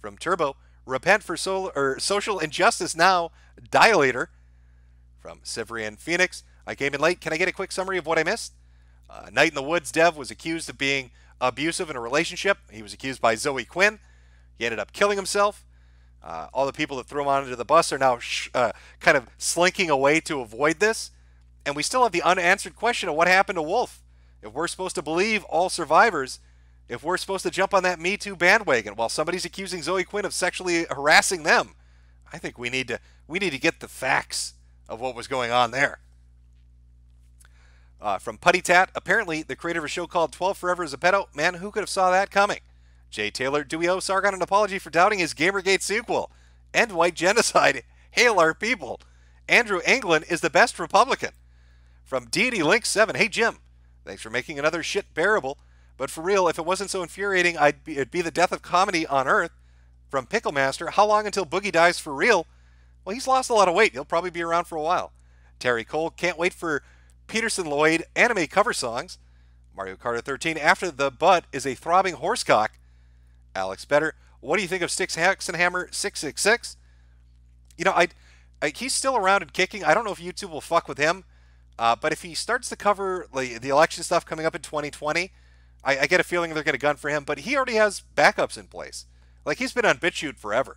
From Turbo, repent for so er, social injustice now, dilator. From Cyprian Phoenix, I came in late. Can I get a quick summary of what I missed? Uh, Night in the Woods dev was accused of being abusive in a relationship. He was accused by Zoe Quinn. He ended up killing himself. Uh, all the people that threw him onto the bus are now sh uh, kind of slinking away to avoid this. And we still have the unanswered question of what happened to Wolf. If we're supposed to believe all survivors, if we're supposed to jump on that Me Too bandwagon while somebody's accusing Zoe Quinn of sexually harassing them, I think we need to we need to get the facts of what was going on there. Uh, from Putty Tat, apparently the creator of a show called twelve Forever is a pedo. Man, who could have saw that coming? Jay Taylor, do we owe Sargon an apology for doubting his Gamergate sequel? End white genocide. Hail our people. Andrew England is the best Republican. From Deity Link seven, hey Jim, thanks for making another shit bearable. But for real, if it wasn't so infuriating, I'd be, it'd be the death of comedy on Earth. From Pickle Master, how long until Boogie dies for real? Well, he's lost a lot of weight. He'll probably be around for a while. Terry Cole, can't wait for Peterson Lloyd anime cover songs. Mario Kart thirteen, after the butt is a throbbing horsecock. Alex Better, what do you think of Sticks Hexenhammer six six six? You know, I, I he's still around and kicking. I don't know if YouTube will fuck with him, uh, but if he starts to cover like, the election stuff coming up in twenty twenty, I, I get a feeling they're going to gun for him, but he already has backups in place. Like, he's been on BitChute forever,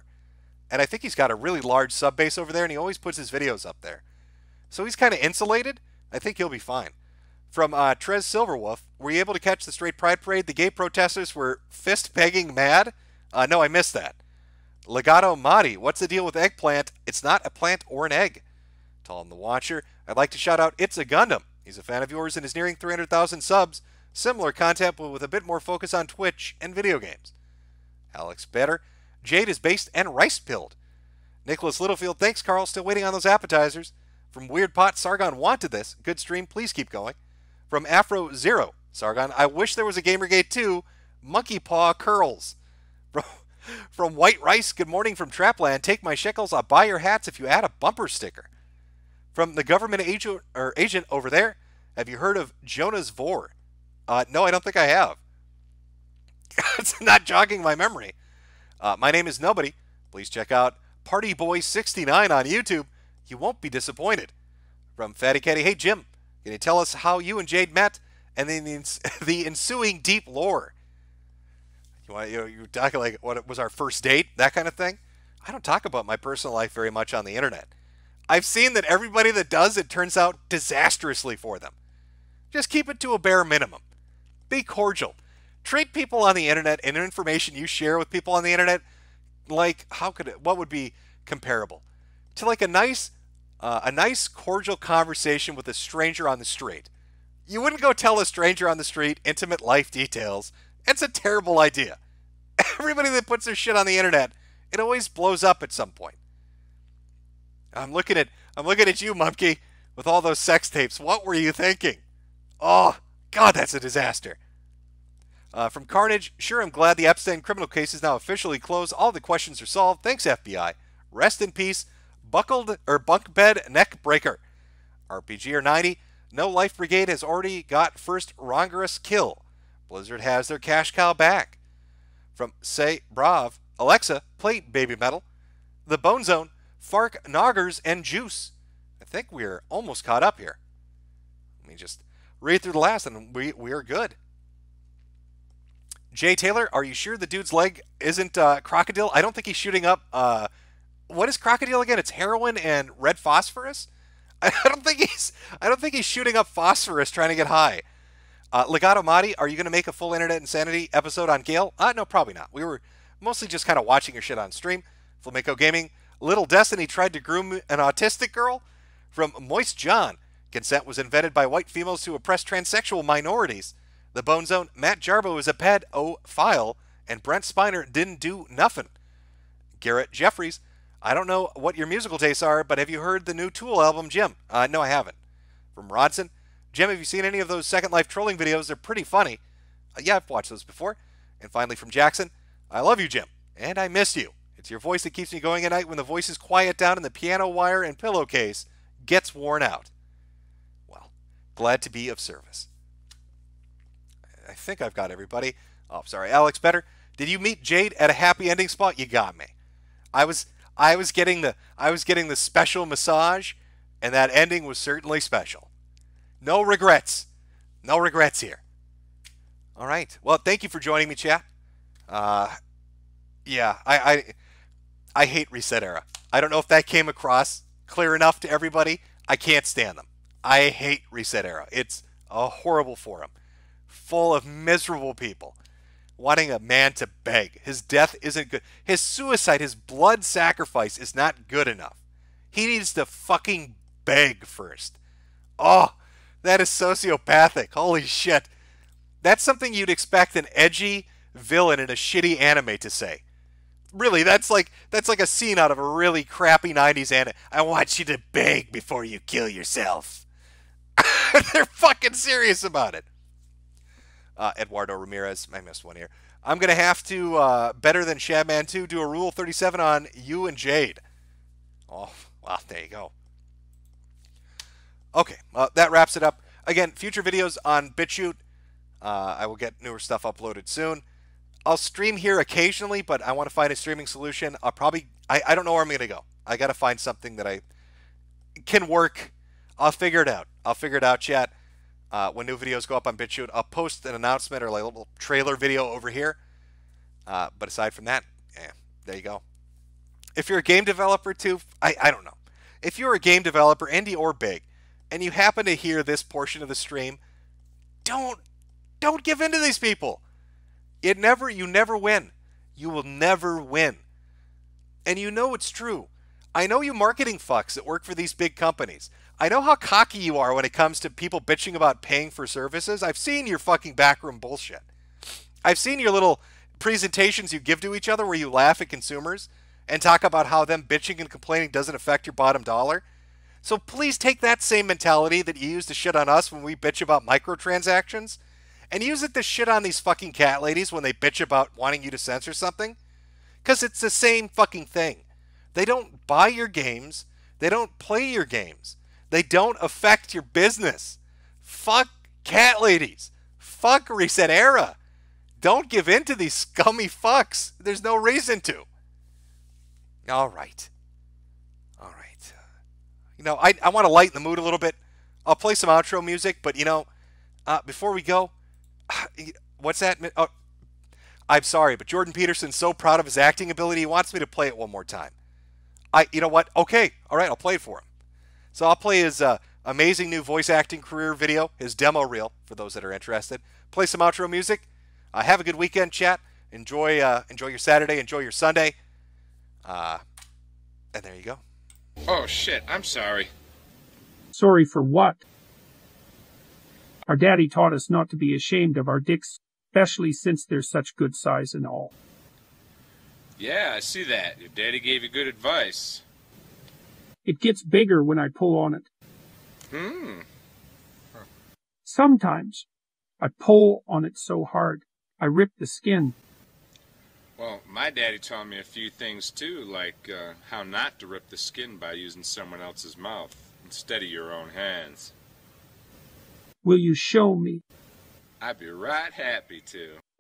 and I think he's got a really large sub base over there, and he always puts his videos up there. So he's kind of insulated. I think he'll be fine. From uh, Trez Silverwolf, were you able to catch the straight pride parade? The gay protesters were fist-pegging mad? Uh, no, I missed that. Legato Madi, what's the deal with eggplant? It's not a plant or an egg. Tom the Watcher, I'd like to shout out It's a Gundam. He's a fan of yours and is nearing three hundred thousand subs. Similar content, but with a bit more focus on Twitch and video games. Alex Better, Jade is based and rice-pilled. Nicholas Littlefield, thanks Carl, still waiting on those appetizers. From Weird Pot, Sargon wanted this. Good stream, please keep going. From Afro Zero, Sargon, I wish there was a Gamergate two, monkey paw curls. From, from White Rice, good morning from Trapland, take my shekels, I'll buy your hats if you add a bumper sticker. From the government agent, or agent over there, have you heard of Jonas Vore? Uh, no, I don't think I have. It's not jogging my memory. Uh, my name is Nobody. Please check out Party Boy sixty-nine on YouTube. You won't be disappointed. From Fatty Caddy, hey Jim, can you tell us how you and Jade met, and then the, the ensuing deep lore? You want you know, you talking like what it was our first date, that kind of thing. I don't talk about my personal life very much on the internet. I've seen that everybody that does it turns out disastrously for them. Just keep it to a bare minimum. Be cordial. Treat people on the internet and information you share with people on the internet like how could it, what would be comparable to like a nice uh, a nice cordial conversation with a stranger on the street. You wouldn't go tell a stranger on the street intimate life details. That's a terrible idea. Everybody that puts their shit on the internet, it always blows up at some point. I'm looking at I'm looking at you, Mumkey, with all those sex tapes. What were you thinking? Oh God, that's a disaster. Uh, from Carnage, sure, I'm glad the Epstein criminal case is now officially closed. All the questions are solved. Thanks, F B I. Rest in peace. Buckled or bunk bed neck breaker. R P G or ninety. No Life Brigade has already got first Rongerous kill. Blizzard has their cash cow back. From Say Brav, Alexa, play Baby Metal. The Bone Zone, Fark, Noggers, and Juice. I think we're almost caught up here. Let me just read through the last and we, we are good. Jay Taylor, are you sure the dude's leg isn't uh, crocodile? I don't think he's shooting up. Uh, what is crocodile again? It's heroin and red phosphorus. I don't think he's. I don't think he's shooting up phosphorus trying to get high. Uh, Legato Madi, are you going to make a full Internet Insanity episode on Gale? Uh, no, probably not. We were mostly just kind of watching your shit on stream. Flamenco Gaming, Little Destiny tried to groom an autistic girl. From Moist John, consent was invented by white females to oppress transsexual minorities. The Bone Zone, Matt Jarbo is a pedophile, and Brent Spiner didn't do nothing. Garrett Jeffries, I don't know what your musical tastes are, but have you heard the new Tool album, Jim? Uh, no, I haven't. From Rodson, Jim, have you seen any of those Second Life trolling videos? They're pretty funny. Uh, yeah, I've watched those before. And finally from Jackson, I love you, Jim, and I miss you. It's your voice that keeps me going at night when the voice is quiet down and the piano wire and pillowcase gets worn out. Well, glad to be of service. I think I've got everybody. Oh, sorry, Alex Better. Did you meet Jade at a happy ending spot? You got me. I was, I was getting the, I was getting the special massage, and that ending was certainly special. No regrets, no regrets here. All right. Well, thank you for joining me, chat. Uh, yeah, I, I, I hate Reset Era. I don't know if that came across clear enough to everybody. I can't stand them. I hate Reset Era. It's a horrible forum. Full of miserable people wanting a man to beg. His death isn't good. His suicide, his blood sacrifice is not good enough. He needs to fucking beg first. Oh, that is sociopathic. Holy shit. That's something you'd expect an edgy villain in a shitty anime to say. Really, that's like that's like a scene out of a really crappy nineties anime. I want you to beg before you kill yourself. They're fucking serious about it. Uh, Eduardo Ramirez, I missed one here. I'm going to have to, uh, better than Shadman two, do a Rule thirty-seven on you and Jade. Oh, wow, there you go. Okay, uh, that wraps it up. Again, future videos on BitChute. Uh, I will get newer stuff uploaded soon. I'll stream here occasionally, but I want to find a streaming solution. I'll probably, I, I don't know where I'm going to go. I got to find something that I can work. I'll figure it out. I'll figure it out, chat. Uh, when new videos go up on BitChute, I'll post an announcement or like a little trailer video over here. Uh, but aside from that, eh, there you go. If you're a game developer too, I, I don't know. If you're a game developer, indie or big, and you happen to hear this portion of the stream, don't don't give in to these people. It never you never win. You will never win. And you know it's true. I know you marketing fucks that work for these big companies. I know how cocky you are when it comes to people bitching about paying for services. I've seen your fucking backroom bullshit. I've seen your little presentations you give to each other where you laugh at consumers and talk about how them bitching and complaining doesn't affect your bottom dollar. So please take that same mentality that you use to shit on us when we bitch about microtransactions and use it to shit on these fucking cat ladies when they bitch about wanting you to censor something. Because it's the same fucking thing. They don't buy your games. They don't play your games. They don't affect your business. Fuck cat ladies. Fuck Reset Era. Don't give in to these scummy fucks. There's no reason to. All right. All right. You know, I, I want to lighten the mood a little bit. I'll play some outro music, but, you know, uh, before we go, what's that? Oh, I'm sorry, but Jordan Peterson's so proud of his acting ability, he wants me to play it one more time. I, you know what? Okay. All right, I'll play it for him. So I'll play his uh, amazing new voice acting career video, his demo reel, for those that are interested. Play some outro music. Uh, have a good weekend, chat. Enjoy, uh, enjoy your Saturday. Enjoy your Sunday. Uh, and there you go. Oh, shit. I'm sorry. Sorry for what? Our daddy taught us not to be ashamed of our dicks, especially since they're such good size and all. Yeah, I see that. Your daddy gave you good advice. It gets bigger when I pull on it. Hmm. Huh. Sometimes I pull on it so hard, I rip the skin. Well, my daddy taught me a few things too, like uh, how not to rip the skin by using someone else's mouth instead of your own hands. Will you show me? I'd be right happy to.